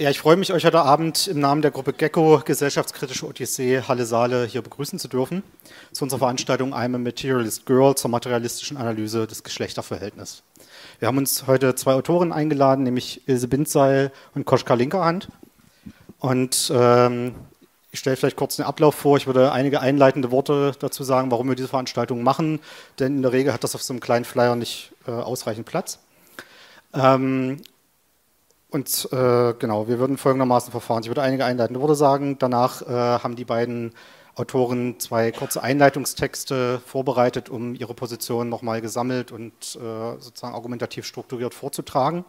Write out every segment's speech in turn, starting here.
Ja, ich freue mich, euch heute Abend im Namen der Gruppe GECO, Gesellschaftskritische Odyssee, Halle Saale, hier begrüßen zu dürfen, zu unserer Veranstaltung I'm a Materialist Girl zur materialistischen Analyse des Geschlechterverhältnisses. Wir haben uns heute zwei Autorinnen eingeladen, nämlich Ilse Bindseil und Koschka Linkerhand. Und ich stelle vielleicht kurz den Ablauf vor, ich würde einige einleitende Worte dazu sagen, warum wir diese Veranstaltung machen, denn in der Regel hat das auf so einem kleinen Flyer nicht ausreichend Platz. Und wir würden folgendermaßen verfahren. Ich würde einige einleitende Worte sagen, danach haben die beiden Autoren zwei kurze Einleitungstexte vorbereitet, um ihre Position nochmal gesammelt und sozusagen argumentativ strukturiert vorzutragen.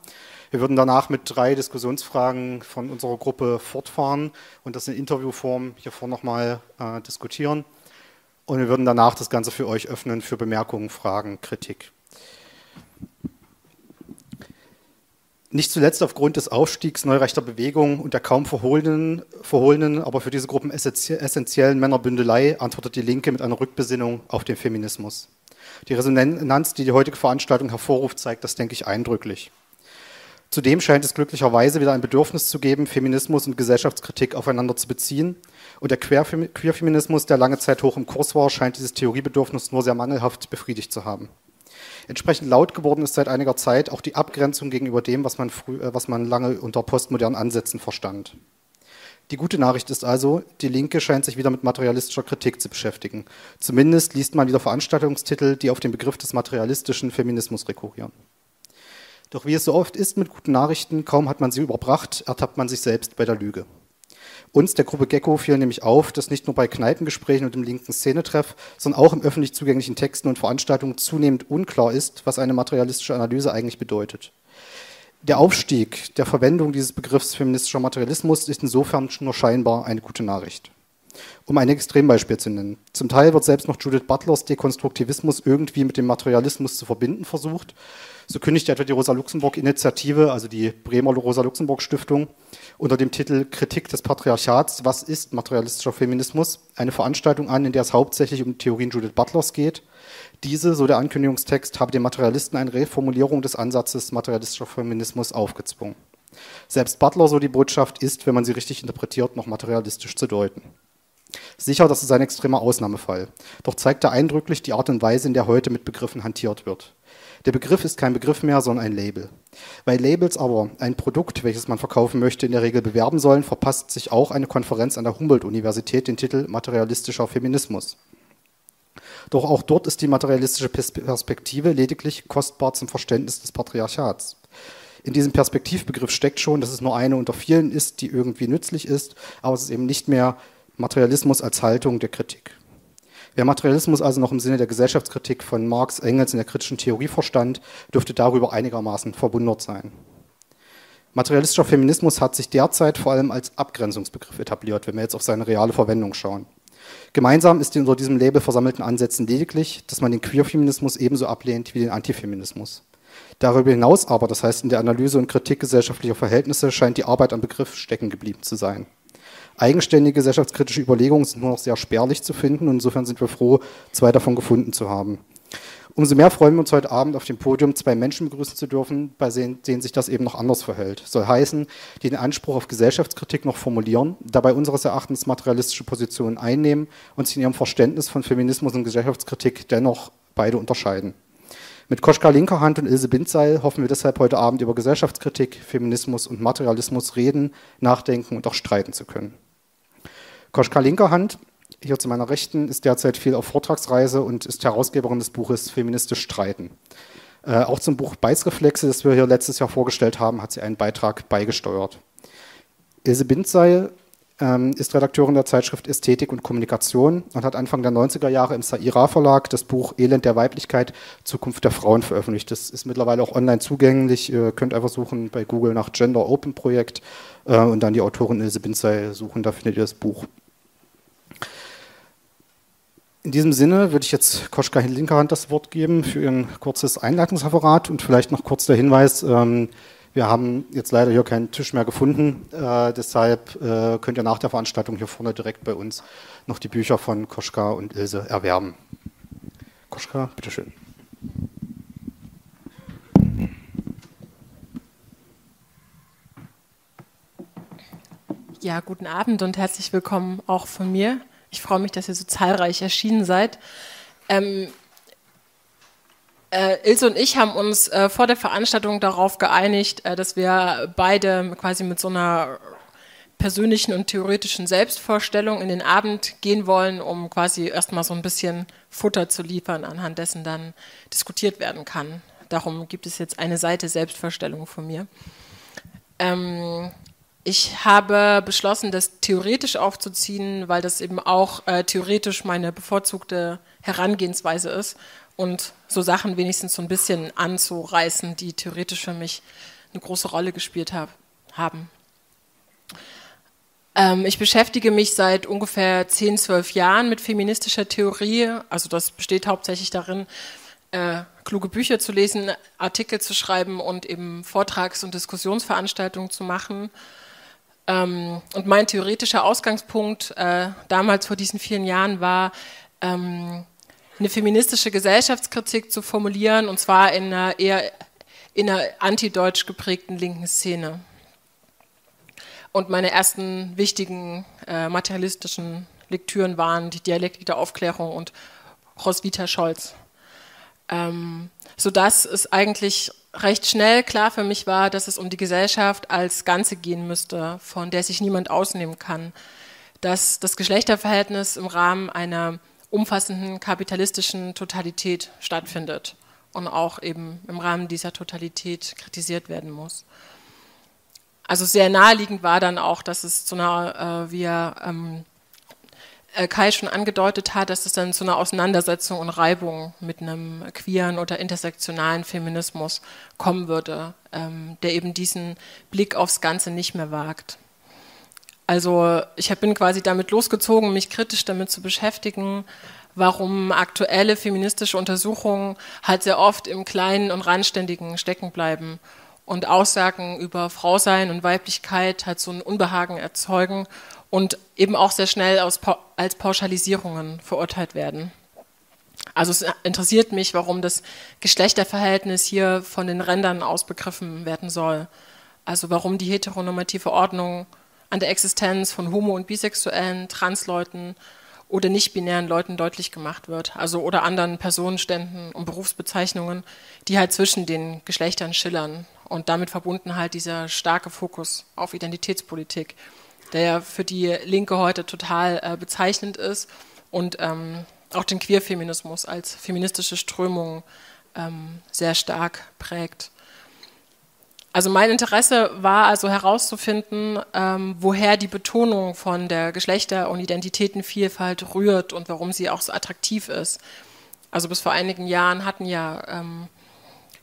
Wir würden danach mit drei Diskussionsfragen von unserer Gruppe fortfahren und das in Interviewform hiervor nochmal diskutieren. Und wir würden danach das Ganze für euch öffnen für Bemerkungen, Fragen, Kritik. Nicht zuletzt aufgrund des Aufstiegs neurechter Bewegungen und der kaum verholenen, aber für diese Gruppen essentiellen Männerbündelei antwortet die Linke mit einer Rückbesinnung auf den Feminismus. Die Resonanz, die die heutige Veranstaltung hervorruft, zeigt das, denke ich, eindrücklich. Zudem scheint es glücklicherweise wieder ein Bedürfnis zu geben, Feminismus und Gesellschaftskritik aufeinander zu beziehen. Und der Queerfeminismus, der lange Zeit hoch im Kurs war, scheint dieses Theoriebedürfnis nur sehr mangelhaft befriedigt zu haben. Entsprechend laut geworden ist seit einiger Zeit auch die Abgrenzung gegenüber dem, was man lange unter postmodernen Ansätzen verstand. Die gute Nachricht ist also, die Linke scheint sich wieder mit materialistischer Kritik zu beschäftigen. Zumindest liest man wieder Veranstaltungstitel, die auf den Begriff des materialistischen Feminismus rekurrieren. Doch wie es so oft ist mit guten Nachrichten, kaum hat man sie überbracht, ertappt man sich selbst bei der Lüge. Uns, der Gruppe GECO, fiel nämlich auf, dass nicht nur bei Kneipengesprächen und im linken Szenetreff, sondern auch im öffentlich zugänglichen Texten und Veranstaltungen zunehmend unklar ist, was eine materialistische Analyse eigentlich bedeutet. Der Aufstieg der Verwendung dieses Begriffs feministischer Materialismus ist insofern nur scheinbar eine gute Nachricht. Um ein Extrembeispiel zu nennen. Zum Teil wird selbst noch Judith Butlers Dekonstruktivismus irgendwie mit dem Materialismus zu verbinden versucht. So kündigt etwa die Rosa-Luxemburg-Initiative, also die Bremer Rosa-Luxemburg-Stiftung, unter dem Titel Kritik des Patriarchats, was ist materialistischer Feminismus? Eine Veranstaltung an, in der es hauptsächlich um Theorien Judith Butlers geht. Diese, so der Ankündigungstext, habe den Materialisten eine Reformulierung des Ansatzes materialistischer Feminismus aufgezwungen. Selbst Butler, so die Botschaft, ist, wenn man sie richtig interpretiert, noch materialistisch zu deuten. Sicher, das ist ein extremer Ausnahmefall, doch zeigt er eindrücklich die Art und Weise, in der heute mit Begriffen hantiert wird. Der Begriff ist kein Begriff mehr, sondern ein Label. Weil Labels aber ein Produkt, welches man verkaufen möchte, in der Regel bewerben sollen, verpasst sich auch eine Konferenz an der Humboldt-Universität den Titel Materialistischer Feminismus. Doch auch dort ist die materialistische Perspektive lediglich kostbar zum Verständnis des Patriarchats. In diesem Perspektivbegriff steckt schon, dass es nur eine unter vielen ist, die irgendwie nützlich ist, aber es ist eben nicht mehr Materialismus als Haltung der Kritik. Wer Materialismus also noch im Sinne der Gesellschaftskritik von Marx, Engels in der kritischen Theorie verstand, dürfte darüber einigermaßen verwundert sein. Materialistischer Feminismus hat sich derzeit vor allem als Abgrenzungsbegriff etabliert, wenn wir jetzt auf seine reale Verwendung schauen. Gemeinsam ist den unter diesem Label versammelten Ansätzen lediglich, dass man den Queerfeminismus ebenso ablehnt wie den Antifeminismus. Darüber hinaus aber, das heißt in der Analyse und Kritik gesellschaftlicher Verhältnisse, scheint die Arbeit am Begriff stecken geblieben zu sein. Eigenständige gesellschaftskritische Überlegungen sind nur noch sehr spärlich zu finden und insofern sind wir froh, zwei davon gefunden zu haben. Umso mehr freuen wir uns heute Abend auf dem Podium, zwei Menschen begrüßen zu dürfen, bei denen sich das eben noch anders verhält. Soll heißen, die den Anspruch auf Gesellschaftskritik noch formulieren, dabei unseres Erachtens materialistische Positionen einnehmen und sich in ihrem Verständnis von Feminismus und Gesellschaftskritik dennoch beide unterscheiden. Mit Koschka Linkerhand und Ilse Bindseil hoffen wir deshalb heute Abend über Gesellschaftskritik, Feminismus und Materialismus reden, nachdenken und auch streiten zu können. Koschka Linkerhand, hier zu meiner Rechten, ist derzeit viel auf Vortragsreise und ist Herausgeberin des Buches Feministisch streiten. Auch zum Buch Beißreflexe, das wir hier letztes Jahr vorgestellt haben, hat sie einen Beitrag beigesteuert. Ilse Bindseil ist Redakteurin der Zeitschrift Ästhetik und Kommunikation und hat Anfang der 90er Jahre im Ça ira-Verlag das Buch Elend der Weiblichkeit, Zukunft der Frauen veröffentlicht. Das ist mittlerweile auch online zugänglich. Ihr könnt einfach suchen bei Google nach Gender Open Projekt und dann die Autorin Ilse Bindseil suchen, da findet ihr das Buch. In diesem Sinne würde ich jetzt Koschka Linkerhand das Wort geben für ihr kurzes Einleitungsreferat und vielleicht noch kurz der Hinweis, wir haben jetzt leider hier keinen Tisch mehr gefunden, deshalb könnt ihr nach der Veranstaltung hier vorne direkt bei uns noch die Bücher von Koschka und Ilse erwerben. Koschka, bitteschön. Ja, guten Abend und herzlich willkommen auch von mir. Ich freue mich, dass ihr so zahlreich erschienen seid. Ilse und ich haben uns vor der Veranstaltung darauf geeinigt, dass wir beide quasi mit so einer persönlichen und theoretischen Selbstvorstellung in den Abend gehen wollen, um quasi erstmal so ein bisschen Futter zu liefern, anhand dessen dann diskutiert werden kann. Darum gibt es jetzt eine Seite Selbstvorstellung von mir. Ich habe beschlossen, das theoretisch aufzuziehen, weil das eben auch theoretisch meine bevorzugte Herangehensweise ist und so Sachen wenigstens so ein bisschen anzureißen, die theoretisch für mich eine große Rolle gespielt haben. Ich beschäftige mich seit ungefähr 10, 12 Jahren mit feministischer Theorie, also das besteht hauptsächlich darin, kluge Bücher zu lesen, Artikel zu schreiben und eben Vortrags- und Diskussionsveranstaltungen zu machen. Und mein theoretischer Ausgangspunkt damals vor diesen vielen Jahren war, eine feministische Gesellschaftskritik zu formulieren, und zwar in einer eher antideutsch geprägten linken Szene. Und meine ersten wichtigen materialistischen Lektüren waren die Dialektik der Aufklärung und Roswitha Scholz. Sodass es eigentlich recht schnell klar für mich war, dass es um die Gesellschaft als Ganze gehen müsste, von der sich niemand ausnehmen kann. Dass das Geschlechterverhältnis im Rahmen einer umfassenden kapitalistischen Totalität stattfindet und auch eben im Rahmen dieser Totalität kritisiert werden muss. Also sehr naheliegend war dann auch, dass es zu einer, Kai schon angedeutet hat, dass es dann zu einer Auseinandersetzung und Reibung mit einem queeren oder intersektionalen Feminismus kommen würde, der eben diesen Blick aufs Ganze nicht mehr wagt. Also ich bin quasi damit losgezogen, mich kritisch damit zu beschäftigen, warum aktuelle feministische Untersuchungen halt sehr oft im Kleinen und Randständigen stecken bleiben und Aussagen über Frausein und Weiblichkeit halt so ein Unbehagen erzeugen und eben auch sehr schnell als Pauschalisierungen verurteilt werden. Also es interessiert mich, warum das Geschlechterverhältnis hier von den Rändern aus begriffen werden soll. Also warum die heteronormative Ordnung an der Existenz von Homo- und Bisexuellen, Transleuten oder nicht-binären Leuten deutlich gemacht wird. Also oder anderen Personenständen und Berufsbezeichnungen, die halt zwischen den Geschlechtern schillern. Und damit verbunden halt dieser starke Fokus auf Identitätspolitik, der ja für die Linke heute total bezeichnend ist und auch den Queerfeminismus als feministische Strömung sehr stark prägt. Also mein Interesse war also herauszufinden, woher die Betonung von der Geschlechter- und Identitätenvielfalt rührt und warum sie auch so attraktiv ist. Also bis vor einigen Jahren hatten ja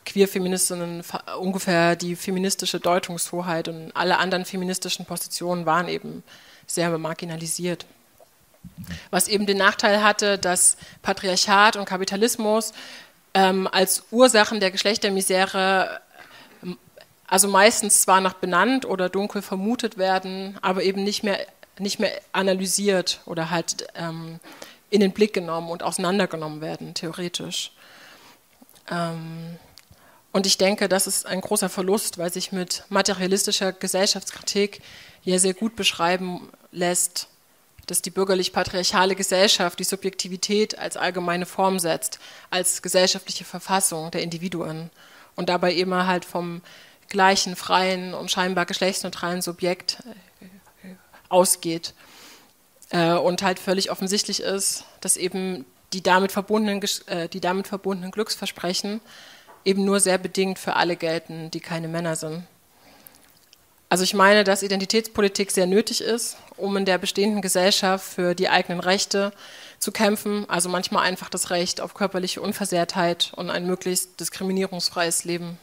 Queerfeministinnen ungefähr die feministische Deutungshoheit und alle anderen feministischen Positionen waren eben sehr marginalisiert. Was eben den Nachteil hatte, dass Patriarchat und Kapitalismus als Ursachen der Geschlechtermisere also meistens zwar noch benannt oder dunkel vermutet werden, aber eben nicht mehr analysiert oder halt in den Blick genommen und auseinandergenommen werden, theoretisch. Und ich denke, das ist ein großer Verlust, weil sich mit materialistischer Gesellschaftskritik ja sehr gut beschreiben lässt, dass die bürgerlich-patriarchale Gesellschaft die Subjektivität als allgemeine Form setzt, als gesellschaftliche Verfassung der Individuen und dabei immer halt vom gleichen, freien und scheinbar geschlechtsneutralen Subjekt ausgeht und halt völlig offensichtlich ist, dass eben die damit verbundenen Glücksversprechen eben nur sehr bedingt für alle gelten, die keine Männer sind. Also ich meine, dass Identitätspolitik sehr nötig ist, um in der bestehenden Gesellschaft für die eigenen Rechte zu kämpfen, also manchmal einfach das Recht auf körperliche Unversehrtheit und ein möglichst diskriminierungsfreies Leben.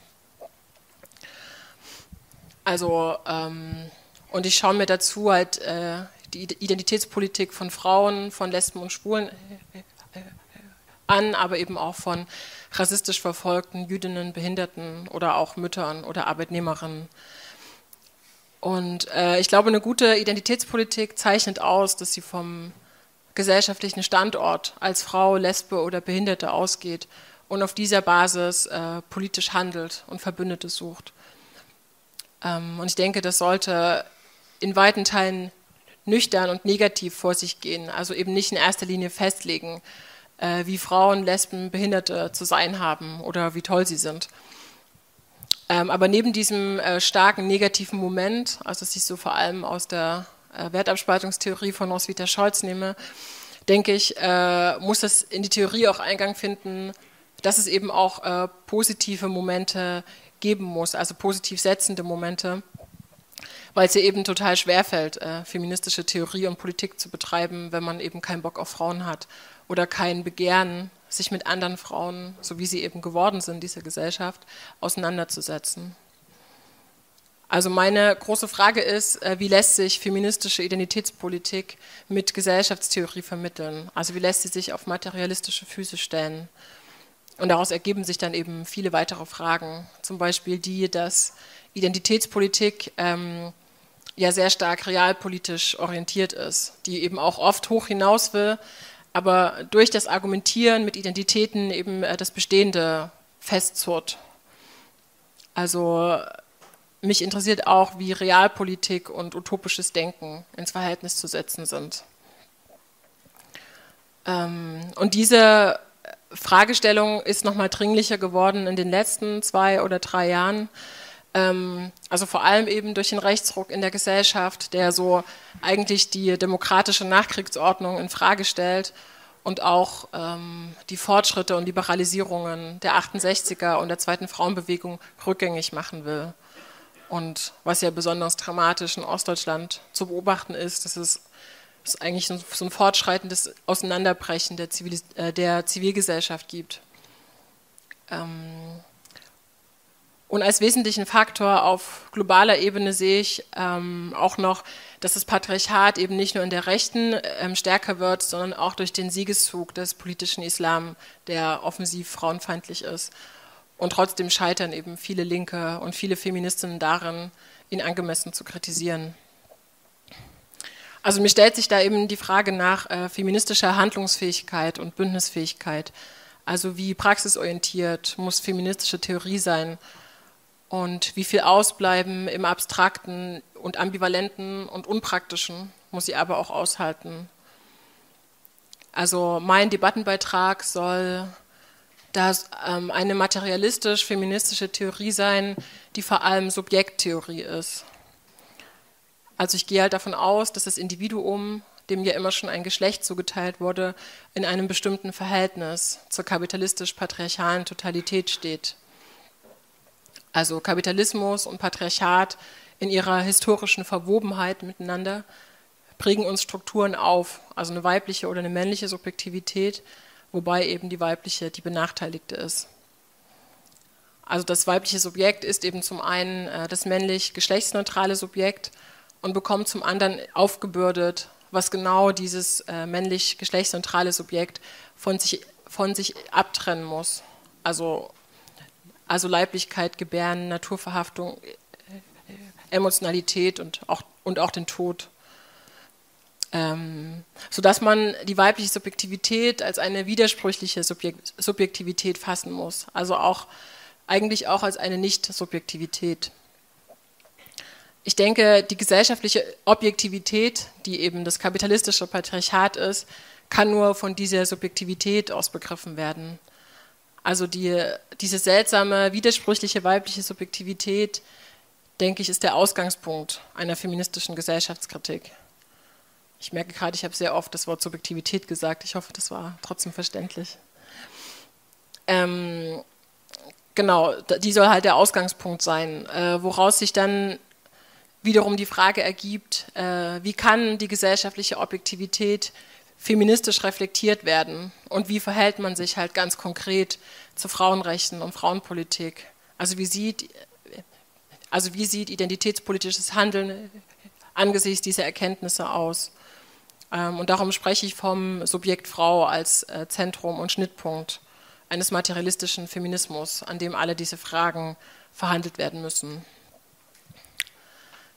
Also und ich schaue mir dazu halt die Identitätspolitik von Frauen, von Lesben und Schwulen an, aber eben auch von rassistisch verfolgten Jüdinnen, Behinderten oder auch Müttern oder Arbeitnehmerinnen. Und ich glaube, eine gute Identitätspolitik zeichnet aus, dass sie vom gesellschaftlichen Standort als Frau, Lesbe oder Behinderte ausgeht und auf dieser Basis politisch handelt und Verbündete sucht. Und ich denke, das sollte in weiten Teilen nüchtern und negativ vor sich gehen, also eben nicht in erster Linie festlegen, wie Frauen, Lesben, Behinderte zu sein haben oder wie toll sie sind. Aber neben diesem starken negativen Moment, also das ich so vor allem aus der Wertabspaltungstheorie von Roswitha Scholz nehme, denke ich, muss das in die Theorie auch Eingang finden, dass es eben auch positive Momente geben muss, also positiv setzende Momente, weil es ihr eben total schwerfällt, feministische Theorie und Politik zu betreiben, wenn man eben keinen Bock auf Frauen hat oder kein Begehren, sich mit anderen Frauen, so wie sie eben geworden sind, dieser Gesellschaft, auseinanderzusetzen. Also meine große Frage ist, wie lässt sich feministische Identitätspolitik mit Gesellschaftstheorie vermitteln? Also wie lässt sie sich auf materialistische Füße stellen? Und daraus ergeben sich dann eben viele weitere Fragen, zum Beispiel die, dass Identitätspolitik ja sehr stark realpolitisch orientiert ist, die eben auch oft hoch hinaus will, aber durch das Argumentieren mit Identitäten eben das Bestehende festzurrt. Also mich interessiert auch, wie Realpolitik und utopisches Denken ins Verhältnis zu setzen sind. Und diese Fragestellung ist nochmal dringlicher geworden in den letzten 2 oder 3 Jahren. Also vor allem eben durch den Rechtsruck in der Gesellschaft, der so eigentlich die demokratische Nachkriegsordnung in Frage stellt und auch die Fortschritte und Liberalisierungen der 68er und der zweiten Frauenbewegung rückgängig machen will. Und was ja besonders dramatisch in Ostdeutschland zu beobachten ist, das ist eigentlich so ein fortschreitendes Auseinanderbrechen der Zivilgesellschaft gibt. Und als wesentlichen Faktor auf globaler Ebene sehe ich auch noch, dass das Patriarchat eben nicht nur in der Rechten stärker wird, sondern auch durch den Siegeszug des politischen Islam, der offensiv frauenfeindlich ist. Und trotzdem scheitern eben viele Linke und viele Feministinnen darin, ihn angemessen zu kritisieren. Also mir stellt sich da eben die Frage nach feministischer Handlungsfähigkeit und Bündnisfähigkeit. Also wie praxisorientiert muss feministische Theorie sein und wie viel Ausbleiben im Abstrakten und Ambivalenten und Unpraktischen muss sie aber auch aushalten. Also mein Debattenbeitrag soll dass eine materialistisch-feministische Theorie sein, die vor allem Subjekttheorie ist. Also ich gehe halt davon aus, dass das Individuum, dem ja immer schon ein Geschlecht zugeteilt wurde, in einem bestimmten Verhältnis zur kapitalistisch-patriarchalen Totalität steht. Also Kapitalismus und Patriarchat in ihrer historischen Verwobenheit miteinander prägen uns Strukturen auf, also eine weibliche oder eine männliche Subjektivität, wobei eben die weibliche die Benachteiligte ist. Also das weibliche Subjekt ist eben zum einen das männlich geschlechtsneutrale Subjekt und bekommt zum anderen aufgebürdet, was genau dieses männlich geschlechtsneutrale Subjekt von sich abtrennen muss. Also Leiblichkeit, Gebärden, Naturverhaftung, Emotionalität und auch den Tod. Sodass man die weibliche Subjektivität als eine widersprüchliche Subjektivität fassen muss, also auch eigentlich auch als eine Nicht-Subjektivität. Ich denke, die gesellschaftliche Objektivität, die eben das kapitalistische Patriarchat ist, kann nur von dieser Subjektivität aus begriffen werden. Also diese seltsame, widersprüchliche weibliche Subjektivität, denke ich, ist der Ausgangspunkt einer feministischen Gesellschaftskritik. Ich merke gerade, ich habe sehr oft das Wort Subjektivität gesagt. Ich hoffe, das war trotzdem verständlich. Genau, die soll halt der Ausgangspunkt sein, woraus sich dann wiederum die Frage ergibt, wie kann die gesellschaftliche Objektivität feministisch reflektiert werden und wie verhält man sich halt ganz konkret zu Frauenrechten und Frauenpolitik? Also wie sieht identitätspolitisches Handeln angesichts dieser Erkenntnisse aus? Und darum spreche ich vom Subjekt Frau als Zentrum und Schnittpunkt eines materialistischen Feminismus, an dem alle diese Fragen verhandelt werden müssen.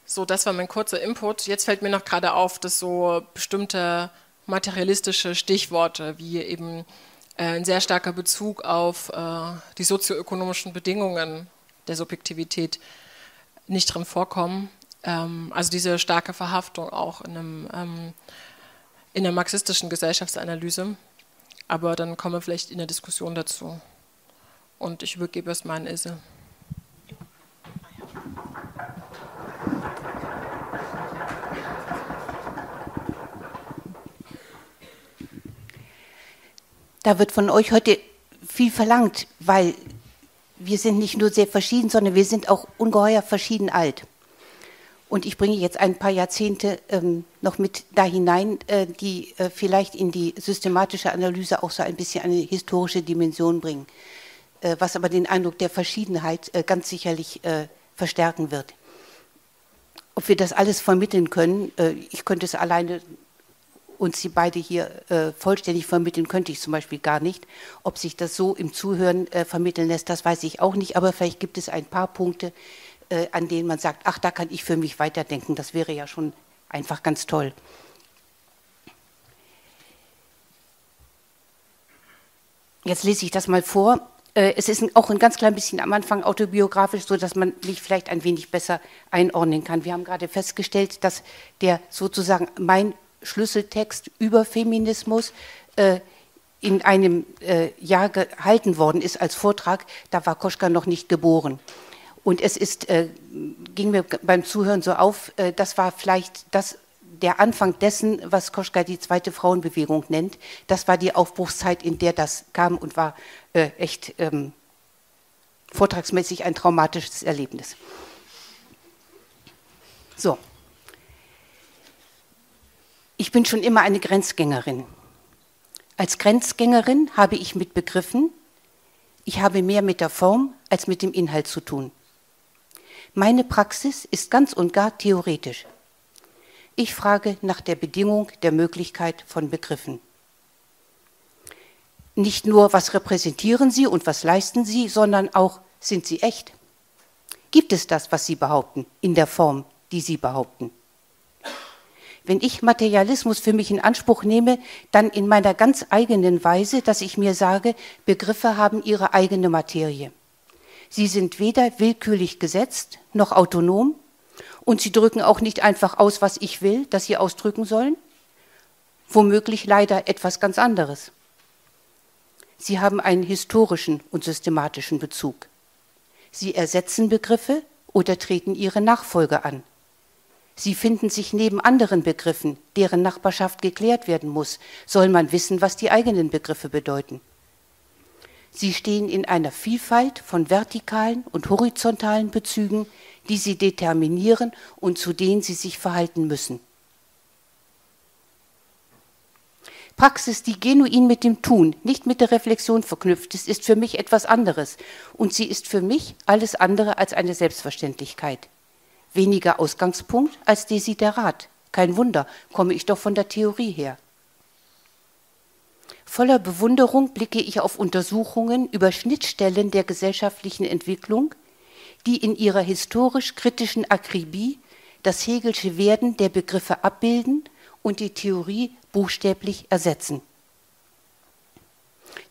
So, das war mein kurzer Input. Jetzt fällt mir noch gerade auf, dass so bestimmte materialistische Stichworte, wie eben ein sehr starker Bezug auf die sozioökonomischen Bedingungen der Subjektivität nicht drin vorkommen. also diese starke Verhaftung auch in der marxistischen Gesellschaftsanalyse. Aber dann kommen wir vielleicht in der Diskussion dazu. Und ich übergebe es mal an Ilse. Da wird von euch heute viel verlangt, weil wir sind nicht nur sehr verschieden, sondern wir sind auch ungeheuer verschieden alt. Und ich bringe jetzt ein paar Jahrzehnte noch mit da hinein, die vielleicht in die systematische Analyse auch so ein bisschen eine historische Dimension bringen, was aber den Eindruck der Verschiedenheit ganz sicherlich verstärken wird. Ob wir das alles vermitteln können, ich könnte es alleine, uns die beide hier vollständig vermitteln, könnte ich zum Beispiel gar nicht. Ob sich das so im Zuhören vermitteln lässt, das weiß ich auch nicht, aber vielleicht gibt es ein paar Punkte, an denen man sagt, ach, da kann ich für mich weiterdenken, das wäre ja schon einfach ganz toll. Jetzt lese ich das mal vor. Es ist auch ein ganz klein bisschen am Anfang autobiografisch, sodass man mich vielleicht ein wenig besser einordnen kann. Wir haben gerade festgestellt, dass der sozusagen mein Schlüsseltext über Feminismus in einem Jahr gehalten worden ist als Vortrag, da war Koschka noch nicht geboren. Und es ist, ging mir beim Zuhören so auf, das war vielleicht das, der Anfang dessen, was Koschka die zweite Frauenbewegung nennt. Das war die Aufbruchszeit, in der das kam und war echt vortragsmäßig ein traumatisches Erlebnis. So. Ich bin schon immer eine Grenzgängerin. Als Grenzgängerin habe ich mit Begriffen, ich habe mehr mit der Form als mit dem Inhalt zu tun. Meine Praxis ist ganz und gar theoretisch. Ich frage nach der Bedingung der Möglichkeit von Begriffen. Nicht nur, was repräsentieren sie und was leisten sie, sondern auch, sind sie echt? Gibt es das, was sie behaupten, in der Form, die sie behaupten? Wenn ich Materialismus für mich in Anspruch nehme, dann in meiner ganz eigenen Weise, dass ich mir sage, Begriffe haben ihre eigene Materie. Sie sind weder willkürlich gesetzt noch autonom und sie drücken auch nicht einfach aus, was ich will, dass sie ausdrücken sollen. Womöglich leider etwas ganz anderes. Sie haben einen historischen und systematischen Bezug. Sie ersetzen Begriffe oder treten ihre Nachfolge an. Sie finden sich neben anderen Begriffen, deren Nachbarschaft geklärt werden muss, soll man wissen, was die eigenen Begriffe bedeuten. Sie stehen in einer Vielfalt von vertikalen und horizontalen Bezügen, die sie determinieren und zu denen sie sich verhalten müssen. Praxis, die genuin mit dem Tun, nicht mit der Reflexion verknüpft ist, ist für mich etwas anderes und sie ist für mich alles andere als eine Selbstverständlichkeit. Weniger Ausgangspunkt als Desiderat. Kein Wunder, komme ich doch von der Theorie her. Voller Bewunderung blicke ich auf Untersuchungen über Schnittstellen der gesellschaftlichen Entwicklung, die in ihrer historisch-kritischen Akribie das Hegelsche Werden der Begriffe abbilden und die Theorie buchstäblich ersetzen.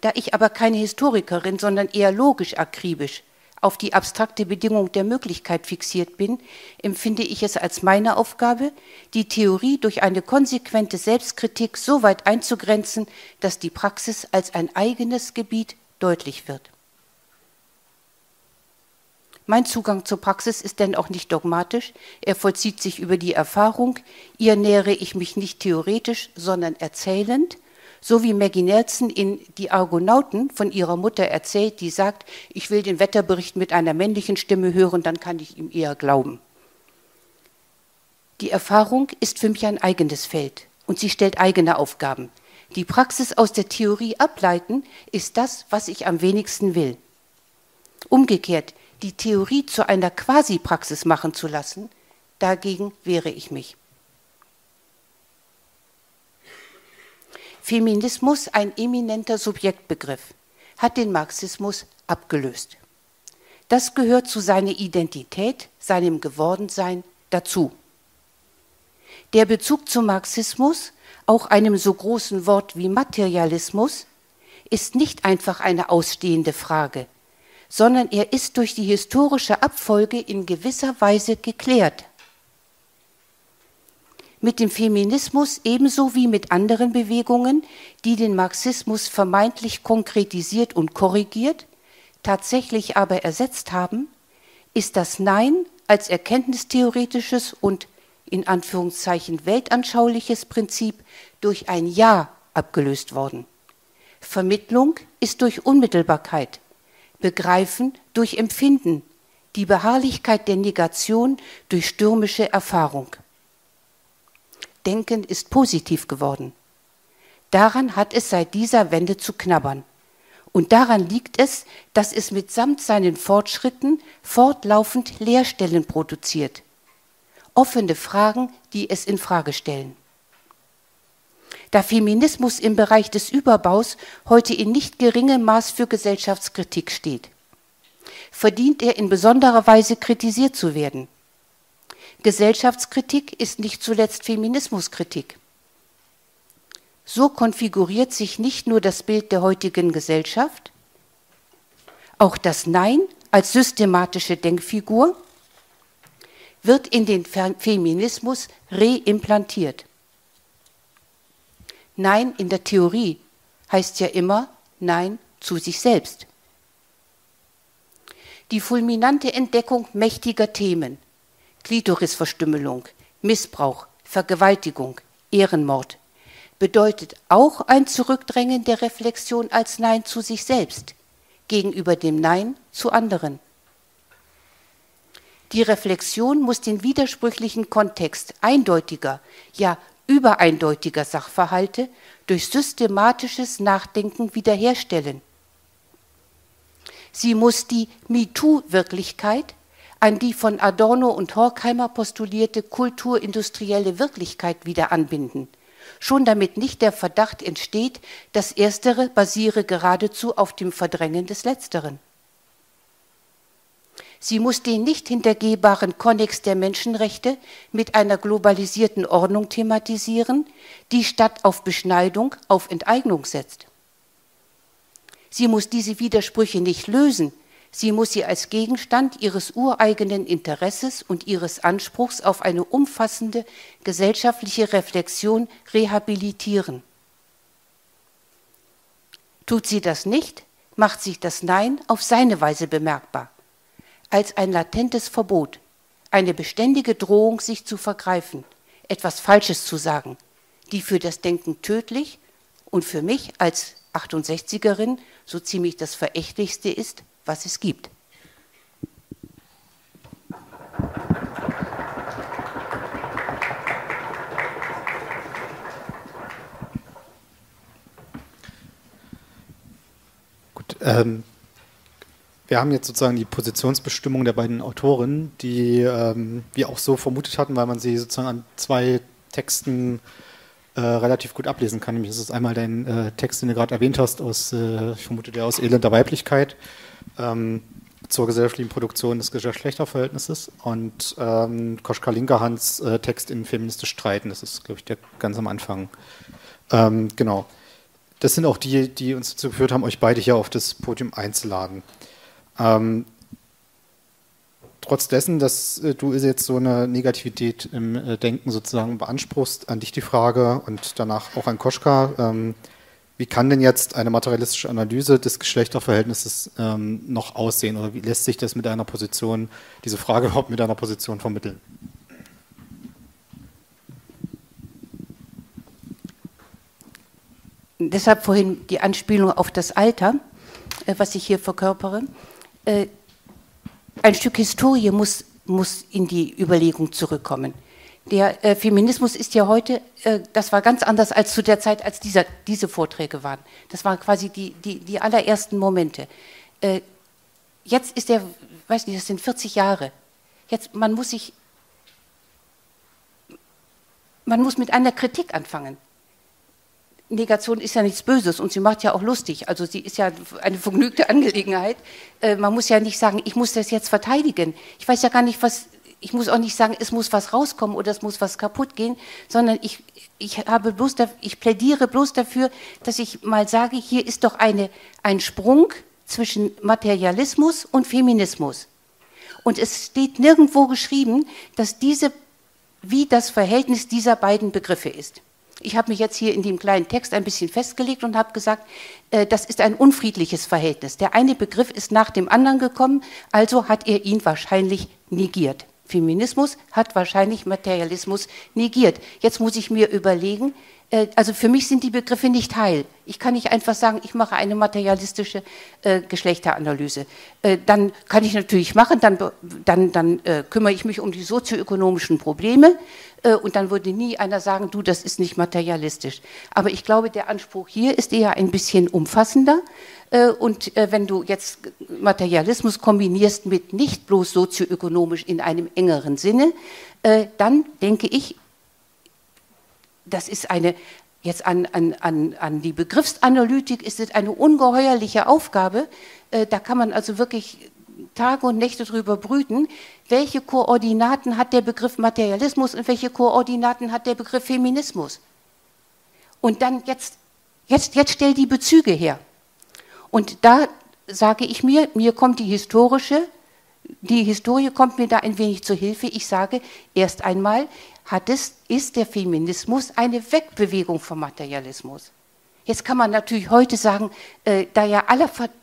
Da ich aber keine Historikerin, sondern eher logisch-akribisch auf die abstrakte Bedingung der Möglichkeit fixiert bin, empfinde ich es als meine Aufgabe, die Theorie durch eine konsequente Selbstkritik so weit einzugrenzen, dass die Praxis als ein eigenes Gebiet deutlich wird. Mein Zugang zur Praxis ist denn auch nicht dogmatisch, er vollzieht sich über die Erfahrung, ihr nähere ich mich nicht theoretisch, sondern erzählend, so wie Maggie Nelson in Die Argonauten von ihrer Mutter erzählt, die sagt, ich will den Wetterbericht mit einer männlichen Stimme hören, dann kann ich ihm eher glauben. Die Erfahrung ist für mich ein eigenes Feld und sie stellt eigene Aufgaben. Die Praxis aus der Theorie ableiten ist das, was ich am wenigsten will. Umgekehrt, die Theorie zu einer Quasi-Praxis machen zu lassen, dagegen wehre ich mich. Feminismus, ein eminenter Subjektbegriff, hat den Marxismus abgelöst. Das gehört zu seiner Identität, seinem Gewordensein dazu. Der Bezug zum Marxismus, auch einem so großen Wort wie Materialismus, ist nicht einfach eine ausstehende Frage, sondern er ist durch die historische Abfolge in gewisser Weise geklärt. mit dem Feminismus ebenso wie mit anderen Bewegungen, die den Marxismus vermeintlich konkretisiert und korrigiert, tatsächlich aber ersetzt haben, ist das Nein als erkenntnistheoretisches und in Anführungszeichen weltanschauliches Prinzip durch ein Ja abgelöst worden. Vermittlung ist durch Unmittelbarkeit, Begreifen durch Empfinden, die Beharrlichkeit der Negation durch stürmische Erfahrung. Denken ist positiv geworden. Daran hat es seit dieser Wende zu knabbern. Und daran liegt es, dass es mitsamt seinen Fortschritten fortlaufend Leerstellen produziert. Offene Fragen, die es in Frage stellen. Da Feminismus im Bereich des Überbaus heute in nicht geringem Maß für Gesellschaftskritik steht, verdient er in besonderer Weise kritisiert zu werden. Gesellschaftskritik ist nicht zuletzt Feminismuskritik. So konfiguriert sich nicht nur das Bild der heutigen Gesellschaft, auch das Nein als systematische Denkfigur wird in den Feminismus reimplantiert. Nein in der Theorie heißt ja immer Nein zu sich selbst. Die fulminante Entdeckung mächtiger Themen, Klitorisverstümmelung, Missbrauch, Vergewaltigung, Ehrenmord, bedeutet auch ein Zurückdrängen der Reflexion als Nein zu sich selbst gegenüber dem Nein zu anderen. Die Reflexion muss den widersprüchlichen Kontext eindeutiger, ja übereindeutiger Sachverhalte durch systematisches Nachdenken wiederherstellen. Sie muss die MeToo-Wirklichkeit an die von Adorno und Horkheimer postulierte kulturindustrielle Wirklichkeit wieder anbinden, schon damit nicht der Verdacht entsteht, das Erstere basiere geradezu auf dem Verdrängen des Letzteren. Sie muss den nicht hintergehbaren Konnex der Menschenrechte mit einer globalisierten Ordnung thematisieren, die statt auf Beschneidung auf Enteignung setzt. Sie muss diese Widersprüche nicht lösen, sie muss sie als Gegenstand ihres ureigenen Interesses und ihres Anspruchs auf eine umfassende gesellschaftliche Reflexion rehabilitieren. Tut sie das nicht, macht sich das Nein auf seine Weise bemerkbar. Als ein latentes Verbot, eine beständige Drohung, sich zu vergreifen, etwas Falsches zu sagen, die für das Denken tödlich und für mich als 68erin so ziemlich das Verächtlichste ist, was es gibt. Gut, wir haben jetzt sozusagen die Positionsbestimmung der beiden Autorinnen, die wir auch so vermutet hatten, weil man sie sozusagen an zwei Texten relativ gut ablesen kann. Nämlich ist es einmal dein Text, den du gerade erwähnt hast, aus, ich vermute der aus Elend der Weiblichkeit, zur gesellschaftlichen Produktion des Geschlechterverhältnisses, und Koschka Linkerhands Text in Feministisch streiten. Das ist, glaube ich, der ganz am Anfang. Genau. Das sind auch die, die uns dazu geführt haben, euch beide hier auf das Podium einzuladen. Trotz dessen, dass du jetzt so eine Negativität im Denken sozusagen beanspruchst, an dich die Frage und danach auch an Koschka, wie kann denn jetzt eine materialistische Analyse des Geschlechterverhältnisses noch aussehen, oder wie lässt sich das mit einer Position, diese Frage überhaupt mit einer Position vermitteln? Deshalb vorhin die Anspielung auf das Alter, was ich hier verkörpere. Ein Stück Historie muss in die Überlegung zurückkommen. Der Feminismus ist ja heute, das war ganz anders als zu der Zeit, als diese Vorträge waren. Das waren quasi die allerersten Momente. Jetzt ist der, weiß nicht, das sind 40 Jahre. Jetzt, man muss mit einer Kritik anfangen. Negation ist ja nichts Böses und sie macht ja auch lustig, also sie ist ja eine vergnügte Angelegenheit. Man muss ja nicht sagen, ich muss das jetzt verteidigen. Ich weiß ja gar nicht, was, ich muss auch nicht sagen, es muss was rauskommen oder es muss was kaputt gehen, sondern ich plädiere bloß dafür, dass ich mal sage, hier ist doch ein Sprung zwischen Materialismus und Feminismus. Und es steht nirgendwo geschrieben, dass diese wie das Verhältnis dieser beiden Begriffe ist. Ich habe mich jetzt hier in dem kleinen Text ein bisschen festgelegt und habe gesagt, das ist ein unfriedliches Verhältnis. Der eine Begriff ist nach dem anderen gekommen, also hat er ihn wahrscheinlich negiert. Feminismus hat wahrscheinlich Materialismus negiert. Jetzt muss ich mir überlegen, also für mich sind die Begriffe nicht heil. Ich kann nicht einfach sagen, ich mache eine materialistische Geschlechteranalyse. Dann kann ich natürlich machen, dann kümmere ich mich um die sozioökonomischen Probleme und dann würde nie einer sagen, du, das ist nicht materialistisch. Aber ich glaube, der Anspruch hier ist eher ein bisschen umfassender. Und wenn du jetzt Materialismus kombinierst mit nicht bloß sozioökonomisch in einem engeren Sinne, dann denke ich, das ist eine, jetzt an die Begriffsanalytik ist es eine ungeheuerliche Aufgabe. Da kann man also wirklich Tage und Nächte drüber brüten, welche Koordinaten hat der Begriff Materialismus und welche Koordinaten hat der Begriff Feminismus. Und dann jetzt stell die Bezüge her. Und da sage ich mir kommt die Historie kommt mir da ein wenig zu Hilfe. Ich sage, erst einmal ist der Feminismus eine Wegbewegung vom Materialismus. Jetzt kann man natürlich heute sagen, da ja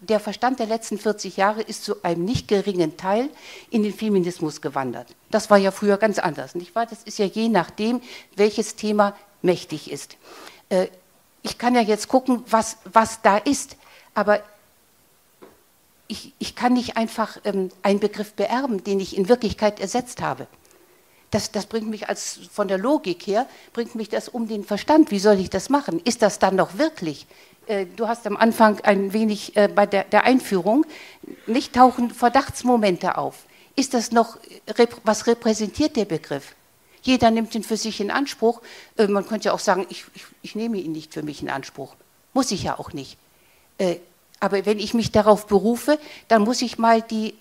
der Verstand der letzten 40 Jahre ist zu einem nicht geringen Teil in den Feminismus gewandert. Das war ja früher ganz anders, nicht wahr? Das ist ja je nachdem, welches Thema mächtig ist. Ich kann ja jetzt gucken, was da ist, aber ich kann nicht einfach einen Begriff beerben, den ich in Wirklichkeit ersetzt habe. Das bringt mich von der Logik her, bringt mich das um den Verstand. Wie soll ich das machen? Ist das dann noch wirklich? Du hast am Anfang ein wenig bei der Einführung, nicht tauchen Verdachtsmomente auf. Ist das noch, was repräsentiert der Begriff? Jeder nimmt ihn für sich in Anspruch. Man könnte ja auch sagen, ich nehme ihn nicht für mich in Anspruch. Muss ich ja auch nicht. Aber wenn ich mich darauf berufe, dann muss ich mal die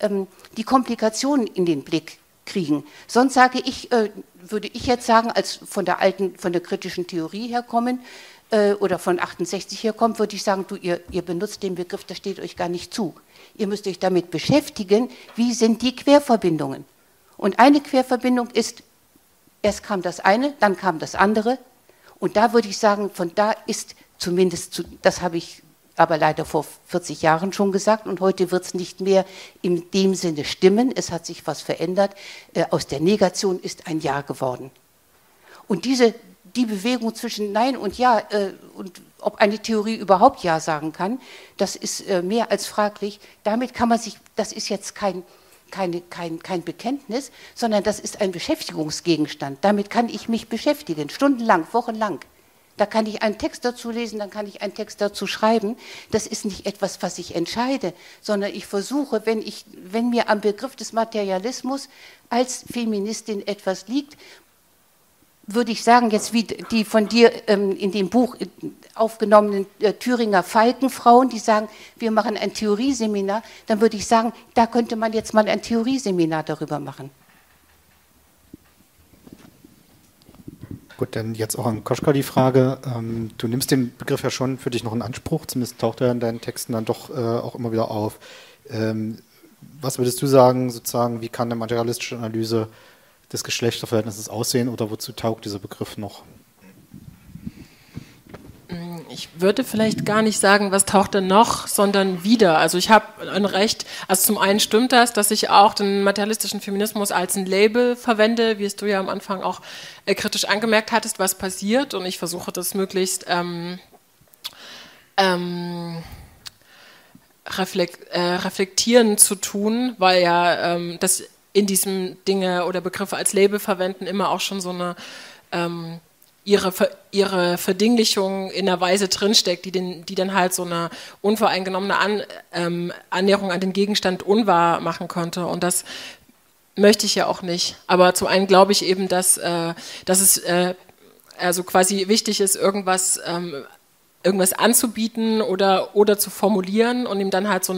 Komplikationen in den Blick kriegen. Sonst würde ich jetzt sagen, als von der kritischen Theorie herkommen oder von 68 herkommt, würde ich sagen, du, ihr benutzt den Begriff, das steht euch gar nicht zu. Ihr müsst euch damit beschäftigen, wie sind die Querverbindungen. Und eine Querverbindung ist, erst kam das eine, dann kam das andere. Und da würde ich sagen, von da ist zumindest, das habe ich aber leider vor 40 Jahren schon gesagt und heute wird es nicht mehr in dem Sinne stimmen, es hat sich was verändert, aus der Negation ist ein Ja geworden. Und die Bewegung zwischen Nein und Ja und ob eine Theorie überhaupt Ja sagen kann, das ist mehr als fraglich, damit kann man sich, das ist jetzt kein Bekenntnis, sondern das ist ein Beschäftigungsgegenstand, damit kann ich mich beschäftigen, stundenlang, wochenlang. Da kann ich einen Text dazu lesen, dann kann ich einen Text dazu schreiben. Das ist nicht etwas, was ich entscheide, sondern ich versuche, wenn mir am Begriff des Materialismus als Feministin etwas liegt, würde ich sagen, jetzt wie die von dir in dem Buch aufgenommenen Thüringer Falkenfrauen, die sagen, wir machen ein Theorieseminar, dann würde ich sagen, da könnte man jetzt mal ein Theorieseminar darüber machen. Gut, dann jetzt auch an Koschka die Frage. Du nimmst den Begriff ja schon für dich noch in Anspruch, zumindest taucht er in deinen Texten dann doch auch immer wieder auf. Was würdest du sagen, sozusagen, wie kann eine materialistische Analyse des Geschlechterverhältnisses aussehen oder wozu taugt dieser Begriff noch? Ich würde vielleicht gar nicht sagen, was taucht denn noch, sondern wieder. Also ich habe ein Recht, also zum einen stimmt das, dass ich auch den materialistischen Feminismus als ein Label verwende, wie es du ja am Anfang auch kritisch angemerkt hattest, was passiert. Und ich versuche das möglichst reflektieren zu tun, weil ja das in diesem Dinge oder Begriffe als Label verwenden immer auch schon so eine ihre Verdinglichung in einer Weise drinsteckt, die dann halt so eine unvoreingenommene Annäherung an den Gegenstand unwahr machen könnte. Und das möchte ich ja auch nicht. Aber zum einen glaube ich eben, dass es also quasi wichtig ist, irgendwas anzubieten oder zu formulieren und ihm dann halt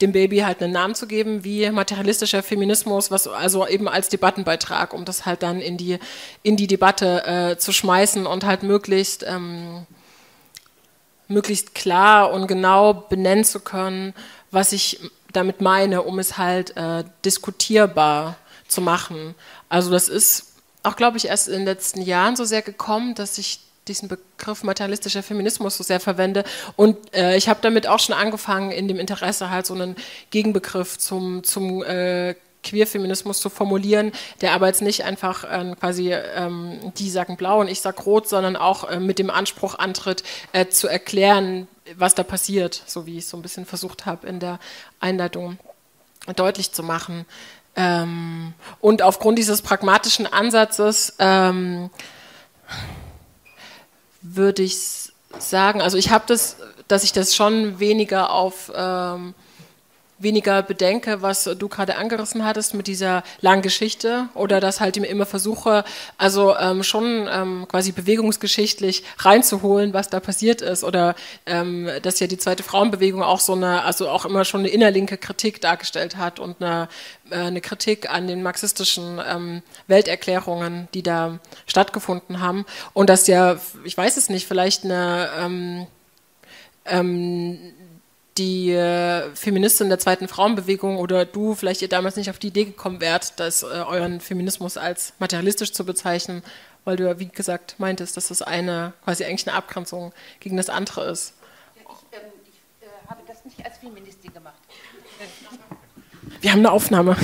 dem Baby halt einen Namen zu geben, wie materialistischer Feminismus, was also eben als Debattenbeitrag, um das halt dann in die Debatte zu schmeißen und halt möglichst klar und genau benennen zu können, was ich damit meine, um es halt diskutierbar zu machen. Also das ist auch, glaube ich, erst in den letzten Jahren so sehr gekommen, dass ich diesen Begriff materialistischer Feminismus so sehr verwende. Und ich habe damit auch schon angefangen, in dem Interesse halt so einen Gegenbegriff zum Queerfeminismus zu formulieren, der aber jetzt nicht einfach die sagen blau und ich sag rot, sondern auch mit dem Anspruch antritt, zu erklären, was da passiert, so wie ich es so ein bisschen versucht habe, in der Einleitung deutlich zu machen. Und aufgrund dieses pragmatischen Ansatzes würde ich sagen, also ich habe das, dass ich das schon weniger auf weniger bedenke, was du gerade angerissen hattest mit dieser langen Geschichte oder dass halt immer versuche, also quasi bewegungsgeschichtlich reinzuholen, was da passiert ist oder dass ja die zweite Frauenbewegung auch so eine, also auch immer schon eine innerlinke Kritik dargestellt hat und eine Kritik an den marxistischen Welterklärungen, die da stattgefunden haben und dass ja, ich weiß es nicht, vielleicht eine die Feministin der zweiten Frauenbewegung oder du, vielleicht ihr damals nicht auf die Idee gekommen wärt, dass euren Feminismus als materialistisch zu bezeichnen, weil du ja, wie gesagt, meintest, dass das eine quasi eigentlich eine Abgrenzung gegen das andere ist. Ja, ich habe das nicht als Feministin gemacht. Wir haben eine Aufnahme.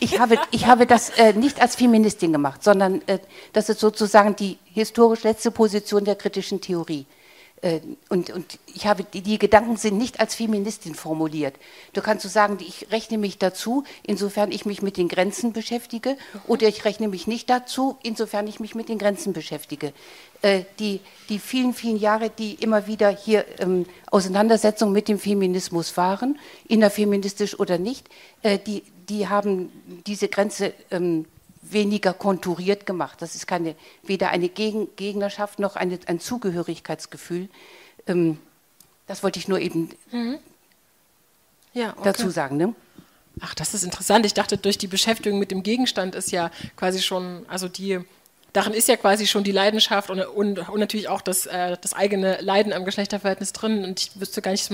Ich habe das nicht als Feministin gemacht, sondern das ist sozusagen die historisch letzte Position der kritischen Theorie. Und ich habe, die Gedanken sind nicht als Feministin formuliert. Du kannst so sagen, ich rechne mich dazu, insofern ich mich mit den Grenzen beschäftige, oder ich rechne mich nicht dazu, insofern ich mich mit den Grenzen beschäftige. Die vielen, vielen Jahre, die immer wieder hier Auseinandersetzungen mit dem Feminismus waren, innerfeministisch oder nicht, die haben diese Grenze weniger konturiert gemacht. Das ist weder eine Gegnerschaft noch ein Zugehörigkeitsgefühl. Das wollte ich nur eben ja, okay, dazu sagen. Ne? Ach, das ist interessant. Ich dachte, durch die Beschäftigung mit dem Gegenstand ist ja quasi schon, also darin ist ja quasi schon die Leidenschaft und natürlich auch das eigene Leiden am Geschlechterverhältnis drin. Und ich wüsste gar nicht,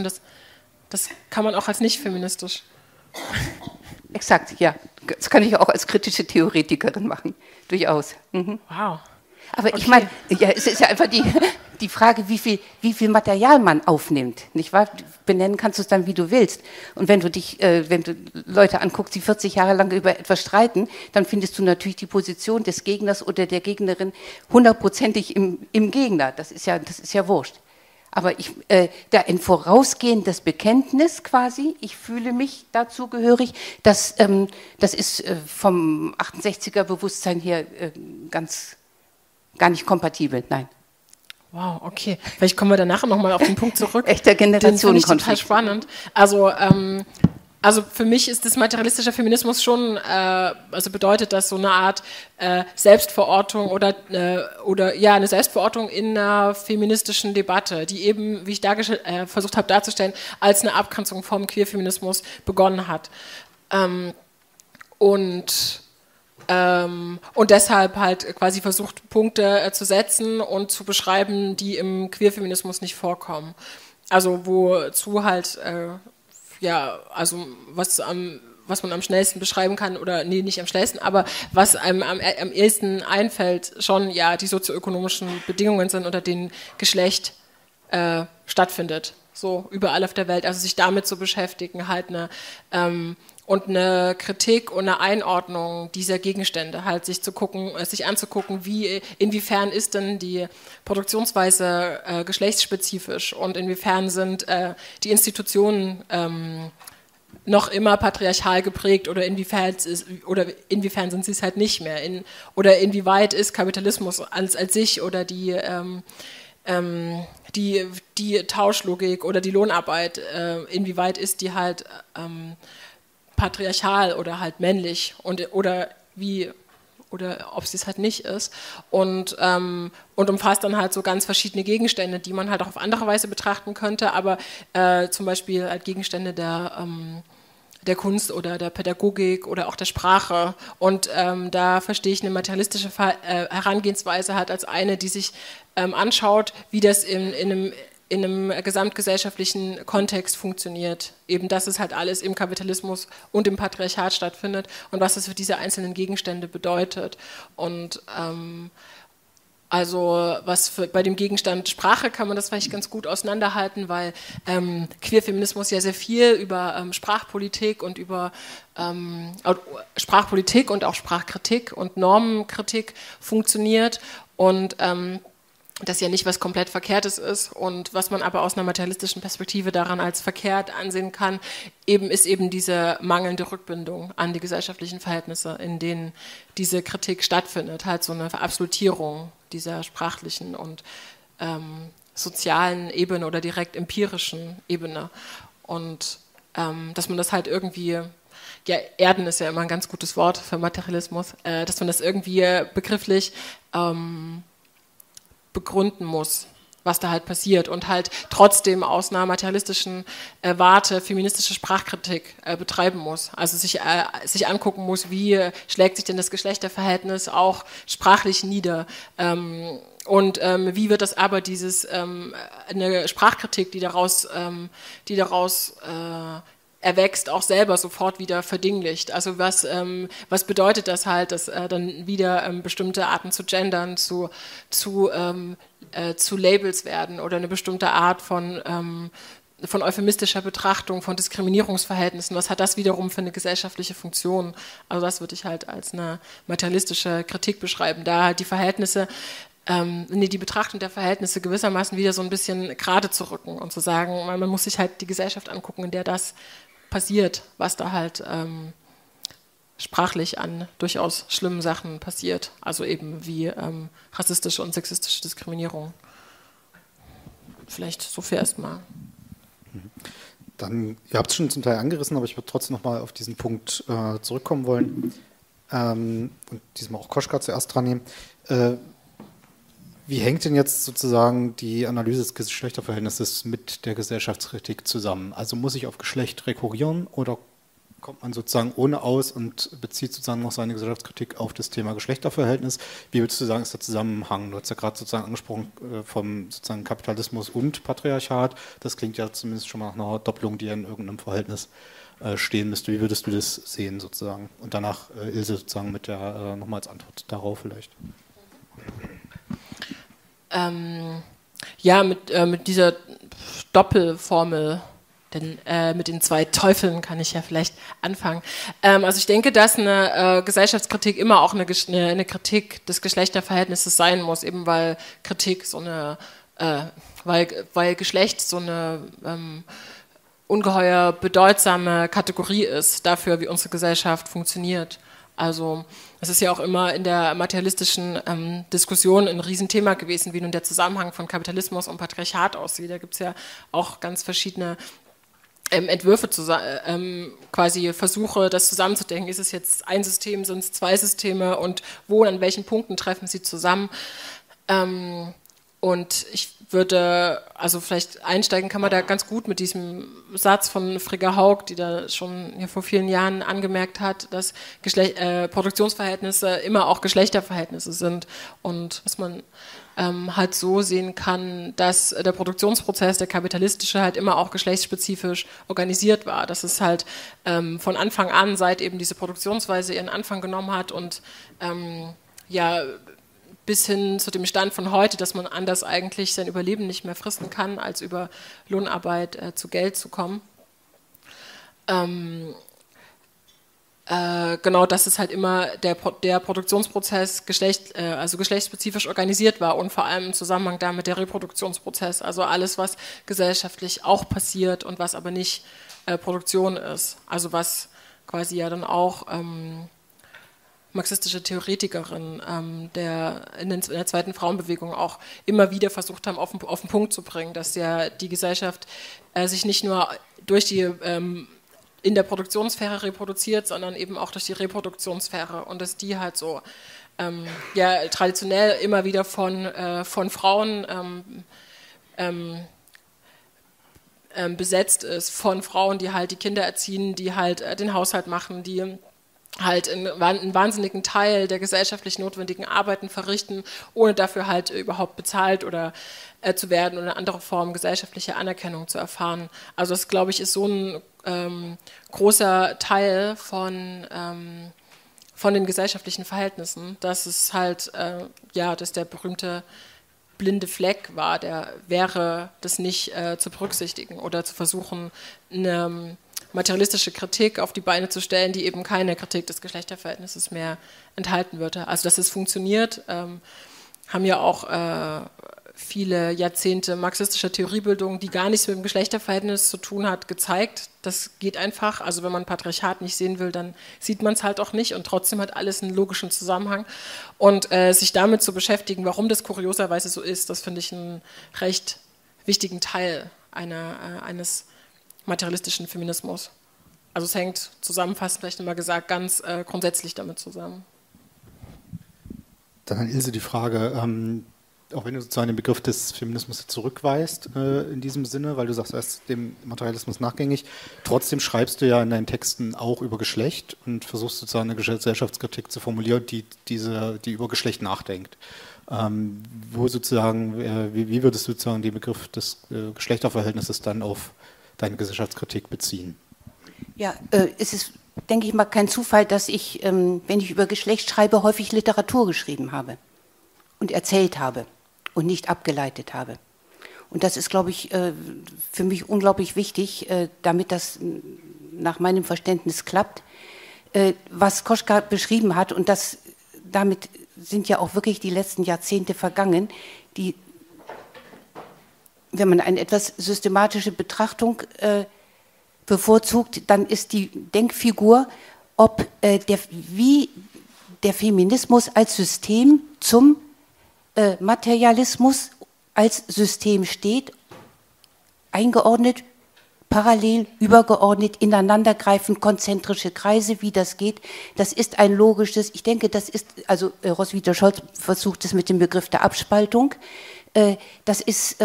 das kann man auch als nicht feministisch. Exakt, ja. Das kann ich auch als kritische Theoretikerin machen, durchaus. Mhm. Wow. Aber okay, ich meine, ja, es ist ja einfach die Frage, wie viel Material man aufnimmt, nicht wahr? Benennen kannst du es dann, wie du willst. Und wenn du Leute anguckst, die 40 Jahre lang über etwas streiten, dann findest du natürlich die Position des Gegners oder der Gegnerin hundertprozentig im Gegner. Das ist ja wurscht. Aber da ein vorausgehendes Bekenntnis quasi, ich fühle mich dazugehörig, das ist vom 68er Bewusstsein her gar nicht kompatibel, nein. Wow, okay. Vielleicht kommen wir danach nochmal auf den Punkt zurück. Echter Generationenkonflikt. Den finde ich total spannend. Also für mich ist das materialistischer Feminismus schon, also bedeutet das so eine Art Selbstverortung oder ja, eine Selbstverortung in einer feministischen Debatte, die eben, wie ich versucht habe darzustellen, als eine Abgrenzung vom Queerfeminismus begonnen hat. Und deshalb halt quasi versucht, Punkte zu setzen und zu beschreiben, die im Queerfeminismus nicht vorkommen. Also wozu halt ja, also was man am schnellsten beschreiben kann, oder nee, nicht am schnellsten, aber was einem am ehesten einfällt, schon ja die sozioökonomischen Bedingungen sind, unter denen Geschlecht stattfindet, so überall auf der Welt. Also sich damit zu beschäftigen, halt und eine Kritik und eine Einordnung dieser Gegenstände, halt sich anzugucken, inwiefern ist denn die Produktionsweise geschlechtsspezifisch und inwiefern sind die Institutionen noch immer patriarchal geprägt oder inwiefern sind sie es halt nicht mehr, oder inwieweit ist Kapitalismus als sich oder die Tauschlogik oder die Lohnarbeit, inwieweit ist die halt patriarchal oder halt männlich oder ob sie es halt nicht ist, und umfasst dann halt so ganz verschiedene Gegenstände, die man halt auch auf andere Weise betrachten könnte, aber zum Beispiel halt Gegenstände der Kunst oder der Pädagogik oder auch der Sprache, und da verstehe ich eine materialistische Herangehensweise halt als eine, die sich anschaut, wie das in einem in einem gesamtgesellschaftlichen Kontext funktioniert. Eben, dass es halt alles im Kapitalismus und im Patriarchat stattfindet und was es für diese einzelnen Gegenstände bedeutet. Und also was für, bei dem Gegenstand Sprache kann man das vielleicht ganz gut auseinanderhalten, weil Queerfeminismus ja sehr viel über Sprachpolitik und über Sprachpolitik und auch Sprachkritik und Normenkritik funktioniert und das ja nicht was komplett Verkehrtes ist und was man aber aus einer materialistischen Perspektive daran als verkehrt ansehen kann, eben ist eben diese mangelnde Rückbindung an die gesellschaftlichen Verhältnisse, in denen diese Kritik stattfindet, halt so eine Verabsolutierung dieser sprachlichen und sozialen Ebene oder direkt empirischen Ebene und dass man das halt irgendwie, ja, erden ist ja immer ein ganz gutes Wort für Materialismus, dass man das irgendwie begrifflich begründen muss, was da halt passiert und halt trotzdem aus einer materialistischen Warte feministische Sprachkritik betreiben muss. Also sich angucken muss, wie schlägt sich denn das Geschlechterverhältnis auch sprachlich nieder und wie wird das aber dieses eine Sprachkritik, die daraus erwächst, auch selber sofort wieder verdinglicht. Also was bedeutet das halt, dass dann wieder bestimmte Arten zu gendern, zu Labels werden oder eine bestimmte Art von euphemistischer Betrachtung, von Diskriminierungsverhältnissen, was hat das wiederum für eine gesellschaftliche Funktion? Also das würde ich halt als eine materialistische Kritik beschreiben, da halt die Verhältnisse, die Betrachtung der Verhältnisse gewissermaßen wieder so ein bisschen gerade zu rücken und zu sagen, man muss sich halt die Gesellschaft angucken, in der das passiert, was da halt sprachlich an durchaus schlimmen Sachen passiert, also eben wie rassistische und sexistische Diskriminierung. Vielleicht so viel erstmal. Dann, ihr habt es schon zum Teil angerissen, aber ich würde trotzdem nochmal auf diesen Punkt zurückkommen wollen und diesmal auch Koschka zuerst dran nehmen. Wie hängt denn jetzt sozusagen die Analyse des Geschlechterverhältnisses mit der Gesellschaftskritik zusammen? Also muss ich auf Geschlecht rekurrieren oder kommt man sozusagen ohne aus und bezieht sozusagen noch seine Gesellschaftskritik auf das Thema Geschlechterverhältnis? Wie würdest du sagen, ist der Zusammenhang? Du hast ja gerade sozusagen angesprochen vom sozusagen Kapitalismus und Patriarchat. Das klingt ja zumindest schon mal nach einer Doppelung, die ja in irgendeinem Verhältnis stehen müsste. Wie würdest du das sehen sozusagen? Und danach Ilse sozusagen mit der nochmal als Antwort darauf vielleicht. Ja, mit dieser Doppelformel, denn mit den zwei Teufeln kann ich ja vielleicht anfangen. Also ich denke, dass eine Gesellschaftskritik immer auch eine Kritik des Geschlechterverhältnisses sein muss, eben weil Kritik so eine, weil Geschlecht so eine ungeheuer bedeutsame Kategorie ist dafür, wie unsere Gesellschaft funktioniert. Also es ist ja auch immer in der materialistischen Diskussion ein Riesenthema gewesen, wie nun der Zusammenhang von Kapitalismus und Patriarchat aussieht. Da gibt es ja auch ganz verschiedene Entwürfe, quasi Versuche, das zusammenzudenken. Ist es jetzt ein System, sind es zwei Systeme und wo, an welchen Punkten treffen sie zusammen? Und ich würde, also vielleicht einsteigen kann man da ganz gut mit diesem Satz von Frigga Haug, die da schon hier vor vielen Jahren angemerkt hat, dass Produktionsverhältnisse immer auch Geschlechterverhältnisse sind und dass man halt so sehen kann, dass der Produktionsprozess, der kapitalistische, halt immer auch geschlechtsspezifisch organisiert war, dass es halt von Anfang an, seit eben diese Produktionsweise ihren Anfang genommen hat und ja, bis hin zu dem Stand von heute, dass man anders eigentlich sein Überleben nicht mehr fristen kann, als über Lohnarbeit zu Geld zu kommen. Genau, dass es halt immer der Produktionsprozess also geschlechtsspezifisch organisiert war und vor allem im Zusammenhang damit der Reproduktionsprozess, also alles, was gesellschaftlich auch passiert und was aber nicht Produktion ist, also was quasi ja dann auch marxistische Theoretikerin in der zweiten Frauenbewegung auch immer wieder versucht haben, auf den Punkt zu bringen, dass ja die Gesellschaft sich nicht nur durch die in der Produktionssphäre reproduziert, sondern eben auch durch die Reproduktionssphäre und dass die halt so ja, traditionell immer wieder von Frauen besetzt ist, von Frauen, die halt die Kinder erziehen, die halt den Haushalt machen, die halt einen wahnsinnigen Teil der gesellschaftlich notwendigen Arbeiten verrichten, ohne dafür halt überhaupt bezahlt oder zu werden oder eine andere Form gesellschaftlicher Anerkennung zu erfahren. Also das, glaube ich, ist so ein großer Teil von den gesellschaftlichen Verhältnissen, dass es halt, ja, dass der berühmte blinde Fleck war, der wäre das nicht zu berücksichtigen oder zu versuchen, eine materialistische Kritik auf die Beine zu stellen, die eben keine Kritik des Geschlechterverhältnisses mehr enthalten würde. Also dass es funktioniert, haben ja auch viele Jahrzehnte marxistischer Theoriebildung, die gar nichts mit dem Geschlechterverhältnis zu tun hat, gezeigt. Das geht einfach. Also wenn man Patriarchat nicht sehen will, dann sieht man es halt auch nicht und trotzdem hat alles einen logischen Zusammenhang. Und sich damit zu beschäftigen, warum das kurioserweise so ist, das finde ich einen recht wichtigen Teil eines materialistischen Feminismus. Also es hängt zusammenfassend, vielleicht nochmal gesagt, ganz grundsätzlich damit zusammen. Dann an Ilse die Frage, auch wenn du sozusagen den Begriff des Feminismus zurückweist in diesem Sinne, weil du sagst, er ist dem Materialismus nachgängig, trotzdem schreibst du ja in deinen Texten auch über Geschlecht und versuchst sozusagen eine Gesellschaftskritik zu formulieren, die über Geschlecht nachdenkt. Wo sozusagen, wie würdest du sozusagen den Begriff des Geschlechterverhältnisses dann auf deine Gesellschaftskritik beziehen? Ja, es ist, denke ich mal, kein Zufall, dass ich, wenn ich über Geschlecht schreibe, häufig Literatur geschrieben habe und erzählt habe und nicht abgeleitet habe. Und das ist, glaube ich, für mich unglaublich wichtig, damit das nach meinem Verständnis klappt. Was Koschka beschrieben hat, und das, damit sind ja auch wirklich die letzten Jahrzehnte vergangen, die, wenn man eine etwas systematische Betrachtung bevorzugt, dann ist die Denkfigur, ob wie der Feminismus als System zum Materialismus als System steht, eingeordnet, parallel, übergeordnet, ineinandergreifend, konzentrische Kreise, wie das geht. Das ist ein logisches, ich denke, das ist, also Roswitha Scholz versucht es mit dem Begriff der Abspaltung, das ist...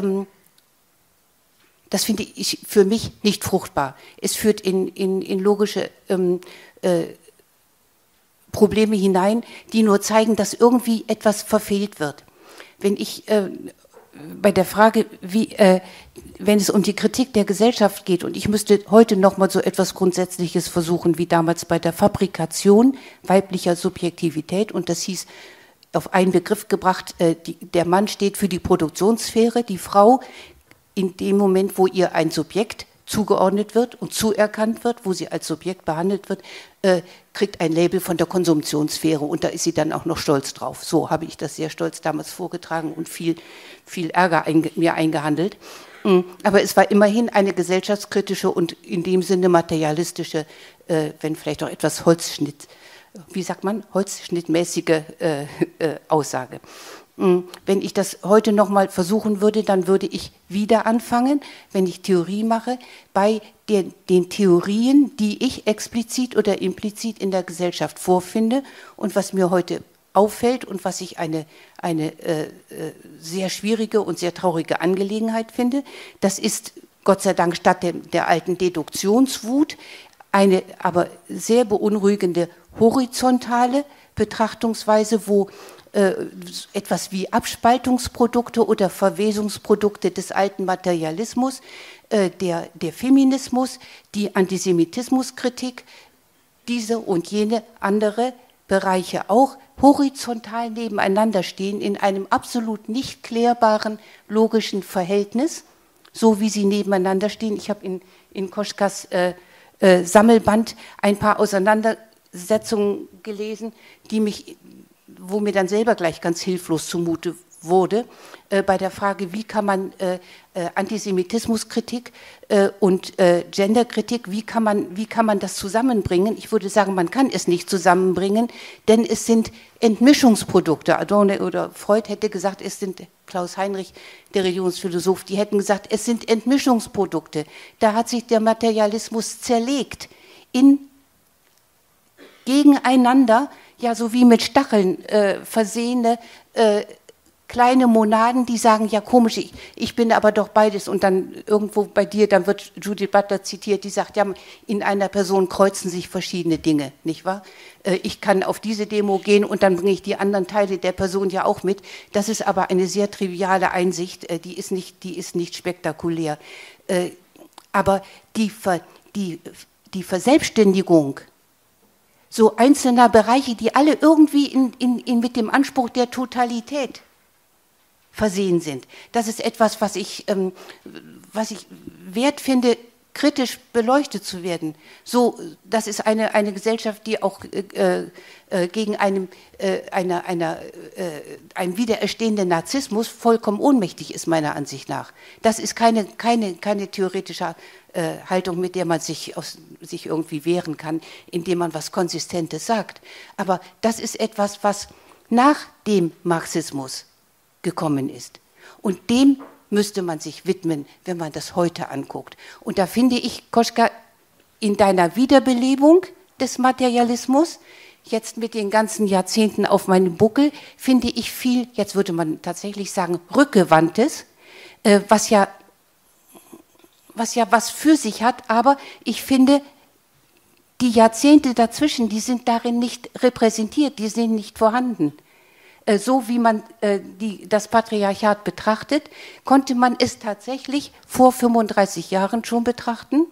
Das finde ich für mich nicht fruchtbar. Es führt in logische Probleme hinein, die nur zeigen, dass irgendwie etwas verfehlt wird. Wenn ich bei der Frage, wie, wenn es um die Kritik der Gesellschaft geht, und ich müsste heute nochmal so etwas Grundsätzliches versuchen, wie damals bei der Fabrikation weiblicher Subjektivität, und das hieß, auf einen Begriff gebracht, der Mann steht für die Produktionssphäre, die Frau in dem Moment, wo ihr ein Subjekt zugeordnet wird und zuerkannt wird, wo sie als Subjekt behandelt wird, kriegt ein Label von der Konsumptionssphäre und da ist sie dann auch noch stolz drauf. So habe ich das sehr stolz damals vorgetragen und viel, viel Ärger mir eingehandelt. Aber es war immerhin eine gesellschaftskritische und in dem Sinne materialistische, wenn vielleicht auch etwas holzschnittmäßige Aussage. Wenn ich das heute nochmal versuchen würde, dann würde ich wieder anfangen, wenn ich Theorie mache, bei den Theorien, die ich explizit oder implizit in der Gesellschaft vorfinde und was mir heute auffällt und was ich eine sehr schwierige und sehr traurige Angelegenheit finde. Das ist Gott sei Dank statt der alten Deduktionswut eine aber sehr beunruhigende horizontale Betrachtungsweise, wo etwas wie Abspaltungsprodukte oder Verwesungsprodukte des alten Materialismus, der Feminismus, die Antisemitismuskritik, diese und jene andere Bereiche auch horizontal nebeneinander stehen in einem absolut nicht klärbaren logischen Verhältnis, so wie sie nebeneinander stehen. Ich habe in Koschkas Sammelband ein paar Auseinandersetzungen gelesen, wo mir dann selber gleich ganz hilflos zumute wurde, bei der Frage, wie kann man Antisemitismuskritik und Genderkritik, wie kann man das zusammenbringen? Ich würde sagen, man kann es nicht zusammenbringen, denn es sind Entmischungsprodukte. Adorno oder Freud hätte gesagt, es sind, Klaus Heinrich, der Religionsphilosoph, die hätten gesagt, es sind Entmischungsprodukte. Da hat sich der Materialismus zerlegt gegeneinander, ja, so wie mit Stacheln versehene kleine Monaden, die sagen, ja komisch, ich bin aber doch beides. Und dann irgendwo bei dir, dann wird Judith Butler zitiert, die sagt, ja, in einer Person kreuzen sich verschiedene Dinge, nicht wahr? Ich kann auf diese Demo gehen und dann bringe ich die anderen Teile der Person ja auch mit. Das ist aber eine sehr triviale Einsicht, die ist nicht spektakulär. Aber die Verselbstständigung so einzelner Bereiche, die alle irgendwie mit dem Anspruch der Totalität versehen sind, das ist etwas, was ich wert finde, kritisch beleuchtet zu werden. So, das ist eine Gesellschaft, die auch gegen einen wiedererstehenden Narzissmus vollkommen ohnmächtig ist, meiner Ansicht nach. Das ist keine theoretische Haltung, mit der man sich irgendwie wehren kann, indem man was Konsistentes sagt. Aber das ist etwas, was nach dem Marxismus gekommen ist. Und dem müsste man sich widmen, wenn man das heute anguckt. Und da finde ich, Koschka, in deiner Wiederbelebung des Materialismus, jetzt mit den ganzen Jahrzehnten auf meinem Buckel, finde ich viel, jetzt würde man tatsächlich sagen, Rückgewandtes, was was für sich hat, aber ich finde, die Jahrzehnte dazwischen, die sind darin nicht repräsentiert, die sind nicht vorhanden. So wie man das Patriarchat betrachtet, konnte man es tatsächlich vor 35 Jahren schon betrachten.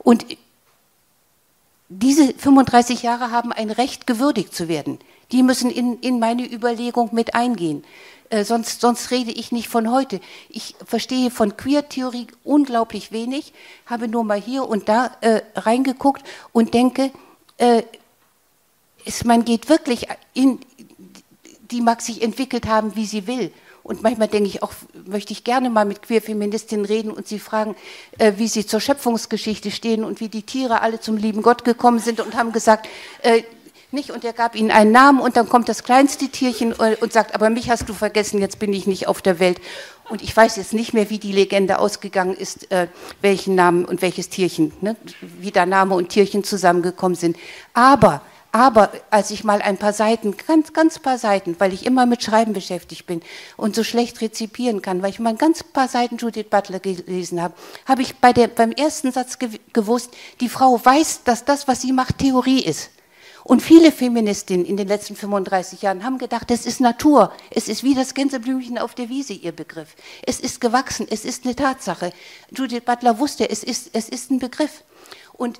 Und diese 35 Jahre haben ein Recht, gewürdigt zu werden. Die müssen in meine Überlegung mit eingehen. Sonst rede ich nicht von heute. Ich verstehe von Queer-Theorie unglaublich wenig, habe nur mal hier und da reingeguckt und denke, man geht wirklich die mag sich entwickelt haben, wie sie will. Und manchmal denke ich auch, möchte ich gerne mal mit Queerfeministinnen reden und sie fragen, wie sie zur Schöpfungsgeschichte stehen und wie die Tiere alle zum lieben Gott gekommen sind und haben gesagt, nicht, und er gab ihnen einen Namen und dann kommt das kleinste Tierchen und sagt, aber mich hast du vergessen, jetzt bin ich nicht auf der Welt. Und ich weiß jetzt nicht mehr, wie die Legende ausgegangen ist, welchen Namen und welches Tierchen, ne, wie da Name und Tierchen zusammengekommen sind. Aber als ich mal ein paar Seiten, ganz paar Seiten, weil ich immer mit Schreiben beschäftigt bin und so schlecht rezipieren kann, weil ich mal ein ganz paar Seiten Judith Butler gelesen habe, habe ich beim ersten Satz gewusst, die Frau weiß, dass das, was sie macht, Theorie ist. Und viele Feministinnen in den letzten 35 Jahren haben gedacht, es ist Natur, es ist wie das Gänseblümchen auf der Wiese, ihr Begriff. Es ist gewachsen, es ist eine Tatsache. Judith Butler wusste, es ist ein Begriff. Und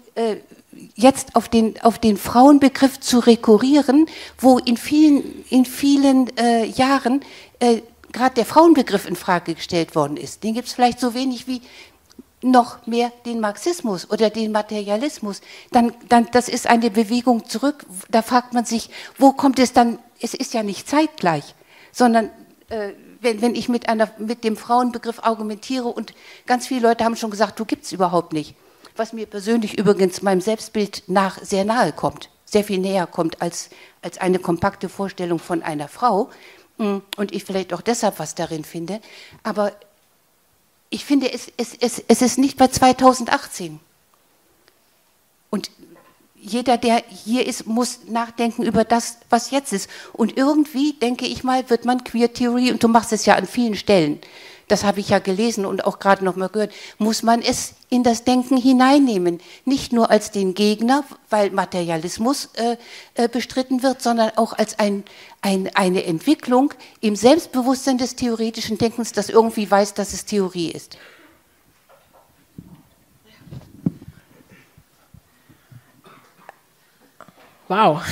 jetzt auf den Frauenbegriff zu rekurrieren, wo in vielen Jahren gerade der Frauenbegriff in Frage gestellt worden ist. Den gibt es vielleicht so wenig wie noch mehr den Marxismus oder den Materialismus. Dann das ist eine Bewegung zurück. Da fragt man sich, wo kommt es dann? Es ist ja nicht zeitgleich, sondern wenn ich mit dem Frauenbegriff argumentiere und ganz viele Leute haben schon gesagt, du gibt's überhaupt nicht. Was mir persönlich übrigens meinem Selbstbild nach sehr nahe kommt, sehr viel näher kommt als eine kompakte Vorstellung von einer Frau und ich vielleicht auch deshalb was darin finde, aber ich finde, es ist nicht bei 2018 und jeder, der hier ist, muss nachdenken über das, was jetzt ist und irgendwie, denke ich mal, wird man Queer-Theorie und du machst es ja an vielen Stellen, das habe ich ja gelesen und auch gerade noch mal gehört, muss man es in das Denken hineinnehmen. Nicht nur als den Gegner, weil Materialismus bestritten wird, sondern auch als eine Entwicklung im Selbstbewusstsein des theoretischen Denkens, das irgendwie weiß, dass es Theorie ist. Wow.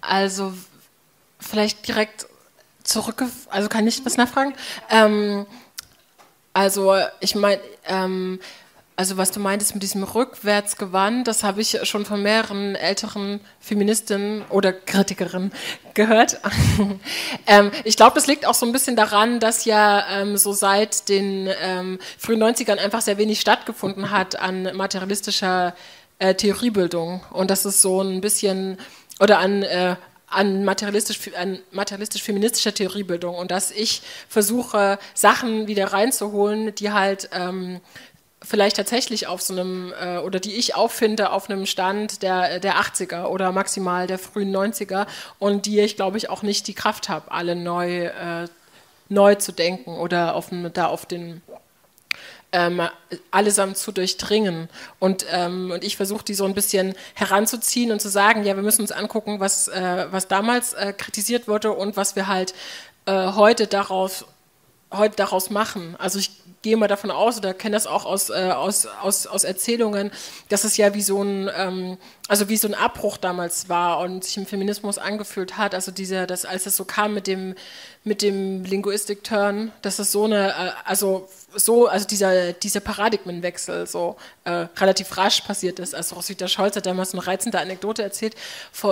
Also vielleicht direkt zurück, also kann ich was nachfragen? Also ich meine, also was du meintest mit diesem Rückwärtsgewand, das habe ich schon von mehreren älteren Feministinnen oder Kritikerinnen gehört. Ich glaube, das liegt auch so ein bisschen daran, dass ja so seit den frühen 90ern einfach sehr wenig stattgefunden hat an materialistischer Theoriebildung und das ist so ein bisschen, oder an materialistisch-feministischer Theoriebildung und dass ich versuche, Sachen wieder reinzuholen, die halt vielleicht tatsächlich auf so einem, oder die ich auffinde, auf einem Stand der 80er oder maximal der frühen 90er und die ich, glaube ich, auch nicht die Kraft habe, alle neu zu denken oder allesamt zu durchdringen. Und ich versuche, die so ein bisschen heranzuziehen und zu sagen, ja, wir müssen uns angucken, was damals kritisiert wurde und was wir halt heute daraus machen. Also ich gehe mal davon aus oder kenne das auch aus Erzählungen, dass es ja wie so ein Abbruch damals war und sich im Feminismus angefühlt hat. Also als es so kam mit dem Linguistik-Turn, dass es dieser Paradigmenwechsel so relativ rasch passiert ist. Also Roswitha Scholz hat damals eine reizende Anekdote erzählt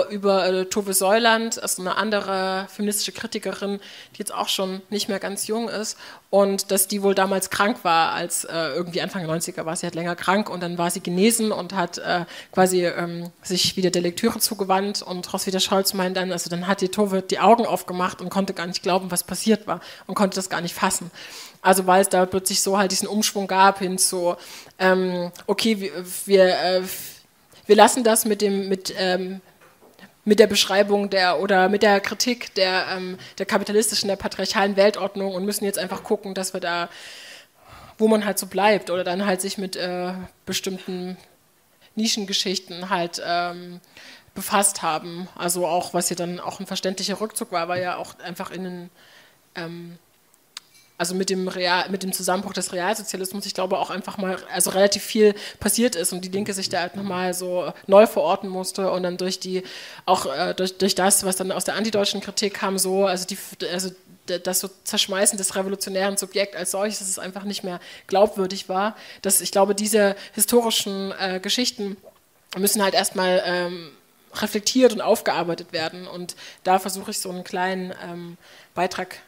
über Tove Seuland, also eine andere feministische Kritikerin, die jetzt auch schon nicht mehr ganz jung ist, und dass die wohl damals krank war, als irgendwie Anfang der 90er war sie halt länger krank und dann war sie genesen und hat sich wieder der Lektüre zugewandt, und Roswitha Scholz meint dann, also dann hat die Tove die Augen aufgemacht und konnte gar nicht glauben, was passiert war, und konnte das gar nicht fassen. Also weil es da plötzlich so halt diesen Umschwung gab hin zu, okay, wir lassen das mit der Beschreibung mit der Kritik der kapitalistischen, der patriarchalen Weltordnung und müssen jetzt einfach gucken, dass wir da, wo man halt so bleibt, oder dann halt sich mit bestimmten Nischengeschichten halt befasst haben. Also auch, was hier dann auch ein verständlicher Rückzug war, weil ja auch einfach mit dem Zusammenbruch des Realsozialismus, ich glaube auch einfach mal, also relativ viel passiert ist und die Linke sich da halt nochmal so neu verorten musste und dann durch das, was dann aus der antideutschen Kritik kam, das so Zerschmeißen des revolutionären Subjekts als solches, dass es einfach nicht mehr glaubwürdig war. Dass, ich glaube, diese historischen Geschichten müssen halt erstmal reflektiert und aufgearbeitet werden, und da versuche ich so einen kleinen Beitrag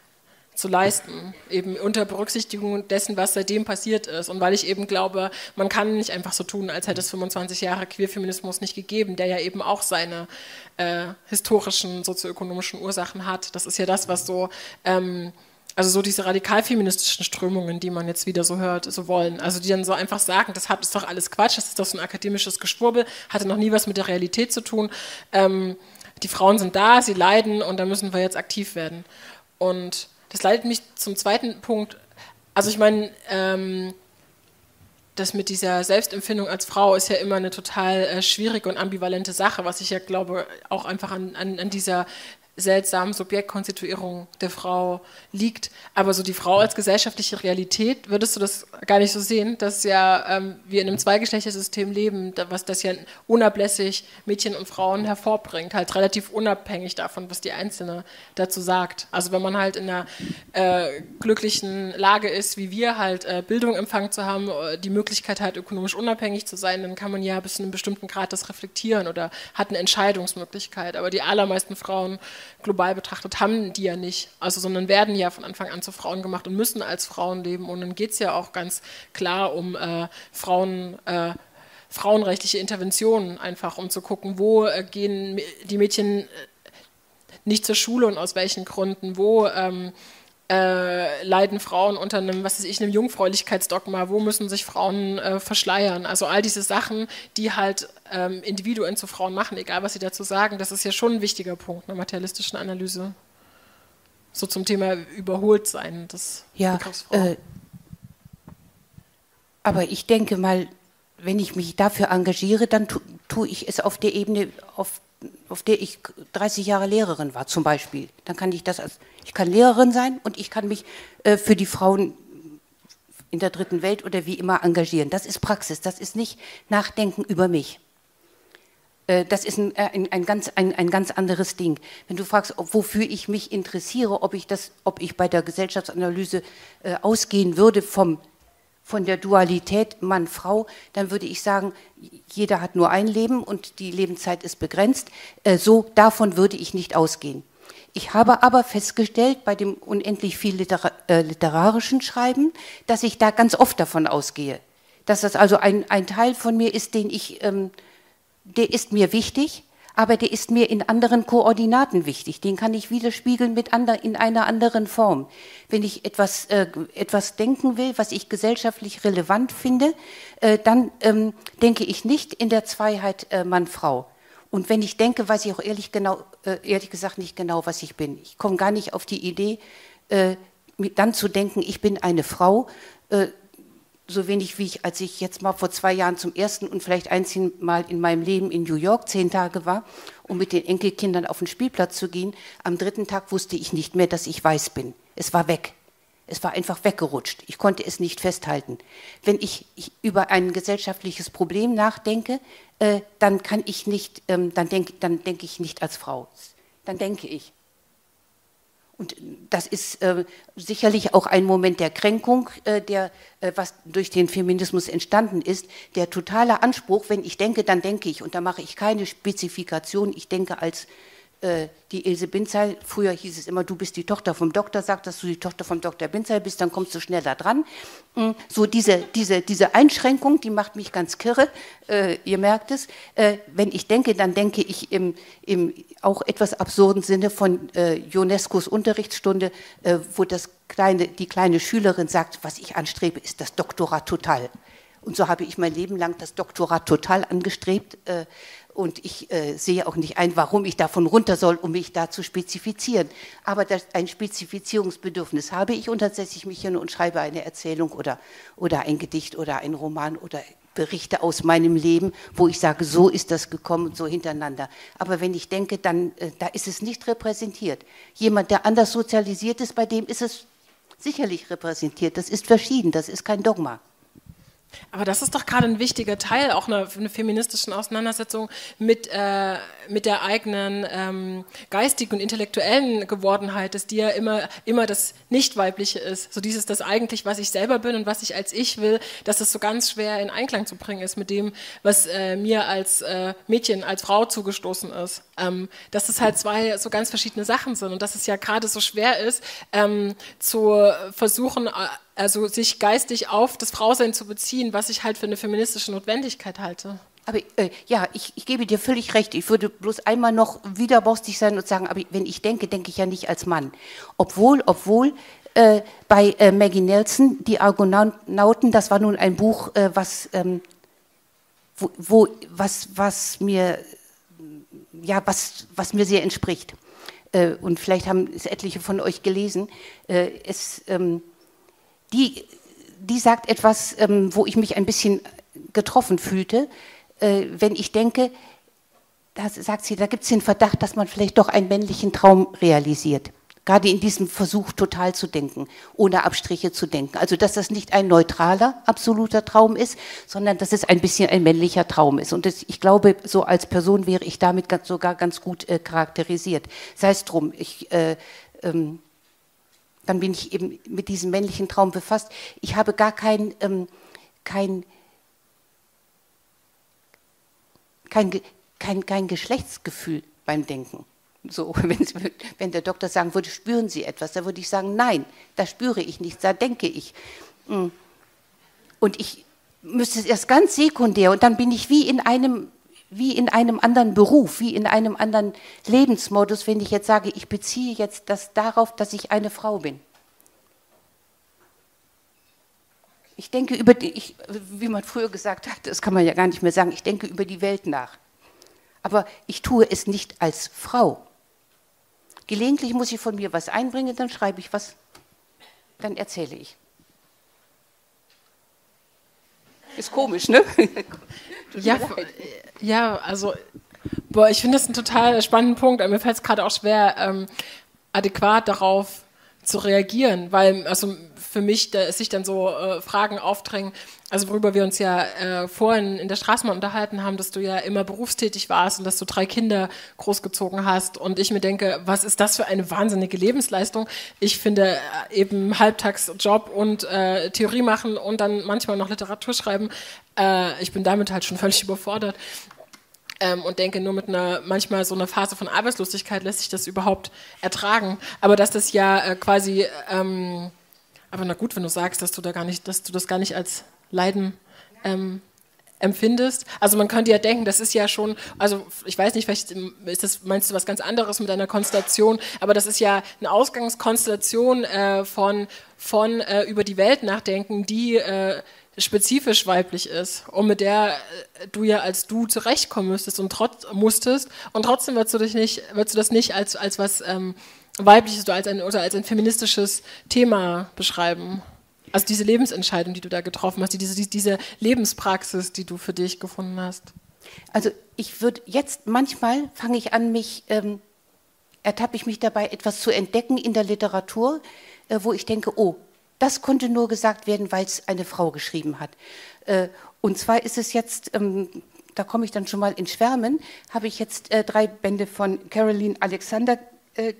zu leisten, eben unter Berücksichtigung dessen, was seitdem passiert ist. Und weil ich eben glaube, man kann nicht einfach so tun, als hätte es 25 Jahre Queerfeminismus nicht gegeben, der ja eben auch seine historischen, sozioökonomischen Ursachen hat. Das ist ja das, was so, so diese radikalfeministischen Strömungen, die man jetzt wieder so hört, so wollen, also die dann so einfach sagen, das ist doch alles Quatsch, das ist doch so ein akademisches Geschwurbel, hatte noch nie was mit der Realität zu tun. Die Frauen sind da, sie leiden und da müssen wir jetzt aktiv werden. Und das leitet mich zum zweiten Punkt. Also ich meine, das mit dieser Selbstempfindung als Frau ist ja immer eine total schwierige und ambivalente Sache, was ich ja glaube auch einfach an dieser seltsamen Subjektkonstituierung der Frau liegt. Aber so die Frau als gesellschaftliche Realität, würdest du das gar nicht so sehen, dass ja wir in einem Zweigeschlechtersystem leben, was das ja unablässig Mädchen und Frauen hervorbringt, halt relativ unabhängig davon, was die Einzelne dazu sagt. Also wenn man halt in einer glücklichen Lage ist, wie wir halt Bildung empfangen zu haben, die Möglichkeit halt ökonomisch unabhängig zu sein, dann kann man ja bis zu einem bestimmten Grad das reflektieren oder hat eine Entscheidungsmöglichkeit. Aber die allermeisten Frauen global betrachtet haben die ja nicht, also sondern werden ja von Anfang an zu Frauen gemacht und müssen als Frauen leben, und dann geht es ja auch ganz klar um frauenrechtliche Interventionen, einfach um zu gucken, wo gehen die Mädchen nicht zur Schule und aus welchen Gründen, wo leiden Frauen unter einem, einem Jungfräulichkeitsdogma, wo müssen sich Frauen verschleiern, also all diese Sachen, die halt Individuen zu Frauen machen, egal was sie dazu sagen, das ist ja schon ein wichtiger Punkt einer materialistischen Analyse. So zum Thema Überholtsein des Begriffs Frau. Aber ich denke mal, wenn ich mich dafür engagiere, dann tue ich es auf der Ebene, auf der ich 30 Jahre Lehrerin war zum Beispiel. Dann kann ich ich kann Lehrerin sein und ich kann mich für die Frauen in der dritten Welt oder wie immer engagieren. Das ist Praxis, das ist nicht Nachdenken über mich. Das ist ein ganz anderes Ding. Wenn du fragst, wofür ich mich interessiere, ob ich bei der Gesellschaftsanalyse ausgehen würde von der Dualität Mann-Frau, dann würde ich sagen, jeder hat nur ein Leben und die Lebenszeit ist begrenzt. So, davon würde ich nicht ausgehen. Ich habe aber festgestellt, bei dem unendlich viel literarischen Schreiben, dass ich da ganz oft davon ausgehe. Dass das also ein Teil von mir ist, der ist mir wichtig, aber der ist mir in anderen Koordinaten wichtig. Den kann ich widerspiegeln mit in einer anderen Form. Wenn ich etwas denken will, was ich gesellschaftlich relevant finde, dann denke ich nicht in der Zweiheit Mann-Frau. Und wenn ich denke, weiß ich auch ehrlich gesagt nicht genau, was ich bin. Ich komme gar nicht auf die Idee, dann zu denken, ich bin eine Frau, so wenig wie ich, als ich jetzt mal vor 2 Jahren zum ersten und vielleicht einzigen Mal in meinem Leben in New York 10 Tage war, um mit den Enkelkindern auf den Spielplatz zu gehen. Am 3. Tag wusste ich nicht mehr, dass ich weiß bin. Es war weg. Es war einfach weggerutscht. Ich konnte es nicht festhalten. Wenn ich über ein gesellschaftliches Problem nachdenke, dann kann ich nicht, dann denke ich nicht als Frau. Dann denke ich. Und das ist sicherlich auch ein Moment der Kränkung, was durch den Feminismus entstanden ist. Der totale Anspruch, wenn ich denke, dann denke ich. Und da mache ich keine Spezifikation. Ich denke als die Ilse Bindseil, früher hieß es immer, du bist die Tochter vom Doktor, sag, dass du die Tochter vom Dr. Bindseil bist, dann kommst du schneller dran. So diese Einschränkung, die macht mich ganz kirre, ihr merkt es. Wenn ich denke, dann denke ich im auch etwas absurden Sinne von UNESCOs Unterrichtsstunde, wo die kleine Schülerin sagt, was ich anstrebe, ist das Doktorat total. Und so habe ich mein Leben lang das Doktorat total angestrebt, und ich sehe auch nicht ein, warum ich davon runter soll, um mich da zu spezifizieren. Aber ein Spezifizierungsbedürfnis habe ich, und dann setze ich mich hin und schreibe eine Erzählung oder ein Gedicht oder einen Roman oder Berichte aus meinem Leben, wo ich sage, so ist das gekommen, so hintereinander. Aber wenn ich denke, dann da ist es nicht repräsentiert. Jemand, der anders sozialisiert ist, bei dem ist es sicherlich repräsentiert. Das ist verschieden, das ist kein Dogma. Aber das ist doch gerade ein wichtiger Teil auch einer feministischen Auseinandersetzung mit der eigenen geistigen und intellektuellen Gewordenheit, dass die ja immer das Nicht-Weibliche ist. So dieses, das eigentlich, was ich selber bin und was ich als ich will, dass das so ganz schwer in Einklang zu bringen ist mit dem, was mir als Mädchen, als Frau zugestoßen ist. Dass es halt zwei so ganz verschiedene Sachen sind und dass es ja gerade so schwer ist, zu versuchen, also sich geistig auf das Frausein zu beziehen, was ich halt für eine feministische Notwendigkeit halte. Aber ja, ich gebe dir völlig recht. Ich würde bloß einmal noch wieder borstig sein und sagen, aber wenn ich denke, denke ich ja nicht als Mann. Obwohl bei Maggie Nelson, Die Argonauten, das war nun ein Buch, was mir sehr entspricht. Und vielleicht haben es etliche von euch gelesen. Die sagt etwas, wo ich mich ein bisschen getroffen fühlte, wenn ich denke, da sagt sie, da gibt es den Verdacht, dass man vielleicht doch einen männlichen Traum realisiert. Gerade in diesem Versuch, total zu denken, ohne Abstriche zu denken. Also, dass das nicht ein neutraler, absoluter Traum ist, sondern dass es ein bisschen ein männlicher Traum ist. Und ich glaube, so als Person wäre ich damit sogar ganz gut charakterisiert. Sei es drum, dann bin ich eben mit diesem männlichen Traum befasst. Ich habe gar kein Geschlechtsgefühl beim Denken. So, wenn der Doktor sagen würde, spüren Sie etwas, da würde ich sagen, nein, da spüre ich nichts, da denke ich. Und ich müsste es erst ganz sekundär, und dann bin ich wie in einem anderen Beruf, wie in einem anderen Lebensmodus, wenn ich jetzt sage, ich beziehe jetzt das darauf, dass ich eine Frau bin. Ich denke wie man früher gesagt hat, das kann man ja gar nicht mehr sagen, ich denke über die Welt nach. Aber ich tue es nicht als Frau. Gelegentlich muss ich von mir was einbringen, dann schreibe ich was, dann erzähle ich. Ist komisch, ne? Ja, also boah, ich finde das einen total spannenden Punkt. Mir fällt es gerade auch schwer, adäquat darauf zu reagieren, weil also für mich da sich dann so Fragen aufdrängen, also worüber wir uns ja vorhin in der Straßenbahn unterhalten haben, dass du ja immer berufstätig warst und dass du 3 Kinder großgezogen hast, und ich mir denke, was ist das für eine wahnsinnige Lebensleistung? Ich finde eben Halbtagsjob und Theorie machen und dann manchmal noch Literatur schreiben, ich bin damit halt schon völlig überfordert. Und denke, nur mit manchmal so einer Phase von Arbeitslosigkeit lässt sich das überhaupt ertragen. Aber dass das ja quasi, aber na gut, wenn du sagst, dass du das gar nicht als Leiden empfindest. Also man könnte ja denken, das ist ja schon, also ich weiß nicht, vielleicht ist das, meinst du was ganz anderes mit einer Konstellation, aber das ist ja eine Ausgangskonstellation von über die Welt nachdenken, die spezifisch weiblich ist und mit der du ja als du zurechtkommen müsstest und trotzdem würdest du das nicht als was Weibliches oder als ein feministisches Thema beschreiben. Also diese Lebensentscheidung, die du da getroffen hast, diese Lebenspraxis, die du für dich gefunden hast. Also ich würde jetzt, manchmal fange ich an, ertappe ich mich dabei, etwas zu entdecken in der Literatur, wo ich denke, oh, das konnte nur gesagt werden, weil es eine Frau geschrieben hat. Und zwar ist es jetzt, da komme ich dann schon mal in Schwärmen, habe ich jetzt 3 Bände von Caroline Alexander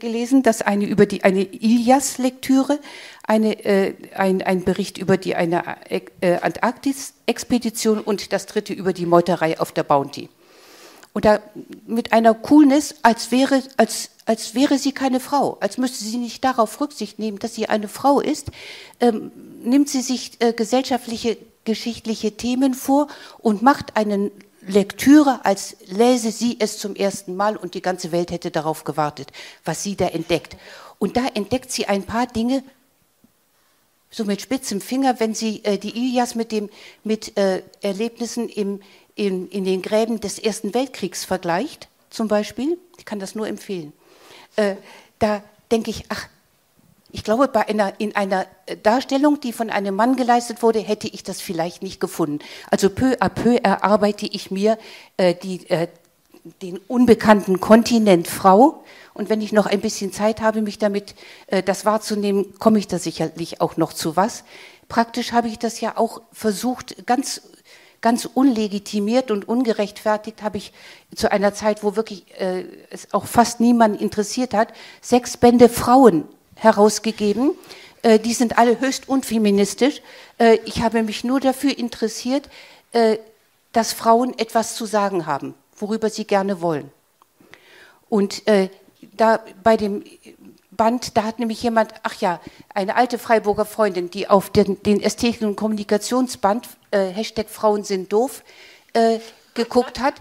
gelesen, das eine über eine Ilias-Lektüre, ein Bericht über eine Antarktis-Expedition und das dritte über die Meuterei auf der Bounty. Und da mit einer Coolness, als wäre sie keine Frau, als müsste sie nicht darauf Rücksicht nehmen, dass sie eine Frau ist, nimmt sie sich gesellschaftliche, geschichtliche Themen vor und macht einen Lektüre, als läse sie es zum ersten Mal und die ganze Welt hätte darauf gewartet, was sie da entdeckt. Und da entdeckt sie ein paar Dinge, so mit spitzem Finger, wenn sie die Ilias mit Erlebnissen in den Gräben des Ersten Weltkriegs vergleicht, zum Beispiel. Ich kann das nur empfehlen. Da denke ich, ach, ich glaube, in einer Darstellung, die von einem Mann geleistet wurde, hätte ich das vielleicht nicht gefunden. Also peu à peu erarbeite ich mir den unbekannten Kontinent Frau. Und wenn ich noch ein bisschen Zeit habe, mich damit das wahrzunehmen, komme ich da sicherlich auch noch zu was. Praktisch habe ich das ja auch versucht, ganz unlegitimiert und ungerechtfertigt habe ich zu einer Zeit, wo wirklich es auch fast niemanden interessiert hat, 6 Bände Frauen herausgegeben. Die sind alle höchst unfeministisch. Ich habe mich nur dafür interessiert, dass Frauen etwas zu sagen haben, worüber sie gerne wollen. Und da bei dem Band, da hat nämlich jemand, ach ja, eine alte Freiburger Freundin, die auf den Ästhetik- und Kommunikationsband #Frauen sind doof geguckt hat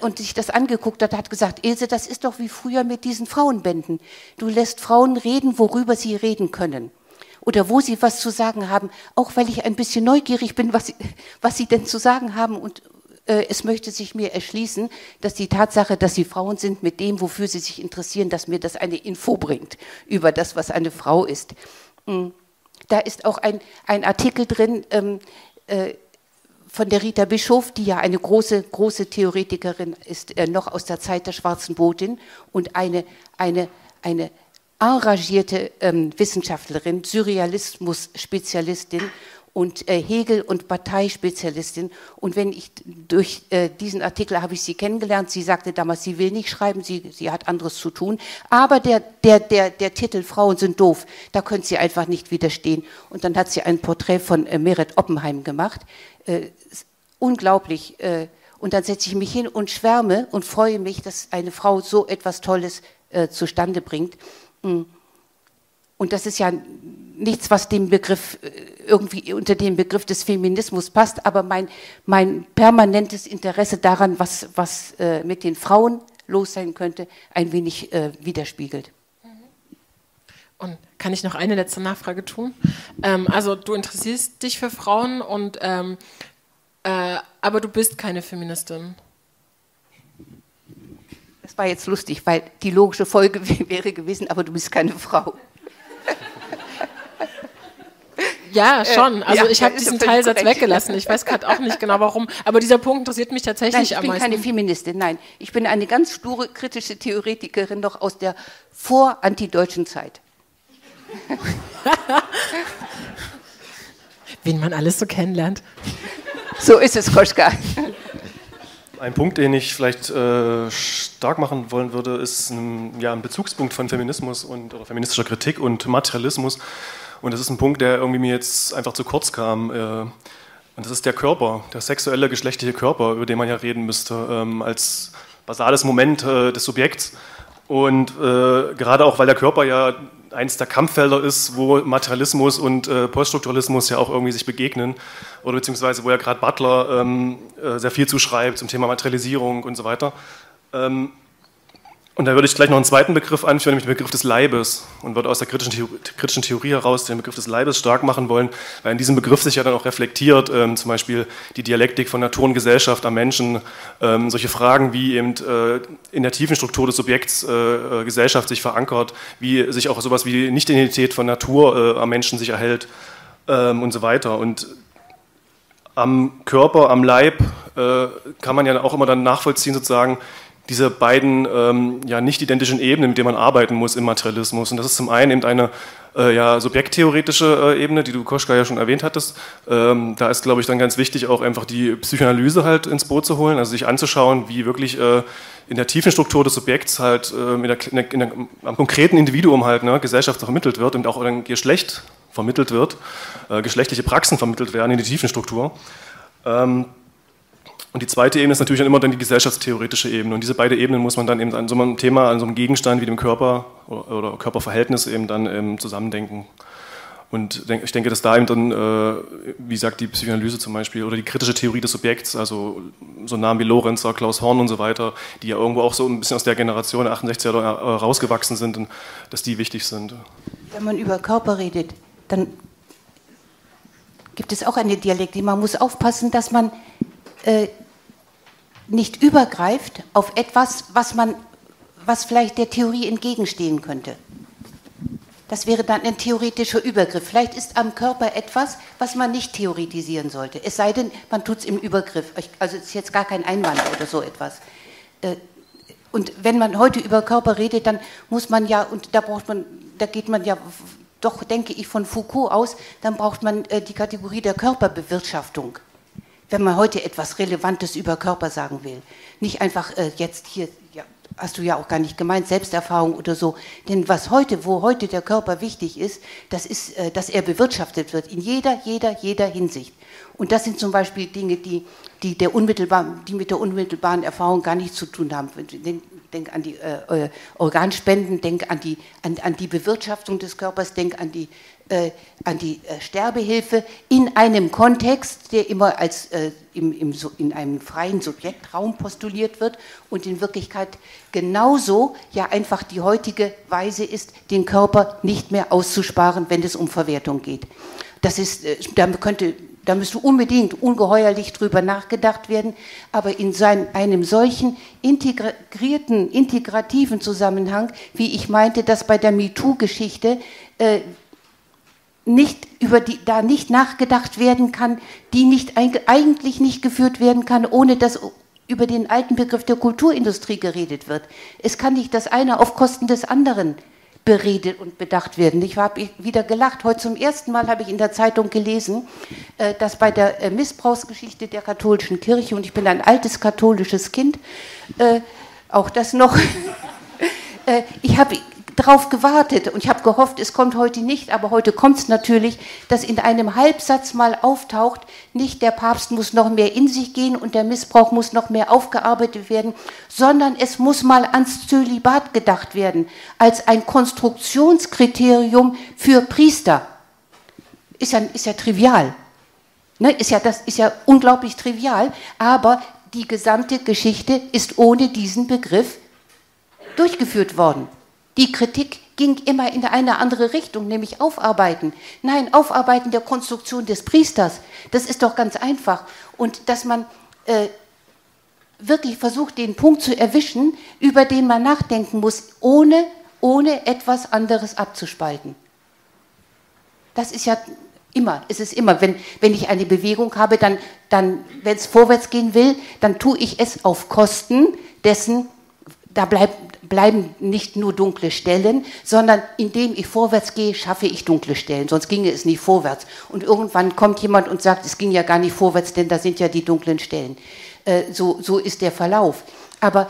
und sich das angeguckt hat, hat gesagt, Ilse, das ist doch wie früher mit diesen Frauenbänden. Du lässt Frauen reden, worüber sie reden können oder wo sie was zu sagen haben, auch weil ich ein bisschen neugierig bin, was sie denn zu sagen haben und es möchte sich mir erschließen, dass die Tatsache, dass sie Frauen sind, mit dem, wofür sie sich interessieren, dass mir das eine Info bringt über das, was eine Frau ist. Da ist auch ein Artikel drin, von der Rita Bischof, die ja eine große Theoretikerin ist, noch aus der Zeit der Schwarzen Botin und eine engagierte Wissenschaftlerin, Surrealismus-Spezialistin und Hegel- und Parteispezialistin. Und wenn ich durch diesen Artikel habe ich sie kennengelernt, sie sagte damals, sie will nicht schreiben, sie hat anderes zu tun, aber der Titel Frauen sind doof, da könnte sie einfach nicht widerstehen. Und dann hat sie ein Porträt von Meret Oppenheim gemacht, unglaublich. Und dann setze ich mich hin und schwärme und freue mich, dass eine Frau so etwas Tolles zustande bringt. Und das ist ja nichts, was dem Begriff irgendwie unter den Begriff des Feminismus passt, aber mein permanentes Interesse daran, was mit den Frauen los sein könnte, ein wenig widerspiegelt. Und kann ich noch eine letzte Nachfrage tun? Also du interessierst dich für Frauen, und, aber du bist keine Feministin. Das war jetzt lustig, weil die logische Folge wäre gewesen, aber du bist keine Frau. Ja, schon. Also ja, ich habe diesen Teilsatz weggelassen. Ich weiß gerade auch nicht genau, warum. Aber dieser Punkt interessiert mich tatsächlich am meisten. Nein, ich bin keine Feministin, nein. Ich bin eine ganz sture, kritische Theoretikerin noch aus der vor-antideutschen Zeit. Wen man alles so kennenlernt. So ist es, Koschka. Ein Punkt, den ich vielleicht stark machen wollen würde, ist ein Bezugspunkt von Feminismus oder feministischer Kritik und Materialismus. Und das ist ein Punkt, der irgendwie mir jetzt einfach zu kurz kam. Und das ist der Körper, der sexuelle, geschlechtliche Körper, über den man ja reden müsste, als basales Moment des Subjekts. Und gerade auch, weil der Körper ja eins der Kampffelder ist, wo Materialismus und Poststrukturalismus ja auch irgendwie sich begegnen, oder beziehungsweise wo ja gerade Butler sehr viel zuschreibt zum Thema Materialisierung und so weiter. Und da würde ich gleich noch einen zweiten Begriff anführen, nämlich den Begriff des Leibes, und würde aus der kritischen Theorie heraus den Begriff des Leibes stark machen wollen, weil in diesem Begriff sich ja dann auch reflektiert, zum Beispiel die Dialektik von Natur und Gesellschaft am Menschen, solche Fragen wie eben in der tiefen Struktur des Subjekts Gesellschaft sich verankert, wie sich auch sowas wie die Nicht-Identität von Natur am Menschen sich erhält und so weiter. Und am Körper, am Leib kann man ja auch immer dann nachvollziehen sozusagen, diese beiden ja nicht identischen Ebenen, mit denen man arbeiten muss im Materialismus. Und das ist zum einen eben eine ja, subjekttheoretische Ebene, die du, Koschka, ja schon erwähnt hattest. Da ist, glaube ich, dann ganz wichtig, auch einfach die Psychoanalyse halt ins Boot zu holen, also sich anzuschauen, wie wirklich in der tiefen Struktur des Subjekts halt am konkreten Individuum halt Gesellschaft vermittelt wird und auch dann Geschlecht vermittelt wird, geschlechtliche Praxen vermittelt werden in die tiefen Struktur. Und die zweite Ebene ist natürlich dann immer dann die gesellschaftstheoretische Ebene. Und diese beiden Ebenen muss man dann eben an so einem Thema, an so einem Gegenstand wie dem Körper oder Körperverhältnis eben dann zusammendenken. Und ich denke, dass da eben dann, wie gesagt, die Psychoanalyse zum Beispiel oder die kritische Theorie des Subjekts, also so Namen wie Lorenzer, Klaus Horn und so weiter, die ja irgendwo auch so ein bisschen aus der Generation der 68er rausgewachsen sind, und dass die wichtig sind. Wenn man über Körper redet, dann gibt es auch eine Dialektik. Man muss aufpassen, dass man nicht übergreift auf etwas, was vielleicht der Theorie entgegenstehen könnte. Das wäre dann ein theoretischer Übergriff. Vielleicht ist am Körper etwas, was man nicht theoretisieren sollte. Es sei denn, man tut es im Übergriff. Also es ist jetzt gar kein Einwand oder so etwas. Und wenn man heute über Körper redet, dann muss man ja, und da braucht man, da geht man ja doch, denke ich, von Foucault aus, dann braucht man die Kategorie der Körperbewirtschaftung, wenn man heute etwas Relevantes über Körper sagen will. Nicht einfach jetzt hier, ja, hast du ja auch gar nicht gemeint, Selbsterfahrung oder so. Denn was heute, wo heute der Körper wichtig ist, dass er bewirtschaftet wird in jeder Hinsicht. Und das sind zum Beispiel Dinge, die mit der unmittelbaren Erfahrung gar nichts zu tun haben. Denk an die Organspenden, denk an die Bewirtschaftung des Körpers, denk an die Sterbehilfe in einem Kontext, der immer als in einem freien Subjektraum postuliert wird und in Wirklichkeit genauso ja einfach die heutige Weise ist, den Körper nicht mehr auszusparen, wenn es um Verwertung geht. Das ist, da müsste unbedingt ungeheuerlich drüber nachgedacht werden, aber in einem solchen integrierten, integrativen Zusammenhang, wie ich meinte, dass bei der MeToo-Geschichte nicht über die da nicht nachgedacht werden kann, die eigentlich nicht geführt werden kann, ohne dass über den alten Begriff der Kulturindustrie geredet wird. Es kann nicht das eine auf Kosten des anderen beredet und bedacht werden. Ich habe wieder gelacht. Heute zum ersten Mal habe ich in der Zeitung gelesen, dass bei der Missbrauchsgeschichte der katholischen Kirche, und ich bin ein altes katholisches Kind, auch das noch, ich habe darauf gewartet und ich habe gehofft, es kommt heute nicht, aber heute kommt es natürlich, dass in einem Halbsatz mal auftaucht, nicht der Papst muss noch mehr in sich gehen und der Missbrauch muss noch mehr aufgearbeitet werden, sondern es muss mal ans Zölibat gedacht werden, als ein Konstruktionskriterium für Priester. Ist ja trivial, ne? Das ist ja unglaublich trivial, aber die gesamte Geschichte ist ohne diesen Begriff durchgeführt worden. Die Kritik ging immer in eine andere Richtung, nämlich aufarbeiten. Nein, aufarbeiten der Konstruktion des Priesters, das ist doch ganz einfach. Und dass man wirklich versucht, den Punkt zu erwischen, über den man nachdenken muss, ohne etwas anderes abzuspalten. Das ist ja immer, es ist immer, wenn ich eine Bewegung habe, dann wenn es vorwärts gehen will, dann tue ich es auf Kosten dessen, da bleiben nicht nur dunkle Stellen, sondern indem ich vorwärts gehe, schaffe ich dunkle Stellen, sonst ginge es nicht vorwärts. Und irgendwann kommt jemand und sagt, es ging ja gar nicht vorwärts, denn da sind ja die dunklen Stellen. So ist der Verlauf. Aber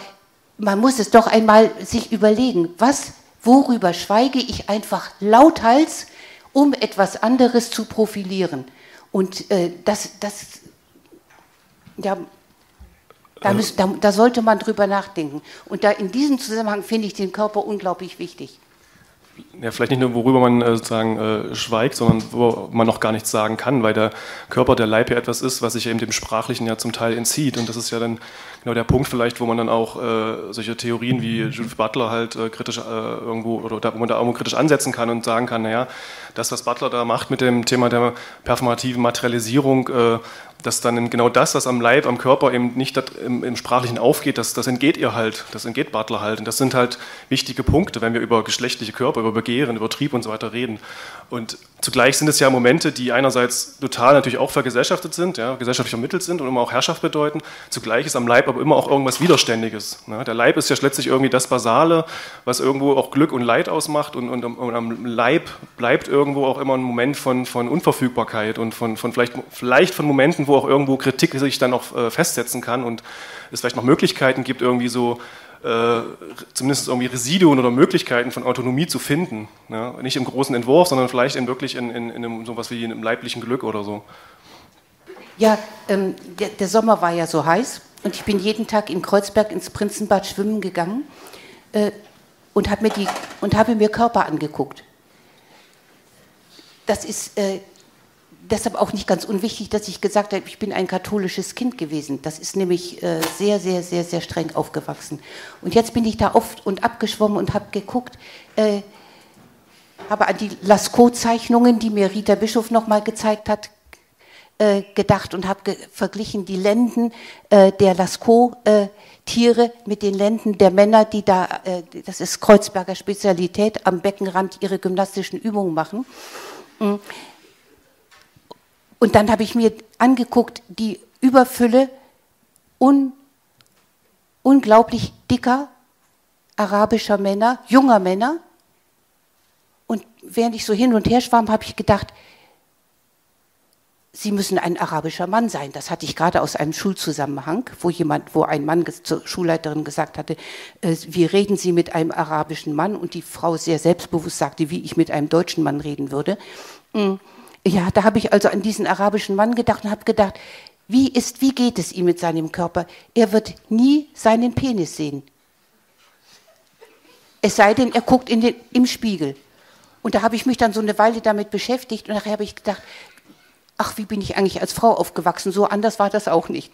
man muss es doch einmal sich überlegen, worüber schweige ich einfach lauthals, um etwas anderes zu profilieren. Und ja, da sollte man drüber nachdenken. Und in diesem Zusammenhang finde ich den Körper unglaublich wichtig. ja, vielleicht nicht nur, worüber man sozusagen schweigt, sondern worüber man noch gar nichts sagen kann, weil der Körper, der Leib ja etwas ist, was sich eben dem Sprachlichen ja zum Teil entzieht. Und das ist ja dann genau der Punkt vielleicht, wo man dann auch solche Theorien wie Judith Butler halt kritisch irgendwo, oder da, wo man da irgendwo kritisch ansetzen kann und sagen kann, naja, das, was Butler da macht mit dem Thema der performativen Materialisierung, dass dann genau das, was am Leib, am Körper eben nicht im Sprachlichen aufgeht, das entgeht ihr halt, das entgeht Butler halt. Und das sind halt wichtige Punkte, wenn wir über geschlechtliche Körper, über Begehren, über Trieb und so weiter reden. Und zugleich sind es ja Momente, die einerseits total natürlich auch vergesellschaftet sind, ja, gesellschaftlich vermittelt sind und immer auch Herrschaft bedeuten. Zugleich ist am Leib aber immer auch irgendwas Widerständiges. Ne? Der Leib ist ja letztlich irgendwie das Basale, was irgendwo auch Glück und Leid ausmacht, und am Leib bleibt irgendwo auch immer ein Moment von Unverfügbarkeit und von vielleicht von Momenten, wo auch irgendwo Kritik sich dann auch festsetzen kann und es vielleicht noch Möglichkeiten gibt, irgendwie so zumindest irgendwie Residuen oder Möglichkeiten von Autonomie zu finden. Ja? Nicht im großen Entwurf, sondern vielleicht in wirklich in sowas wie in einem leiblichen Glück oder so. Ja, der Sommer war ja so heiß und ich bin jeden Tag in Kreuzberg ins Prinzenbad schwimmen gegangen und habe mir Körper angeguckt. Das ist deshalb auch nicht ganz unwichtig, dass ich gesagt habe, ich bin ein katholisches Kind gewesen. Das ist nämlich sehr, sehr, sehr, sehr streng aufgewachsen. Und jetzt bin ich da oft und abgeschwommen und habe geguckt, habe an die Lascaux-Zeichnungen, die mir Rita Bischof nochmal gezeigt hat, gedacht und habe verglichen die Lenden der Lascaux-Tiere mit den Lenden der Männer, die da, das ist Kreuzberger Spezialität, am Beckenrand ihre gymnastischen Übungen machen. Und dann habe ich mir angeguckt, die Überfülle unglaublich dicker arabischer Männer, junger Männer. Und während ich so hin und her schwamm, habe ich gedacht, Sie müssen ein arabischer Mann sein. Das hatte ich gerade aus einem Schulzusammenhang, wo ein Mann zur Schulleiterin gesagt hatte, wie reden Sie mit einem arabischen Mann? Und die Frau sehr selbstbewusst sagte, wie ich mit einem deutschen Mann reden würde. Ja, da habe ich also an diesen arabischen Mann gedacht und habe gedacht, wie geht es ihm mit seinem Körper? Er wird nie seinen Penis sehen. Es sei denn, er guckt im Spiegel. Und da habe ich mich dann so eine Weile damit beschäftigt und nachher habe ich gedacht, ach, wie bin ich eigentlich als Frau aufgewachsen? So anders war das auch nicht.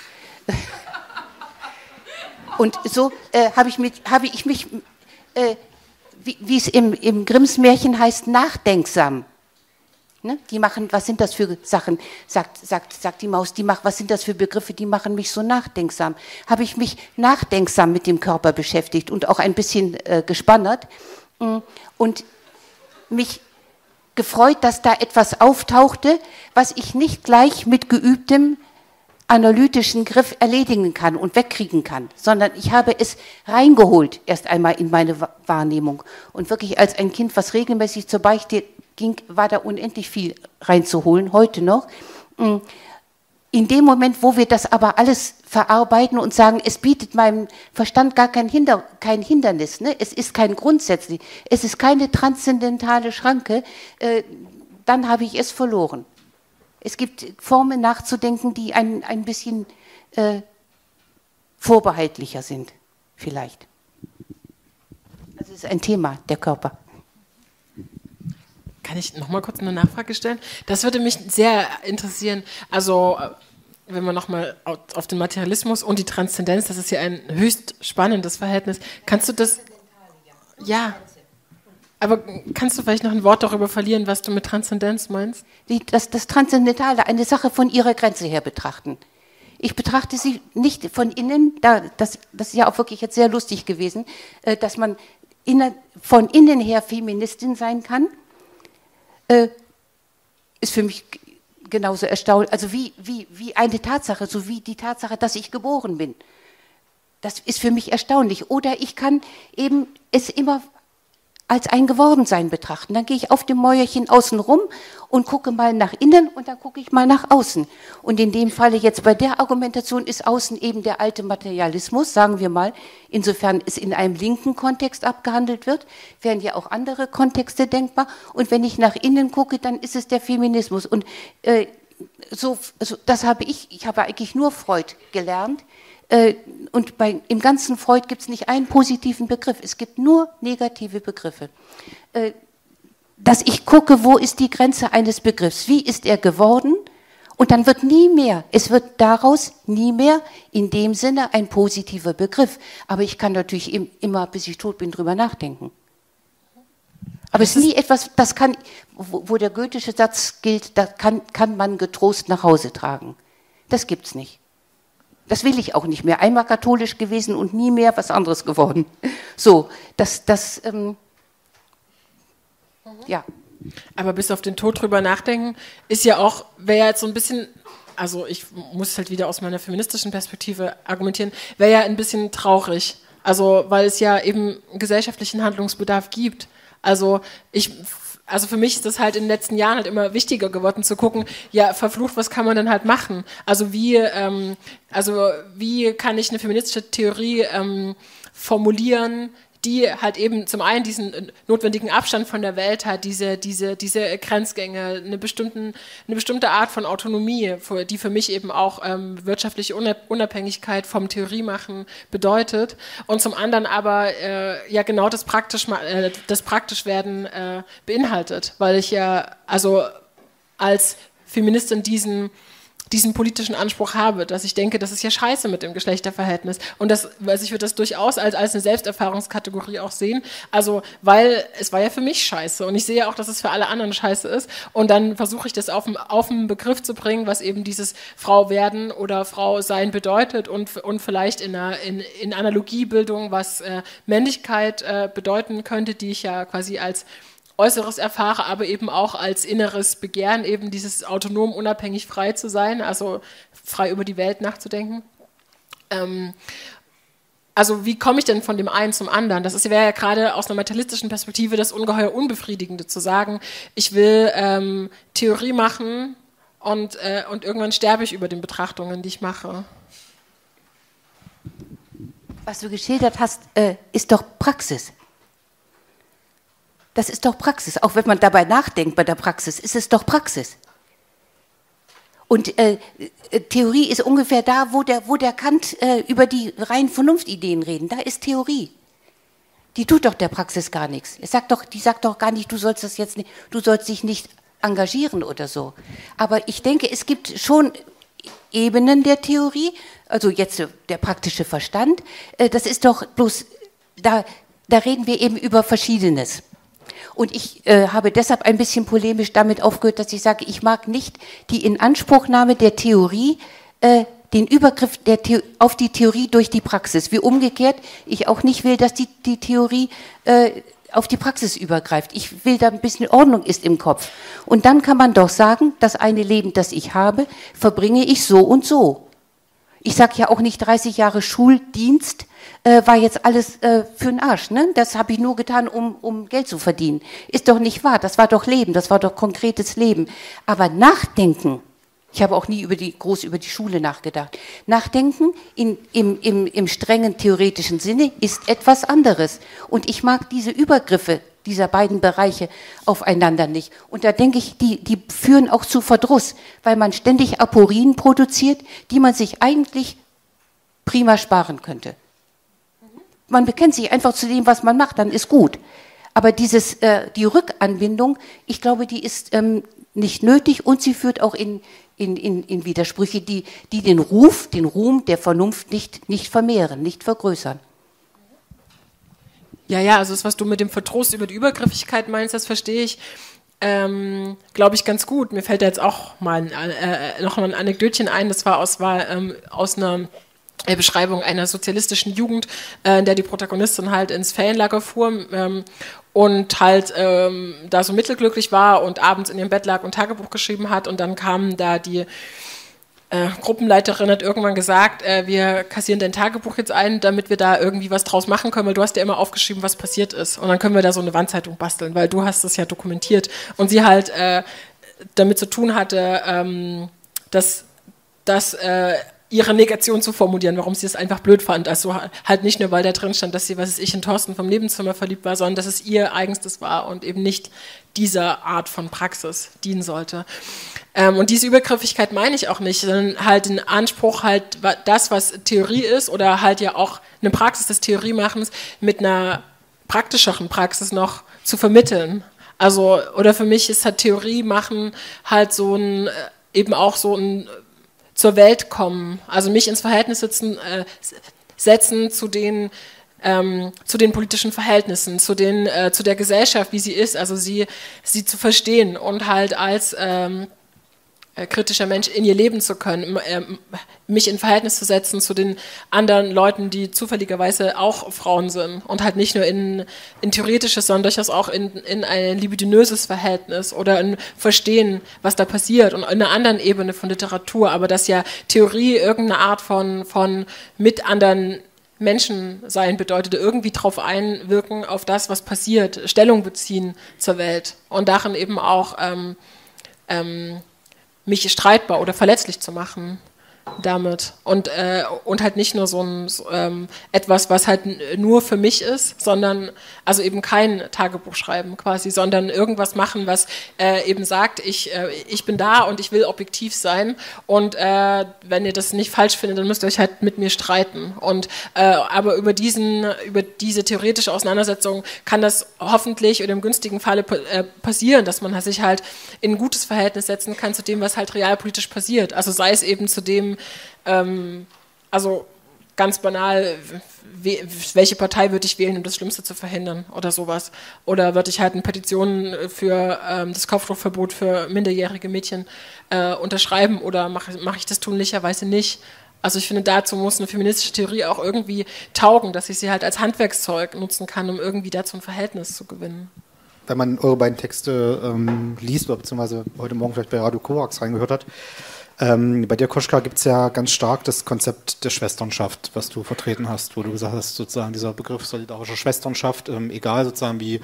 Und so habe ich mich, wie es im Grimms Märchen heißt, nachdenksam. Ne? Die machen, was sind das für Sachen, sagt die Maus, was sind das für Begriffe, die machen mich so nachdenksam. Habe ich mich nachdenksam mit dem Körper beschäftigt und auch ein bisschen gespannert und mich gefreut, dass da etwas auftauchte, was ich nicht gleich mit geübtem analytischen Griff erledigen kann und wegkriegen kann, sondern ich habe es reingeholt, erst einmal in meine Wahrnehmung. Und wirklich als ein Kind, was regelmäßig zur Beichte ging, war da unendlich viel reinzuholen, heute noch. In dem Moment, wo wir das aber alles verarbeiten und sagen, es bietet meinem Verstand gar kein Hindernis, ne? Es ist kein grundsätzlich, es ist keine transzendentale Schranke, dann habe ich es verloren. Es gibt Formen nachzudenken, die ein bisschen vorbehaltlicher sind, vielleicht. Also es ist ein Thema, der Körper. Kann ich nochmal kurz eine Nachfrage stellen? Das würde mich sehr interessieren, also wenn man nochmal auf den Materialismus und die Transzendenz, das ist ja ein höchst spannendes Verhältnis. Kannst du das... Ja, aber kannst du vielleicht noch ein Wort darüber verlieren, was du mit Transzendenz meinst? Das Transzendentale, eine Sache von ihrer Grenze her betrachten. Ich betrachte sie nicht von innen, das ist ja auch wirklich jetzt sehr lustig gewesen, dass man von innen her Feministin sein kann, ist für mich genauso erstaunlich, also wie eine Tatsache, so wie die Tatsache, dass ich geboren bin. Das ist für mich erstaunlich. Oder ich kann eben es immer als ein Gewordensein betrachten. Dann gehe ich auf dem Mäuerchen außen rum und gucke mal nach innen und dann gucke ich mal nach außen. Und in dem Falle jetzt bei der Argumentation ist außen eben der alte Materialismus, sagen wir mal, insofern es in einem linken Kontext abgehandelt wird, wären ja auch andere Kontexte denkbar. Und wenn ich nach innen gucke, dann ist es der Feminismus. Und das habe ich habe eigentlich nur Freud gelernt. Und im ganzen Freud gibt es nicht einen positiven Begriff, es gibt nur negative Begriffe. dass ich gucke, wo ist die Grenze eines Begriffs, wie ist er geworden, und dann wird nie mehr, es wird daraus nie mehr in dem Sinne ein positiver Begriff. Aber ich kann natürlich immer, bis ich tot bin, drüber nachdenken. Aber es ist nie etwas, das kann, wo der goethische Satz gilt, da kann man getrost nach Hause tragen. Das gibt's nicht. Das will ich auch nicht mehr. Einmal katholisch gewesen und nie mehr was anderes geworden. So, ja. Aber bis auf den Tod drüber nachdenken ist ja auch, wäre jetzt so ein bisschen, also ich muss halt wieder aus meiner feministischen Perspektive argumentieren, wäre ja ein bisschen traurig. Also, weil es ja eben gesellschaftlichen Handlungsbedarf gibt. Also für mich ist das halt in den letzten Jahren halt immer wichtiger geworden zu gucken, ja, verflucht, was kann man denn halt machen? Also wie kann ich eine feministische Theorie formulieren, die halt eben zum einen diesen notwendigen Abstand von der Welt hat, diese Grenzgänge, eine bestimmte Art von Autonomie, die für mich eben auch wirtschaftliche Unabhängigkeit vom Theoriemachen bedeutet, und zum anderen aber ja genau das Praktischwerden beinhaltet, weil ich ja also als Feministin diesen politischen Anspruch habe, dass ich denke, das ist ja scheiße mit dem Geschlechterverhältnis. Und das, also ich würde das durchaus als eine Selbsterfahrungskategorie auch sehen, also weil es war ja für mich scheiße und ich sehe auch, dass es für alle anderen scheiße ist, und dann versuche ich das auf einen Begriff zu bringen, was eben dieses Frau werden oder Frau sein bedeutet, und vielleicht in Analogiebildung, was Männlichkeit bedeuten könnte, die ich ja quasi als Äußeres erfahre, aber eben auch als inneres Begehren, eben dieses autonom, unabhängig, frei zu sein, also frei über die Welt nachzudenken. Also wie komme ich denn von dem einen zum anderen? Das wäre ja gerade aus einer materialistischen Perspektive das ungeheuer Unbefriedigende, zu sagen, ich will Theorie machen und irgendwann sterbe ich über den Betrachtungen, die ich mache. Was du geschildert hast, ist doch Praxis. Das ist doch Praxis. Auch wenn man dabei nachdenkt bei der Praxis, ist es doch Praxis. Und Theorie ist ungefähr da, wo der Kant über die reinen Vernunftideen reden. Da ist Theorie. Die tut doch der Praxis gar nichts. Die sagt doch gar nicht, du sollst dich nicht engagieren oder so. Aber ich denke, es gibt schon Ebenen der Theorie, also jetzt der praktische Verstand. Das ist doch bloß, da reden wir eben über Verschiedenes. Und ich habe deshalb ein bisschen polemisch damit aufgehört, dass ich sage, ich mag nicht die Inanspruchnahme der Theorie, den Übergriff auf die Theorie durch die Praxis. Wie umgekehrt, ich auch nicht will, dass die Theorie auf die Praxis übergreift. Ich will, da ein bisschen Ordnung ist im Kopf. Und dann kann man doch sagen, das eine Leben, das ich habe, verbringe ich so und so. Ich sage ja auch nicht, 30 Jahre Schuldienst war jetzt alles für den Arsch. Ne? Das habe ich nur getan, um Geld zu verdienen. Ist doch nicht wahr. Das war doch Leben, das war doch konkretes Leben. Aber nachdenken, ich habe auch nie groß über die Schule nachgedacht, nachdenken im strengen theoretischen Sinne ist etwas anderes. Und ich mag diese Übergriffe dieser beiden Bereiche aufeinander nicht. Und da denke ich, die führen auch zu Verdruss, weil man ständig Aporien produziert, die man sich eigentlich prima sparen könnte. Man bekennt sich einfach zu dem, was man macht, dann ist gut. Aber die Rückanbindung, ich glaube, die ist nicht nötig, und sie führt auch in Widersprüche, die den Ruf, den Ruhm der Vernunft nicht vermehren, nicht vergrößern. Ja, also das, was du mit dem Verdruss über die Übergriffigkeit meinst, das verstehe ich, glaube ich, ganz gut. Mir fällt da jetzt auch mal noch mal ein Anekdötchen ein, das war aus einer Beschreibung einer sozialistischen Jugend, in der die Protagonistin halt ins Ferienlager fuhr und halt da so mittelglücklich war und abends in ihrem Bett lag und Tagebuch geschrieben hat, und dann kamen da die Gruppenleiterin hat irgendwann gesagt, wir kassieren dein Tagebuch jetzt ein, damit wir da irgendwie was draus machen können, weil du hast ja immer aufgeschrieben, was passiert ist. Und dann können wir da so eine Wandzeitung basteln, weil du hast das ja dokumentiert. Und sie halt damit zu tun hatte, dass ihre Negation zu formulieren, warum sie es einfach blöd fand. Also halt nicht nur, weil da drin stand, dass sie, was weiß ich, in Thorsten vom Nebenzimmer verliebt war, sondern dass es ihr eigenstes war und eben nicht dieser Art von Praxis dienen sollte. Und diese Übergriffigkeit meine ich auch nicht, sondern halt den Anspruch, halt das, was Theorie ist, oder halt ja auch eine Praxis des Theoriemachens mit einer praktischeren Praxis noch zu vermitteln. Also, oder für mich ist halt Theorie machen halt so ein, eben auch so ein zur Welt kommen, also mich ins Verhältnis sitzen, setzen zu den politischen Verhältnissen, zu der Gesellschaft, wie sie ist, also sie zu verstehen und halt als kritischer Mensch in ihr Leben zu können, mich in Verhältnis zu setzen zu den anderen Leuten, die zufälligerweise auch Frauen sind und halt nicht nur in theoretisches, sondern durchaus auch in ein libidinöses Verhältnis oder in Verstehen, was da passiert und in einer anderen Ebene von Literatur, aber dass ja Theorie irgendeine Art von mit anderen Menschen sein bedeutet, irgendwie drauf einwirken auf das, was passiert, Stellung beziehen zur Welt und darin eben auch mich streitbar oder verletzlich zu machen damit und halt nicht nur so ein etwas, was halt nur für mich ist, sondern also eben kein Tagebuch schreiben quasi, sondern irgendwas machen, was eben sagt, ich bin da und ich will objektiv sein und wenn ihr das nicht falsch findet, dann müsst ihr euch halt mit mir streiten und aber über diese theoretische Auseinandersetzung kann das hoffentlich oder im günstigen Falle passieren, dass man sich halt in ein gutes Verhältnis setzen kann zu dem, was halt realpolitisch passiert, also sei es eben zu dem, also ganz banal, welche Partei würde ich wählen, um das Schlimmste zu verhindern oder sowas. Oder würde ich halt eine Petition für das Kopftuchverbot für minderjährige Mädchen unterschreiben oder mache ich das tunlicherweise nicht. Also ich finde, dazu muss eine feministische Theorie auch irgendwie taugen, dass ich sie halt als Handwerkszeug nutzen kann, um irgendwie dazu ein Verhältnis zu gewinnen. Wenn man eure beiden Texte liest, beziehungsweise heute Morgen vielleicht bei Radio Korax reingehört hat, bei dir, Koschka, gibt es ja ganz stark das Konzept der Schwesternschaft, was du vertreten hast, wo du gesagt hast, sozusagen dieser Begriff solidarische Schwesternschaft, egal sozusagen wie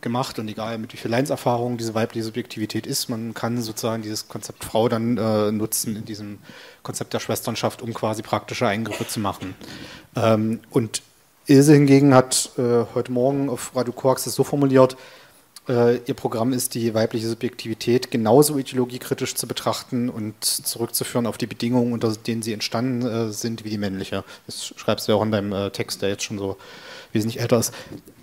gemacht und egal mit wie viel Leinserfahrung diese weibliche Subjektivität ist, man kann sozusagen dieses Konzept Frau dann nutzen in diesem Konzept der Schwesternschaft, um quasi praktische Eingriffe zu machen. Und Ilse hingegen hat heute Morgen auf Radio Korax das so formuliert, ihr Programm ist, die weibliche Subjektivität genauso ideologiekritisch zu betrachten und zurückzuführen auf die Bedingungen, unter denen sie entstanden sind, wie die männliche. Das schreibst du ja auch in deinem Text, der jetzt schon so wesentlich älter ist.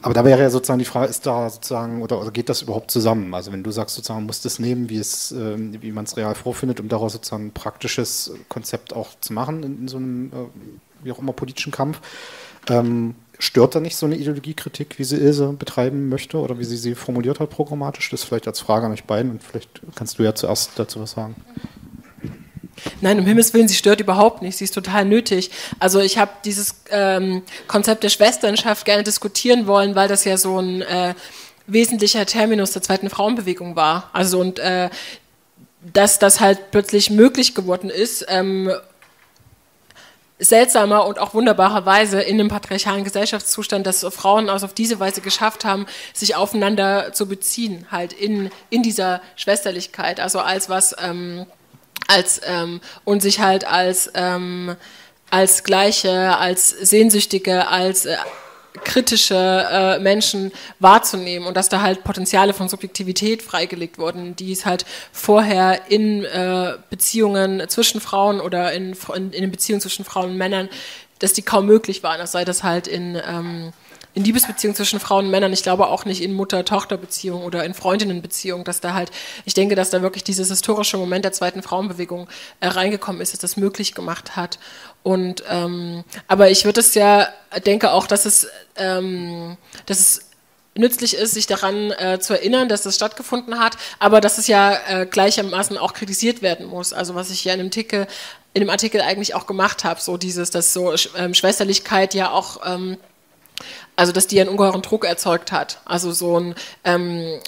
Aber da wäre ja sozusagen die Frage, ist da sozusagen, oder geht das überhaupt zusammen? Also wenn du sagst, sozusagen, man muss das nehmen, wie man es real vorfindet, um daraus sozusagen ein praktisches Konzept auch zu machen in so einem, wie auch immer, politischen Kampf. Stört da nicht so eine Ideologiekritik, wie sie Ilse betreiben möchte oder wie sie sie formuliert hat programmatisch? Das vielleicht als Frage an euch beiden und vielleicht kannst du ja zuerst dazu was sagen. Nein, um Himmels Willen, sie stört überhaupt nicht, sie ist total nötig. Also ich habe dieses Konzept der Schwesternschaft gerne diskutieren wollen, weil das ja so ein wesentlicher Terminus der zweiten Frauenbewegung war. Also und dass das halt plötzlich möglich geworden ist, seltsamer und auch wunderbarerweise in einem patriarchalen Gesellschaftszustand, dass Frauen also auf diese Weise geschafft haben, sich aufeinander zu beziehen, halt in dieser Schwesterlichkeit, also als was, und sich halt als Gleiche, als Sehnsüchtige, als kritische Menschen wahrzunehmen und dass da halt Potenziale von Subjektivität freigelegt wurden, die es halt vorher in Beziehungen zwischen Frauen oder in Beziehungen zwischen Frauen und Männern, dass die kaum möglich waren, das sei das halt in Liebesbeziehungen zwischen Frauen und Männern, ich glaube auch nicht in Mutter-Tochter-Beziehungen oder in Freundinnen-Beziehungen, dass da halt, ich denke, dass da wirklich dieses historische Moment der zweiten Frauenbewegung reingekommen ist, dass das möglich gemacht hat. Und aber ich würde es ja, denke auch, dass es nützlich ist, sich daran zu erinnern, dass das stattgefunden hat, aber dass es ja gleichermaßen auch kritisiert werden muss. Also was ich ja in dem Artikel eigentlich auch gemacht habe, so dieses, dass so Schwesterlichkeit ja auch also dass die einen ungeheuren Druck erzeugt hat, also so ein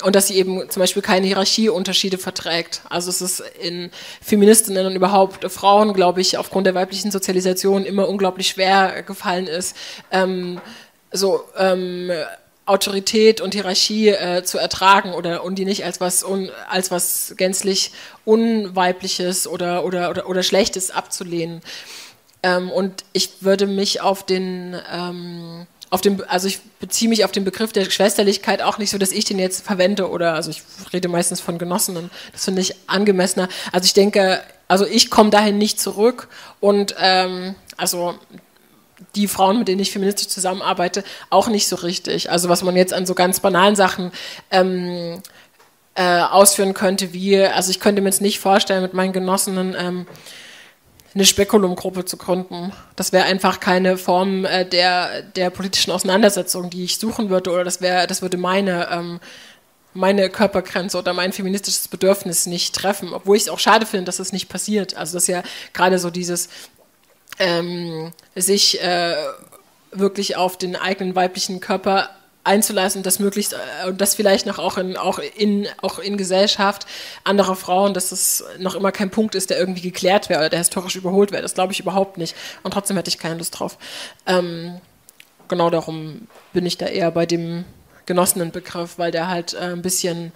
und dass sie eben zum Beispiel keine Hierarchieunterschiede verträgt. Also es ist in Feministinnen und überhaupt Frauen, glaube ich, aufgrund der weiblichen Sozialisation immer unglaublich schwer gefallen ist, Autorität und Hierarchie zu ertragen oder und die nicht als was gänzlich Unweibliches oder Schlechtes abzulehnen. Und ich würde mich auf den also ich beziehe mich auf den Begriff der Schwesterlichkeit auch nicht so, dass ich den jetzt verwende oder, also ich rede meistens von Genossinnen, das finde ich angemessener. Also ich denke, also ich komme dahin nicht zurück und also die Frauen, mit denen ich feministisch zusammenarbeite, auch nicht so richtig. Also was man jetzt an so ganz banalen Sachen ausführen könnte, wie, also ich könnte mir jetzt nicht vorstellen, mit meinen Genossinnen eine Spekulumgruppe zu gründen. Das wäre einfach keine Form der politischen Auseinandersetzung, die ich suchen würde, oder das würde meine Körpergrenze oder mein feministisches Bedürfnis nicht treffen, obwohl ich es auch schade finde, dass das nicht passiert. Also das ist ja gerade so dieses sich wirklich auf den eigenen weiblichen Körper einzulassen, das möglichst, und das vielleicht noch auch in Gesellschaft anderer Frauen, dass es noch immer kein Punkt ist, der irgendwie geklärt wäre oder der historisch überholt wäre. Das glaube ich überhaupt nicht. Und trotzdem hätte ich keine Lust drauf. Genau darum bin ich da eher bei dem Genossinnenbegriff, weil der halt ein bisschen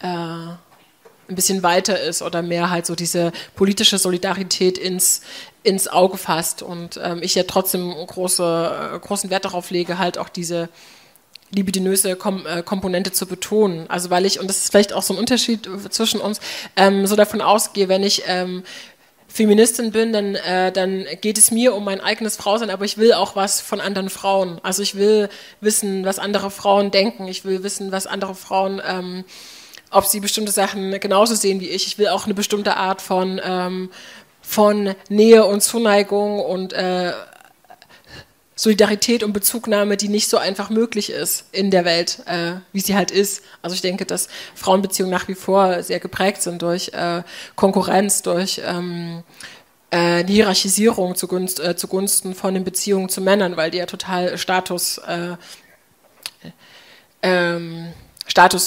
weiter ist oder mehr halt so diese politische Solidarität ins Auge fasst, und ich ja trotzdem großen Wert darauf lege, halt auch diese libidinöse Komponente zu betonen. Also weil ich, und das ist vielleicht auch so ein Unterschied zwischen uns, so davon ausgehe, wenn ich Feministin bin, dann geht es mir um mein eigenes Frausein, aber ich will auch was von anderen Frauen. Also ich will wissen, was andere Frauen denken. Ich will wissen, was andere Frauen, ob sie bestimmte Sachen genauso sehen wie ich. Ich will auch eine bestimmte Art von Nähe und Zuneigung und Solidarität und Bezugnahme, die nicht so einfach möglich ist in der Welt, wie sie halt ist. Also ich denke, dass Frauenbeziehungen nach wie vor sehr geprägt sind durch Konkurrenz, durch die Hierarchisierung zugunsten von den Beziehungen zu Männern, weil die ja total Status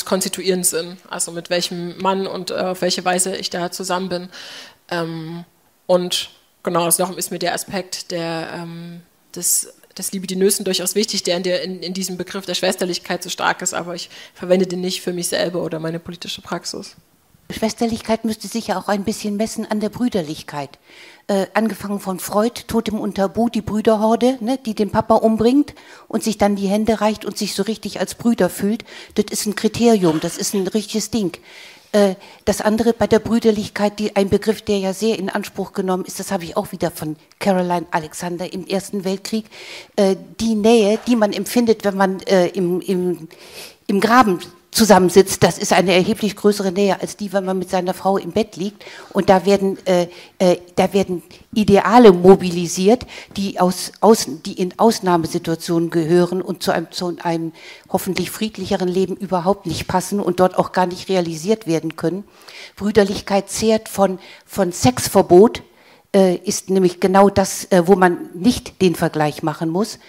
konstituierend sind, also mit welchem Mann und auf welche Weise ich da zusammen bin. Und genau, also darum ist mir der Aspekt des Libidinösen durchaus wichtig, der in diesem Begriff der Schwesterlichkeit so stark ist, aber ich verwende den nicht für mich selber oder meine politische Praxis. Schwesterlichkeit müsste sich ja auch ein bisschen messen an der Brüderlichkeit. Angefangen von Freud, Totem und Tabu, die Brüderhorde, ne, die den Papa umbringt und sich dann die Hände reicht und sich so richtig als Brüder fühlt. Das ist ein Kriterium, das ist ein richtiges Ding. Das andere bei der Brüderlichkeit, ein Begriff, der ja sehr in Anspruch genommen ist, das habe ich auch wieder von Caroline Alexander im Ersten Weltkrieg, die Nähe, die man empfindet, wenn man im Graben zusammensitzt, das ist eine erheblich größere Nähe als die, wenn man mit seiner Frau im Bett liegt. Und da werden Ideale mobilisiert, die in Ausnahmesituationen gehören und zu einem hoffentlich friedlicheren Leben überhaupt nicht passen und dort auch gar nicht realisiert werden können. Brüderlichkeit zehrt von Sexverbot, ist nämlich genau das, wo man nicht den Vergleich machen muss.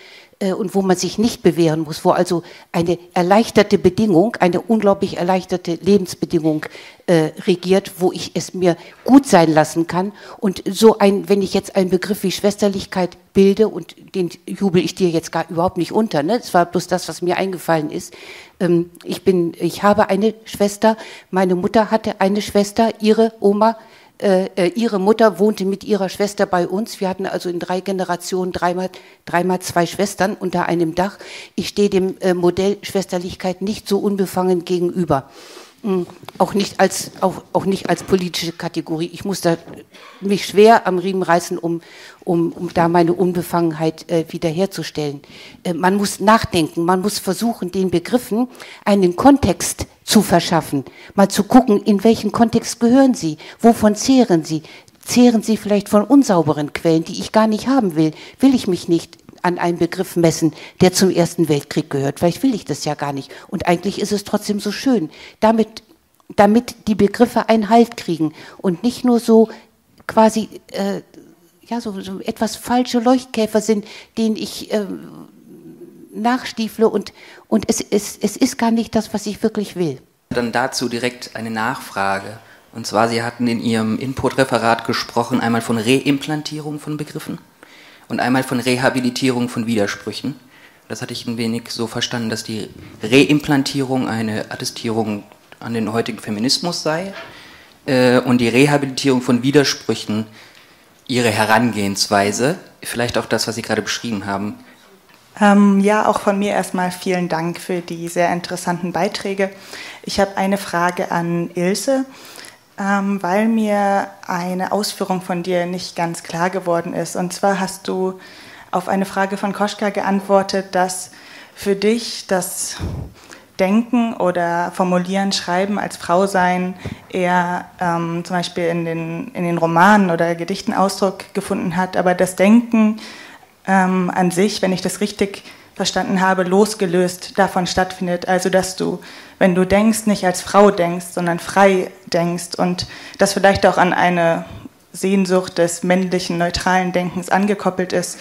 Und wo man sich nicht bewähren muss, wo also eine erleichterte Bedingung, eine unglaublich erleichterte Lebensbedingung regiert, wo ich es mir gut sein lassen kann. Und so wenn ich jetzt einen Begriff wie Schwesterlichkeit bilde, und den jubel ich dir jetzt gar überhaupt nicht unter, ne? Das war bloß das, was mir eingefallen ist. Ich habe eine Schwester, meine Mutter hatte eine Schwester, ihre Oma, ihre Mutter wohnte mit ihrer Schwester bei uns. Wir hatten also in 3 Generationen dreimal 2 Schwestern unter einem Dach. Ich stehe dem Modell Schwesterlichkeit nicht so unbefangen gegenüber. Auch nicht als politische Kategorie. Ich muss da mich schwer am Riemen reißen, um da meine Unbefangenheit wiederherzustellen. Man muss nachdenken, man muss versuchen, den Begriffen einen Kontext zu verschaffen. Mal zu gucken, in welchen Kontext gehören sie, wovon zehren sie? Zehren sie vielleicht von unsauberen Quellen, die ich gar nicht haben will? Will ich mich nicht an einen Begriff messen, der zum Ersten Weltkrieg gehört. Vielleicht will ich das ja gar nicht. Und eigentlich ist es trotzdem so schön, damit die Begriffe einen Halt kriegen und nicht nur so quasi so etwas falsche Leuchtkäfer sind, denen ich nachstiefle und es ist gar nicht das, was ich wirklich will. Dann dazu direkt eine Nachfrage. Und zwar, Sie hatten in Ihrem Input-Referat gesprochen, einmal von Reimplantierung von Begriffen und einmal von Rehabilitierung von Widersprüchen. Das hatte ich ein wenig so verstanden, dass die Reimplantierung eine Attestierung an den heutigen Feminismus sei und die Rehabilitierung von Widersprüchen ihre Herangehensweise, vielleicht auch das, was Sie gerade beschrieben haben. Ja, auch von mir erstmal vielen Dank für die sehr interessanten Beiträge. Ich habe eine Frage an Ilse. Weil mir eine Ausführung von dir nicht ganz klar geworden ist. Und zwar hast du auf eine Frage von Koschka geantwortet, dass für dich das Denken oder Formulieren, Schreiben als Frau sein eher zum Beispiel in den Romanen oder Gedichten Ausdruck gefunden hat, aber das Denken an sich, wenn ich das richtig verstanden habe, losgelöst davon stattfindet. Also dass du, wenn du denkst, nicht als Frau denkst, sondern frei denkst und das vielleicht auch an eine Sehnsucht des männlichen, neutralen Denkens angekoppelt ist.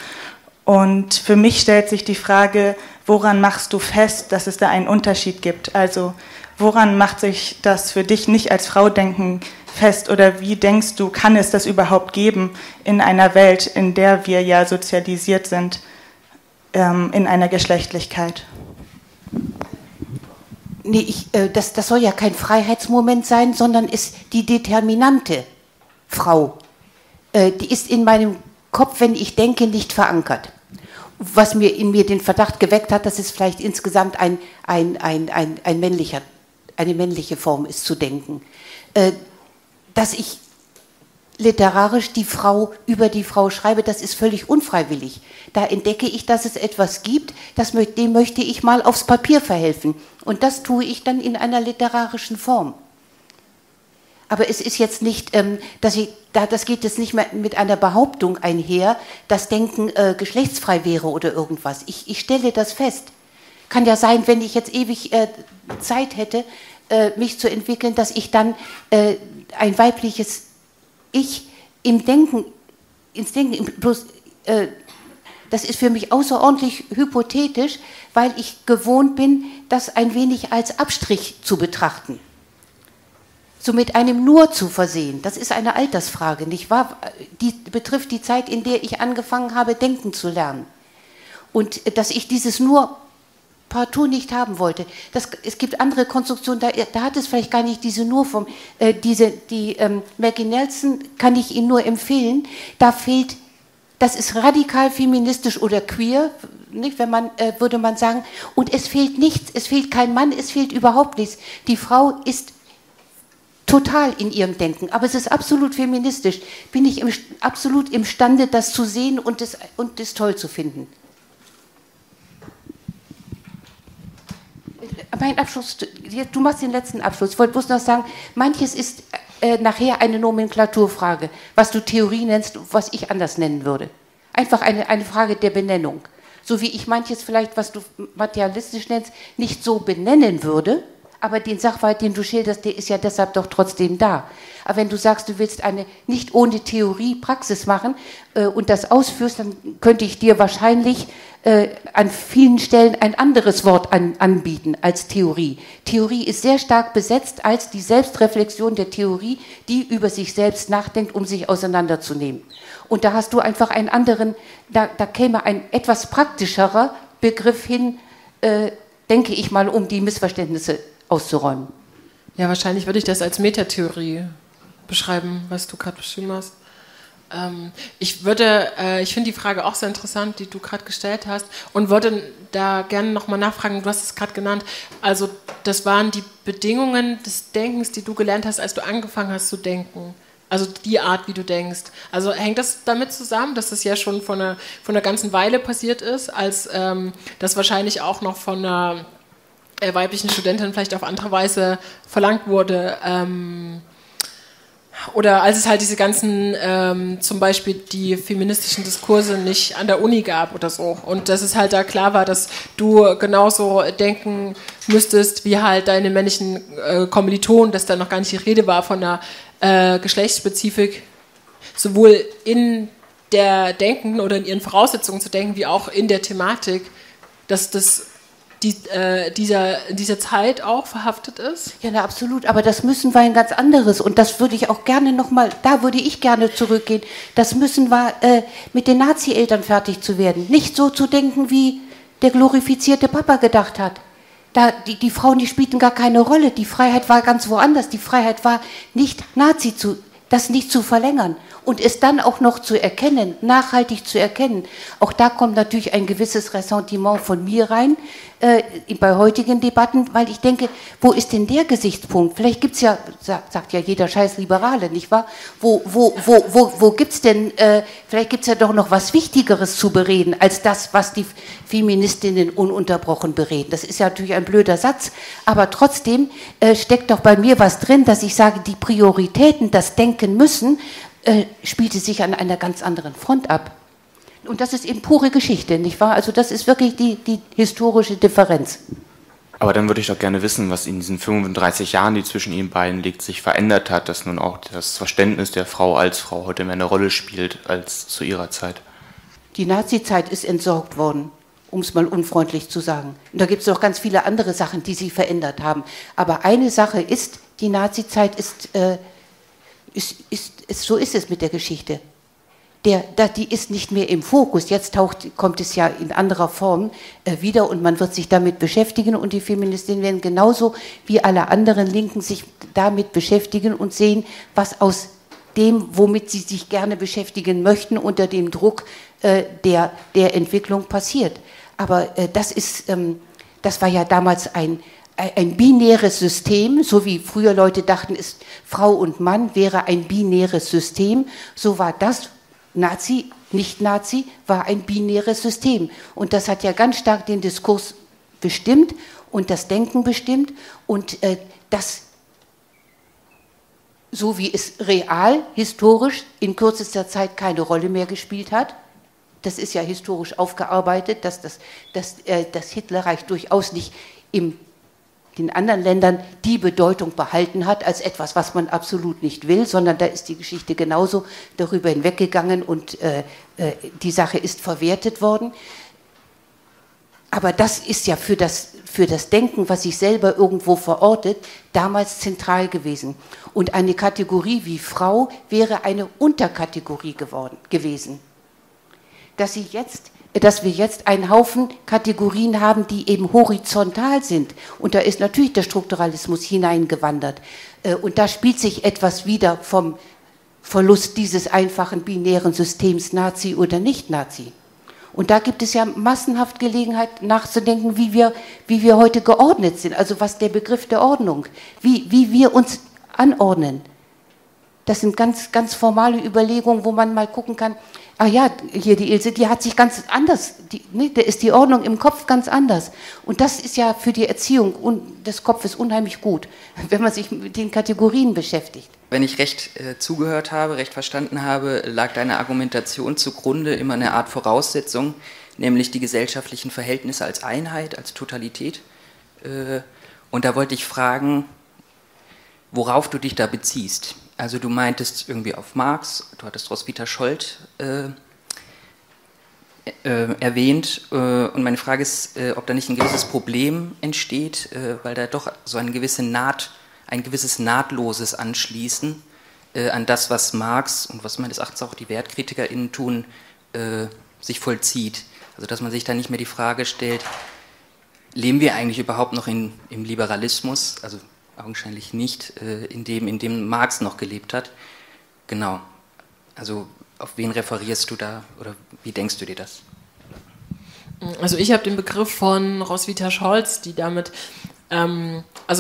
Und für mich stellt sich die Frage, woran machst du fest, dass es da einen Unterschied gibt? Also woran macht sich das für dich nicht als Frau denken fest? Oder wie denkst du, kann es das überhaupt geben in einer Welt, in der wir ja sozialisiert sind, in einer Geschlechtlichkeit? Nee, das soll ja kein Freiheitsmoment sein, sondern ist die determinante Frau. Die ist in meinem Kopf, wenn ich denke, nicht verankert. Was mir in mir den Verdacht geweckt hat, dass es vielleicht insgesamt eine männliche Form ist zu denken. Dass ich literarisch die Frau über die Frau schreibe, das ist völlig unfreiwillig. Da entdecke ich, dass es etwas gibt, dem möchte ich mal aufs Papier verhelfen. Und das tue ich dann in einer literarischen Form. Aber es ist jetzt nicht, das geht jetzt nicht mehr mit einer Behauptung einher, dass Denken geschlechtsfrei wäre oder irgendwas. Ich stelle das fest. Kann ja sein, wenn ich jetzt ewig Zeit hätte, mich zu entwickeln, dass ich dann ein weibliches Ich ins Denken, bloß, das ist für mich außerordentlich hypothetisch, weil ich gewohnt bin, das ein wenig als Abstrich zu betrachten. So mit einem Nur zu versehen, das ist eine Altersfrage, nicht wahr? Die betrifft die Zeit, in der ich angefangen habe, denken zu lernen. Und dass ich dieses Nur partout nicht haben wollte. Es gibt andere Konstruktionen, da hat es vielleicht gar nicht diese Nur-Form. Maggie Nelson kann ich Ihnen nur empfehlen. Da fehlt, das ist radikal feministisch oder queer, nicht, wenn man, würde man sagen. Und es fehlt nichts, es fehlt kein Mann, es fehlt überhaupt nichts. Die Frau ist total in ihrem Denken, aber es ist absolut feministisch. Bin ich absolut imstande, das zu sehen und das toll zu finden. Mein Abschluss, du machst den letzten Abschluss. Ich wollte bloß noch sagen, manches ist nachher eine Nomenklaturfrage, was du Theorie nennst, was ich anders nennen würde. Einfach eine Frage der Benennung. So wie ich manches vielleicht, was du materialistisch nennst, nicht so benennen würde, aber den Sachverhalt, den du schilderst, der ist ja deshalb doch trotzdem da. Aber wenn du sagst, du willst eine nicht ohne Theorie Praxis machen und das ausführst, dann könnte ich dir wahrscheinlich an vielen Stellen ein anderes Wort anbieten als Theorie. Theorie ist sehr stark besetzt als die Selbstreflexion der Theorie, die über sich selbst nachdenkt, um sich auseinanderzunehmen. Und da hast du einfach einen anderen, da käme ein etwas praktischerer Begriff hin, denke ich mal, um die Missverständnisse auszuräumen. Ja, wahrscheinlich würde ich das als Metatheorie beschreiben, was du gerade beschrieben hast. Ich finde die Frage auch sehr interessant, die du gerade gestellt hast, und würde da gerne nochmal nachfragen, du hast es gerade genannt, also das waren die Bedingungen des Denkens, die du gelernt hast, als du angefangen hast zu denken. Also die Art, wie du denkst. Also hängt das damit zusammen, dass das ja schon von einer ganzen Weile passiert ist, als das wahrscheinlich auch noch von einer weiblichen Studentin vielleicht auf andere Weise verlangt wurde, oder als es halt diese ganzen, zum Beispiel die feministischen Diskurse nicht an der Uni gab oder so, und dass es halt da klar war, dass du genauso denken müsstest wie halt deine männlichen Kommilitonen, dass da noch gar nicht die Rede war von einer Geschlechtsspezifik, sowohl in der Denken oder in ihren Voraussetzungen zu denken, wie auch in der Thematik, dass das dieser Zeit auch verhaftet ist? Ja, na, absolut, aber das Müssen war ein ganz anderes, und das würde ich auch gerne nochmal, da würde ich gerne zurückgehen. Das Müssen war, mit den Nazi-Eltern fertig zu werden, nicht so zu denken, wie der glorifizierte Papa gedacht hat. Die Frauen, die spielten gar keine Rolle, die Freiheit war ganz woanders, die Freiheit war nicht Nazi, das nicht zu verlängern. und es dann auch noch zu erkennen, nachhaltig zu erkennen. Auch da kommt natürlich ein gewisses Ressentiment von mir rein, bei heutigen Debatten, weil ich denke, wo ist denn der Gesichtspunkt? Vielleicht gibt es ja, sagt ja jeder scheiß Liberale, nicht wahr? Wo gibt es denn, vielleicht gibt es ja doch noch was Wichtigeres zu bereden, als das, was die Feministinnen ununterbrochen bereden. Das ist ja natürlich ein blöder Satz, aber trotzdem steckt doch bei mir was drin, dass ich sage, die Prioritäten, das Denken müssen, spielte sich an einer ganz anderen Front ab. Und das ist eben pure Geschichte, nicht wahr? Also das ist wirklich die historische Differenz. Aber dann würde ich doch gerne wissen, was in diesen 35 Jahren, die zwischen Ihnen beiden liegt, sich verändert hat, dass nun auch das Verständnis der Frau als Frau heute mehr eine Rolle spielt als zu ihrer Zeit. Die Nazi-Zeit ist entsorgt worden, um es mal unfreundlich zu sagen. Und da gibt es noch ganz viele andere Sachen, die sich verändert haben. Aber eine Sache ist, die Nazi-Zeit so ist es mit der Geschichte. Die ist nicht mehr im Fokus, jetzt kommt es ja in anderer Form wieder und man wird sich damit beschäftigen und die Feministinnen werden genauso wie alle anderen Linken sich damit beschäftigen und sehen, was aus dem, womit sie sich gerne beschäftigen möchten, unter dem Druck der Entwicklung passiert. Aber das war ja damals ein binäres System, so wie früher Leute dachten, ist Frau und Mann wäre ein binäres System, so war das Nazi, Nicht-Nazi, war ein binäres System. Und das hat ja ganz stark den Diskurs bestimmt und das Denken bestimmt. Und das, so wie es real, historisch, in kürzester Zeit keine Rolle mehr gespielt hat, das ist ja historisch aufgearbeitet, dass das Hitlerreich durchaus nicht in den anderen Ländern die Bedeutung behalten hat als etwas, was man absolut nicht will, sondern da ist die Geschichte genauso darüber hinweggegangen und die Sache ist verwertet worden. Aber das ist ja für das Denken, was sich selber irgendwo verortet, damals zentral gewesen. Und eine Kategorie wie Frau wäre eine Unterkategorie gewesen. Dass wir jetzt einen Haufen Kategorien haben, die eben horizontal sind. Und da ist natürlich der Strukturalismus hineingewandert. Und da spielt sich etwas wieder vom Verlust dieses einfachen binären Systems Nazi oder Nicht-Nazi. Und da gibt es ja massenhaft Gelegenheit nachzudenken, wie wir heute geordnet sind. Also was der Begriff der Ordnung, wie wir uns anordnen. Das sind ganz, ganz formale Überlegungen, wo man mal gucken kann, ah ja, hier die Ilse, die hat sich ganz anders, da ist die Ordnung im Kopf ganz anders. Und das ist ja für die Erziehung des Kopfes unheimlich gut, wenn man sich mit den Kategorien beschäftigt. Wenn ich recht zugehört habe, recht verstanden habe, lag deiner Argumentation zugrunde immer eine Art Voraussetzung, nämlich die gesellschaftlichen Verhältnisse als Einheit, als Totalität. Und da wollte ich fragen, worauf du dich da beziehst. Also du meintest irgendwie auf Marx, du hattest Roswitha Scholz erwähnt und meine Frage ist, ob da nicht ein gewisses Problem entsteht, weil da doch so ein gewisses nahtloses Anschließen an das, was Marx und was meines Erachtens auch die WertkritikerInnen tun, sich vollzieht. Also dass man sich da nicht mehr die Frage stellt, leben wir eigentlich überhaupt noch im Liberalismus, also augenscheinlich nicht, in dem Marx noch gelebt hat. Genau. Also auf wen referierst du da oder wie denkst du dir das? Also ich habe den Begriff von Roswitha Scholz, die damit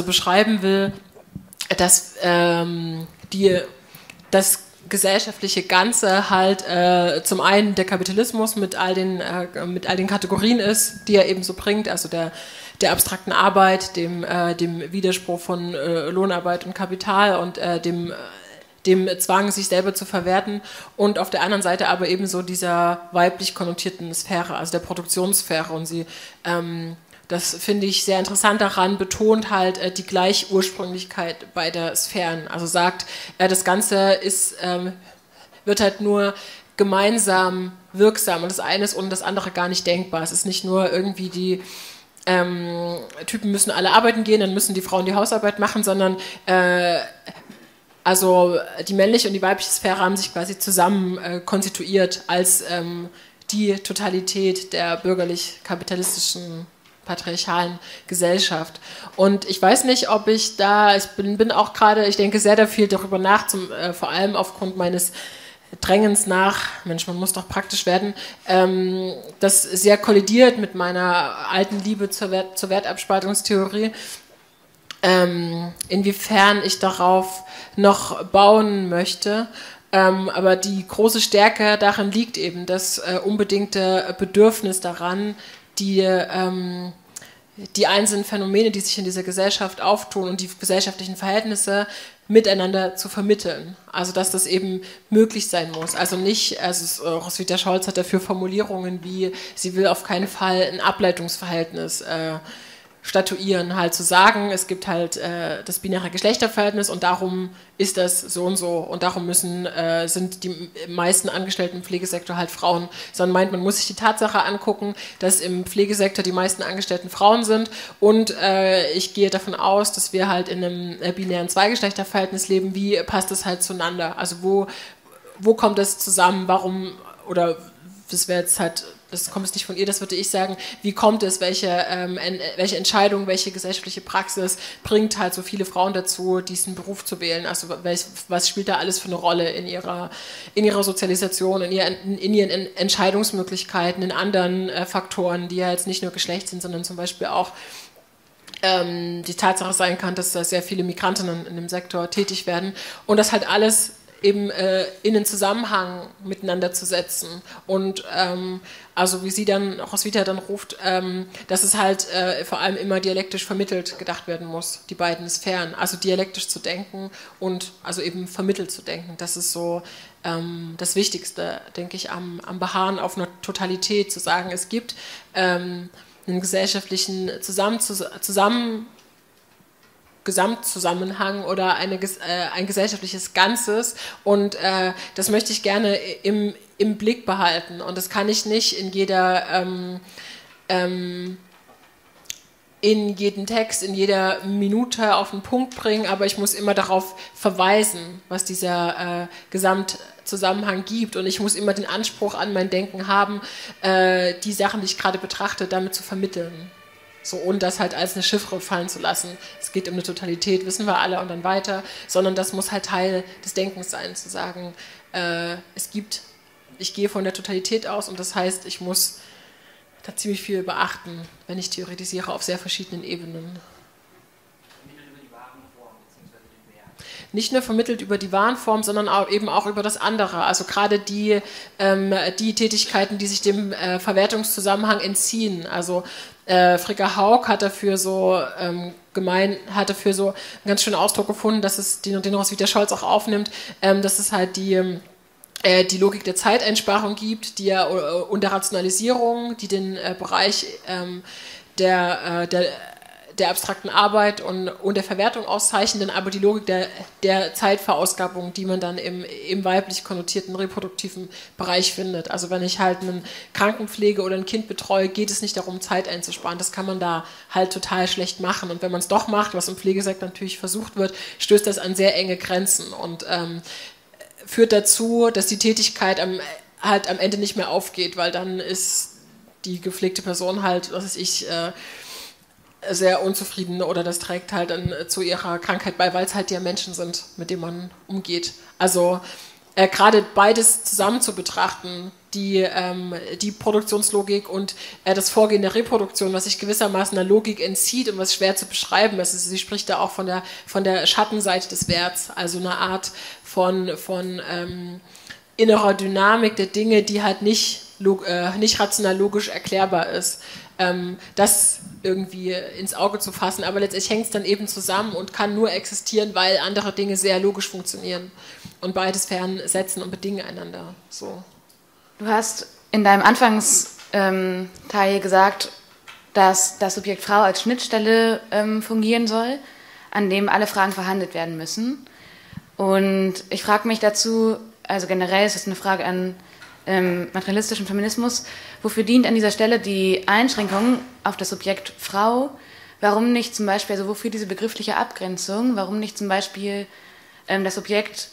beschreiben will, dass das gesellschaftliche Ganze halt zum einen der Kapitalismus mit all den Kategorien ist, die er eben so bringt, also der abstrakten Arbeit, dem Widerspruch von Lohnarbeit und Kapital und dem Zwang, sich selber zu verwerten und auf der anderen Seite aber ebenso dieser weiblich konnotierten Sphäre, also der Produktionssphäre. Und sie, das finde ich sehr interessant daran, betont halt die Gleichursprünglichkeit beider Sphären. Also sagt, das Ganze wird halt nur gemeinsam wirksam und das eine ist ohne das andere gar nicht denkbar. Es ist nicht nur irgendwie die Typen müssen alle arbeiten gehen, dann müssen die Frauen die Hausarbeit machen, sondern die männliche und die weibliche Sphäre haben sich quasi zusammen konstituiert als die Totalität der bürgerlich-kapitalistischen patriarchalen Gesellschaft. Und ich weiß nicht, ob ich da, ich bin auch gerade, ich denke sehr viel darüber nach, vor allem aufgrund meines Drängens nach, Mensch, man muss doch praktisch werden, das sehr kollidiert mit meiner alten Liebe zur Wertabspaltungstheorie, inwiefern ich darauf noch bauen möchte. Aber die große Stärke darin liegt eben das unbedingte Bedürfnis daran, die einzelnen Phänomene, die sich in dieser Gesellschaft auftun und die gesellschaftlichen Verhältnisse miteinander zu vermitteln. Also dass das eben möglich sein muss. Also nicht, also Roswitha Scholz hat dafür Formulierungen wie, sie will auf keinen Fall ein Ableitungsverhältnis statuieren, halt zu sagen, es gibt halt das binäre Geschlechterverhältnis und darum ist das so und so und darum sind die meisten Angestellten im Pflegesektor halt Frauen, sondern meint, man muss sich die Tatsache angucken, dass im Pflegesektor die meisten Angestellten Frauen sind und ich gehe davon aus, dass wir halt in einem binären Zweigeschlechterverhältnis leben, wie passt das halt zueinander, also wo kommt das zusammen, warum, oder das wäre jetzt halt, das kommt jetzt nicht von ihr, das würde ich sagen, wie kommt es, welche Entscheidung, welche gesellschaftliche Praxis bringt halt so viele Frauen dazu, diesen Beruf zu wählen, also was spielt da alles für eine Rolle in ihrer Sozialisation, in ihren Entscheidungsmöglichkeiten, in anderen Faktoren, die ja jetzt nicht nur Geschlecht sind, sondern zum Beispiel auch die Tatsache sein kann, dass da sehr viele Migrantinnen in dem Sektor tätig werden und das halt alles eben in den Zusammenhang miteinander zu setzen und also wie sie dann, Roswitha dann ruft, dass es halt vor allem immer dialektisch vermittelt gedacht werden muss, die beiden Sphären, also dialektisch zu denken und also eben vermittelt zu denken, das ist so das Wichtigste, denke ich, am Beharren auf eine Totalität, zu sagen, es gibt einen gesellschaftlichen Gesamtzusammenhang oder ein gesellschaftliches Ganzes und das möchte ich gerne im Blick behalten und das kann ich nicht in jeden Text, in jeder Minute auf den Punkt bringen, aber ich muss immer darauf verweisen, was dieser Gesamtzusammenhang gibt und ich muss immer den Anspruch an mein Denken haben, die Sachen, die ich gerade betrachte, damit zu vermitteln. So, ohne das halt als eine Chiffre fallen zu lassen. Es geht um eine Totalität, wissen wir alle, und dann weiter. Sondern das muss halt Teil des Denkens sein, zu sagen, ich gehe von der Totalität aus und das heißt, ich muss da ziemlich viel beachten, wenn ich theoretisiere, auf sehr verschiedenen Ebenen. Vermittelt über die wahren Formen, beziehungsweise den Wert. Nicht nur vermittelt über die wahren Formen, sondern auch, eben auch über das andere. Also gerade die Tätigkeiten, die sich dem Verwertungszusammenhang entziehen. Also Frigga Haug hat dafür so einen ganz schönen Ausdruck gefunden, dass es den Roswitha Scholz auch aufnimmt, dass es halt die Logik der Zeiteinsparung gibt, die ja unter Rationalisierung, die den Bereich der abstrakten Arbeit und der Verwertung auszeichnen, aber die Logik der Zeitverausgabung, die man dann im weiblich konnotierten, reproduktiven Bereich findet. Also wenn ich halt einen Krankenpflege oder ein Kind betreue, geht es nicht darum, Zeit einzusparen. Das kann man da halt total schlecht machen. Und wenn man es doch macht, was im Pflegesektor natürlich versucht wird, stößt das an sehr enge Grenzen und führt dazu, dass die Tätigkeit am Ende nicht mehr aufgeht, weil dann ist die gepflegte Person halt, was weiß ich, sehr unzufrieden oder das trägt halt dann zu ihrer Krankheit bei, weil es halt die Menschen sind, mit denen man umgeht. Also gerade beides zusammen zu betrachten, die Produktionslogik und das Vorgehen der Reproduktion, was sich gewissermaßen der Logik entzieht und was schwer zu beschreiben ist. Also sie spricht da auch von der Schattenseite des Werts, also eine Art von innerer Dynamik der Dinge, die halt nicht rational logisch erklärbar ist. Das irgendwie ins Auge zu fassen, aber letztendlich hängt es dann eben zusammen und kann nur existieren, weil andere Dinge sehr logisch funktionieren und beides fernsetzen und bedingen einander. So. Du hast in deinem Anfangsteil gesagt, dass das Subjekt Frau als Schnittstelle fungieren soll, an dem alle Fragen verhandelt werden müssen. Und ich frage mich dazu, also generell ist das eine Frage an materialistischen Feminismus, wofür dient an dieser Stelle die Einschränkung auf das Subjekt Frau? Warum nicht zum Beispiel, also wofür diese begriffliche Abgrenzung, warum nicht zum Beispiel das Subjekt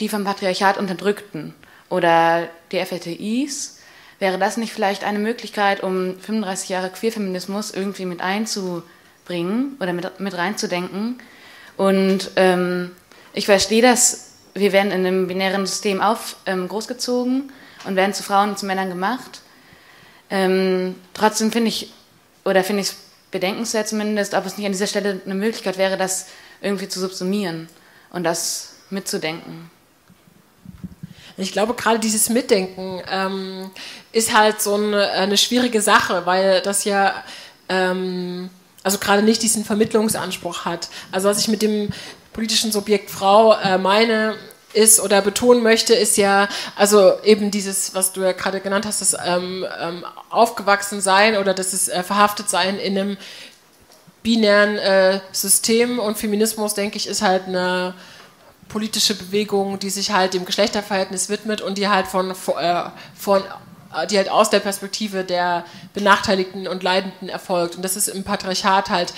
die vom Patriarchat Unterdrückten oder die FLTIs? Wäre das nicht vielleicht eine Möglichkeit, um 35 Jahre Queerfeminismus irgendwie mit einzubringen oder mit reinzudenken? Und ich verstehe das wir werden in einem binären System großgezogen und werden zu Frauen und zu Männern gemacht. Trotzdem finde ich es bedenkenswert zumindest, ob es nicht an dieser Stelle eine Möglichkeit wäre, das irgendwie zu subsumieren und das mitzudenken. Ich glaube, gerade dieses Mitdenken ist halt so eine schwierige Sache, weil das ja also gerade nicht diesen Vermittlungsanspruch hat. Also was ich mit dem politischen Subjekt Frau meine ist oder betonen möchte, ist ja also eben dieses, was du ja gerade genannt hast, das Aufgewachsensein oder das Verhaftetsein in einem binären System. Und Feminismus, denke ich, ist halt eine politische Bewegung, die sich halt dem Geschlechterverhältnis widmet und die halt aus der Perspektive der Benachteiligten und Leidenden erfolgt. Und das ist im Patriarchat halt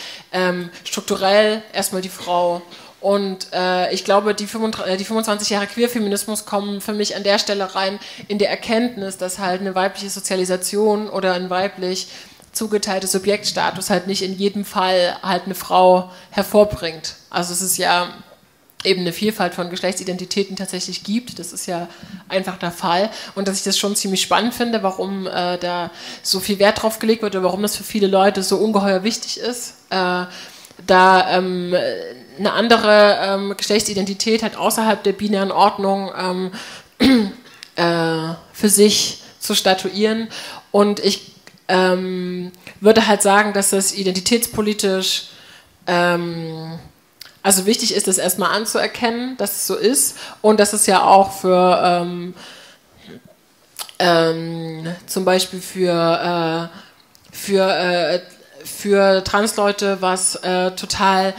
strukturell erstmal die Frau. Und ich glaube, die 25 Jahre Queerfeminismus kommen für mich an der Stelle rein in der Erkenntnis, dass halt eine weibliche Sozialisation oder ein weiblich zugeteilter Subjektstatus halt nicht in jedem Fall halt eine Frau hervorbringt. Also es ist ja eben eine Vielfalt von Geschlechtsidentitäten tatsächlich gibt. Das ist ja einfach der Fall. Und dass ich das schon ziemlich spannend finde, warum da so viel Wert drauf gelegt wird oder warum das für viele Leute so ungeheuer wichtig ist, eine andere Geschlechtsidentität halt außerhalb der binären Ordnung für sich zu statuieren. Und ich würde halt sagen, dass das identitätspolitisch also wichtig ist, das erstmal anzuerkennen, dass es so ist und dass es ja auch für zum Beispiel für Transleute, was total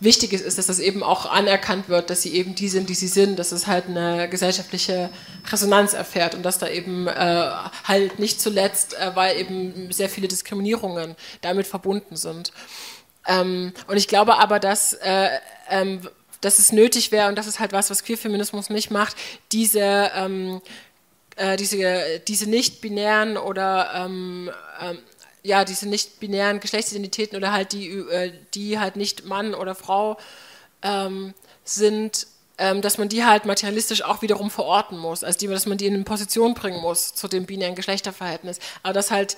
wichtig ist, dass das eben auch anerkannt wird, dass sie eben die sind, die sie sind, dass es halt eine gesellschaftliche Resonanz erfährt und dass da eben halt nicht zuletzt, weil eben sehr viele Diskriminierungen damit verbunden sind. Und ich glaube aber, dass es nötig wäre, und das ist halt was Queerfeminismus nicht macht, diese nicht-binären oder ja, diese nicht-binären Geschlechtsidentitäten oder halt die halt nicht Mann oder Frau sind, dass man die halt materialistisch auch wiederum verorten muss, also dass man die in eine Position bringen muss zu dem binären Geschlechterverhältnis, aber dass halt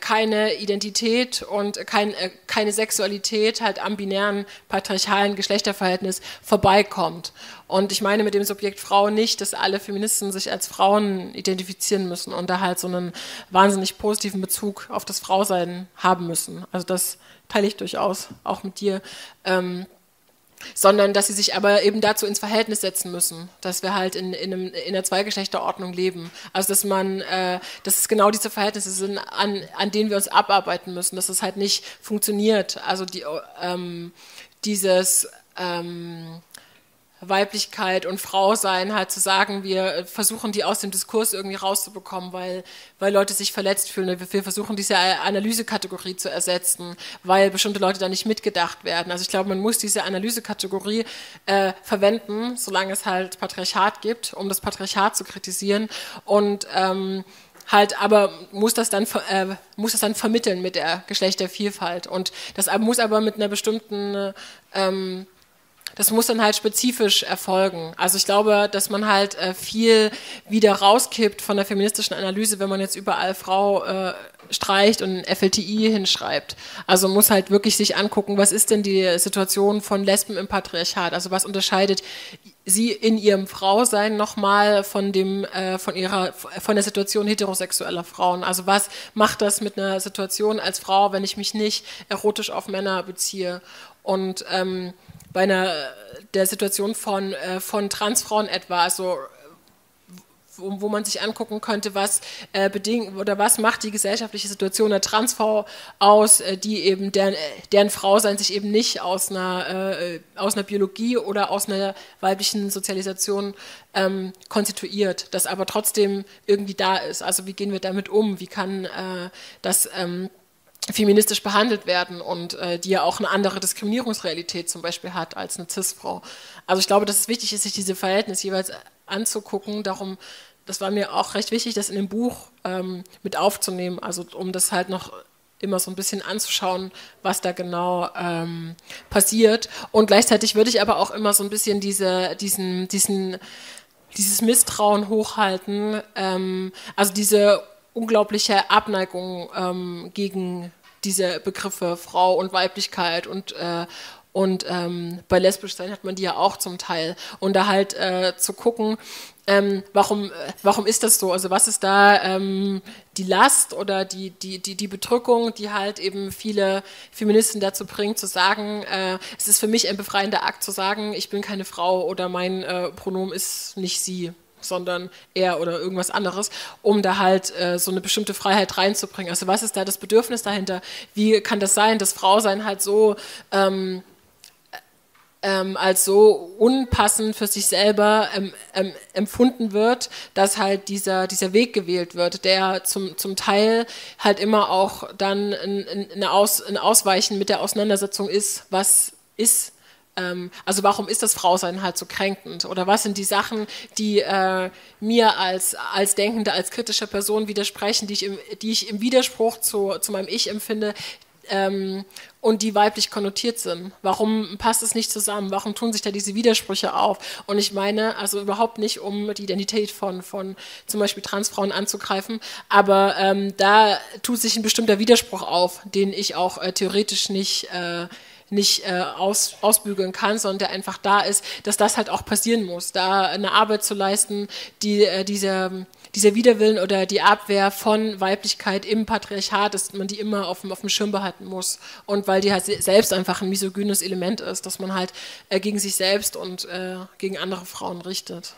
keine Identität und keine Sexualität halt am binären patriarchalen Geschlechterverhältnis vorbeikommt. Und ich meine mit dem Subjekt Frau nicht, dass alle Feministen sich als Frauen identifizieren müssen und da halt so einen wahnsinnig positiven Bezug auf das Frausein haben müssen. Also das teile ich durchaus auch mit dir, sondern dass sie sich aber eben dazu ins Verhältnis setzen müssen, dass wir halt in einer Zweigeschlechterordnung leben. Also dass es genau diese Verhältnisse sind, an denen wir uns abarbeiten müssen, dass es halt nicht funktioniert. Also Weiblichkeit und Frausein halt zu sagen, wir versuchen die aus dem Diskurs irgendwie rauszubekommen, weil Leute sich verletzt fühlen. Wir versuchen diese Analysekategorie zu ersetzen, weil bestimmte Leute da nicht mitgedacht werden. Also ich glaube, man muss diese Analysekategorie verwenden, solange es halt Patriarchat gibt, um das Patriarchat zu kritisieren und halt, aber muss das dann vermitteln mit der Geschlechtervielfalt. Und das muss aber mit einer bestimmten das muss dann halt spezifisch erfolgen. Also ich glaube, dass man halt viel wieder rauskippt von der feministischen Analyse, wenn man jetzt überall Frau streicht und FLTI hinschreibt. Also man muss halt wirklich sich angucken, was ist denn die Situation von Lesben im Patriarchat? Also was unterscheidet sie in ihrem Frausein nochmal von der Situation heterosexueller Frauen? Also was macht das mit einer Situation als Frau, wenn ich mich nicht erotisch auf Männer beziehe? Und bei der Situation von Transfrauen etwa, also wo man sich angucken könnte, was bedingt oder was macht die gesellschaftliche Situation der Transfrau aus, die eben deren Frausein sich eben nicht aus einer Biologie oder aus einer weiblichen Sozialisation konstituiert, das aber trotzdem irgendwie da ist. Also wie gehen wir damit um? Wie kann das feministisch behandelt werden und die ja auch eine andere Diskriminierungsrealität zum Beispiel hat als eine Cis-Frau. Also ich glaube, dass es wichtig ist, sich diese Verhältnisse jeweils anzugucken. Darum, das war mir auch recht wichtig, das in dem Buch mit aufzunehmen, also um das halt noch immer so ein bisschen anzuschauen, was da genau passiert. Und gleichzeitig würde ich aber auch immer so ein bisschen dieses Misstrauen hochhalten, also diese unglaubliche Abneigung gegen diese Begriffe Frau und Weiblichkeit und bei lesbisch sein hat man die ja auch zum Teil. Und da halt zu gucken, warum ist das so? Also was ist da die Last oder die Bedrückung, die halt eben viele Feministen dazu bringt, zu sagen, es ist für mich ein befreiender Akt zu sagen, ich bin keine Frau oder mein Pronomen ist nicht sie, sondern er oder irgendwas anderes, um da halt so eine bestimmte Freiheit reinzubringen. Also was ist da das Bedürfnis dahinter? Wie kann das sein, dass Frausein halt so als so unpassend für sich selber empfunden wird, dass halt dieser Weg gewählt wird, der zum Teil halt immer auch dann ein Ausweichen mit der Auseinandersetzung ist, was ist. Also warum ist das Frausein halt so kränkend? Oder was sind die Sachen, die mir als denkende, als kritische Person widersprechen, die ich im Widerspruch zu meinem Ich empfinde und die weiblich konnotiert sind? Warum passt es nicht zusammen? Warum tun sich da diese Widersprüche auf? Und ich meine, also überhaupt nicht, um die Identität von zum Beispiel Transfrauen anzugreifen, aber da tut sich ein bestimmter Widerspruch auf, den ich auch theoretisch nicht ausbügeln kann, sondern der einfach da ist, dass das halt auch passieren muss, da eine Arbeit zu leisten, die dieser Widerwillen oder die Abwehr von Weiblichkeit im Patriarchat, dass man die immer auf dem Schirm behalten muss, und weil die halt selbst einfach ein misogynes Element ist, dass man halt gegen sich selbst und gegen andere Frauen richtet.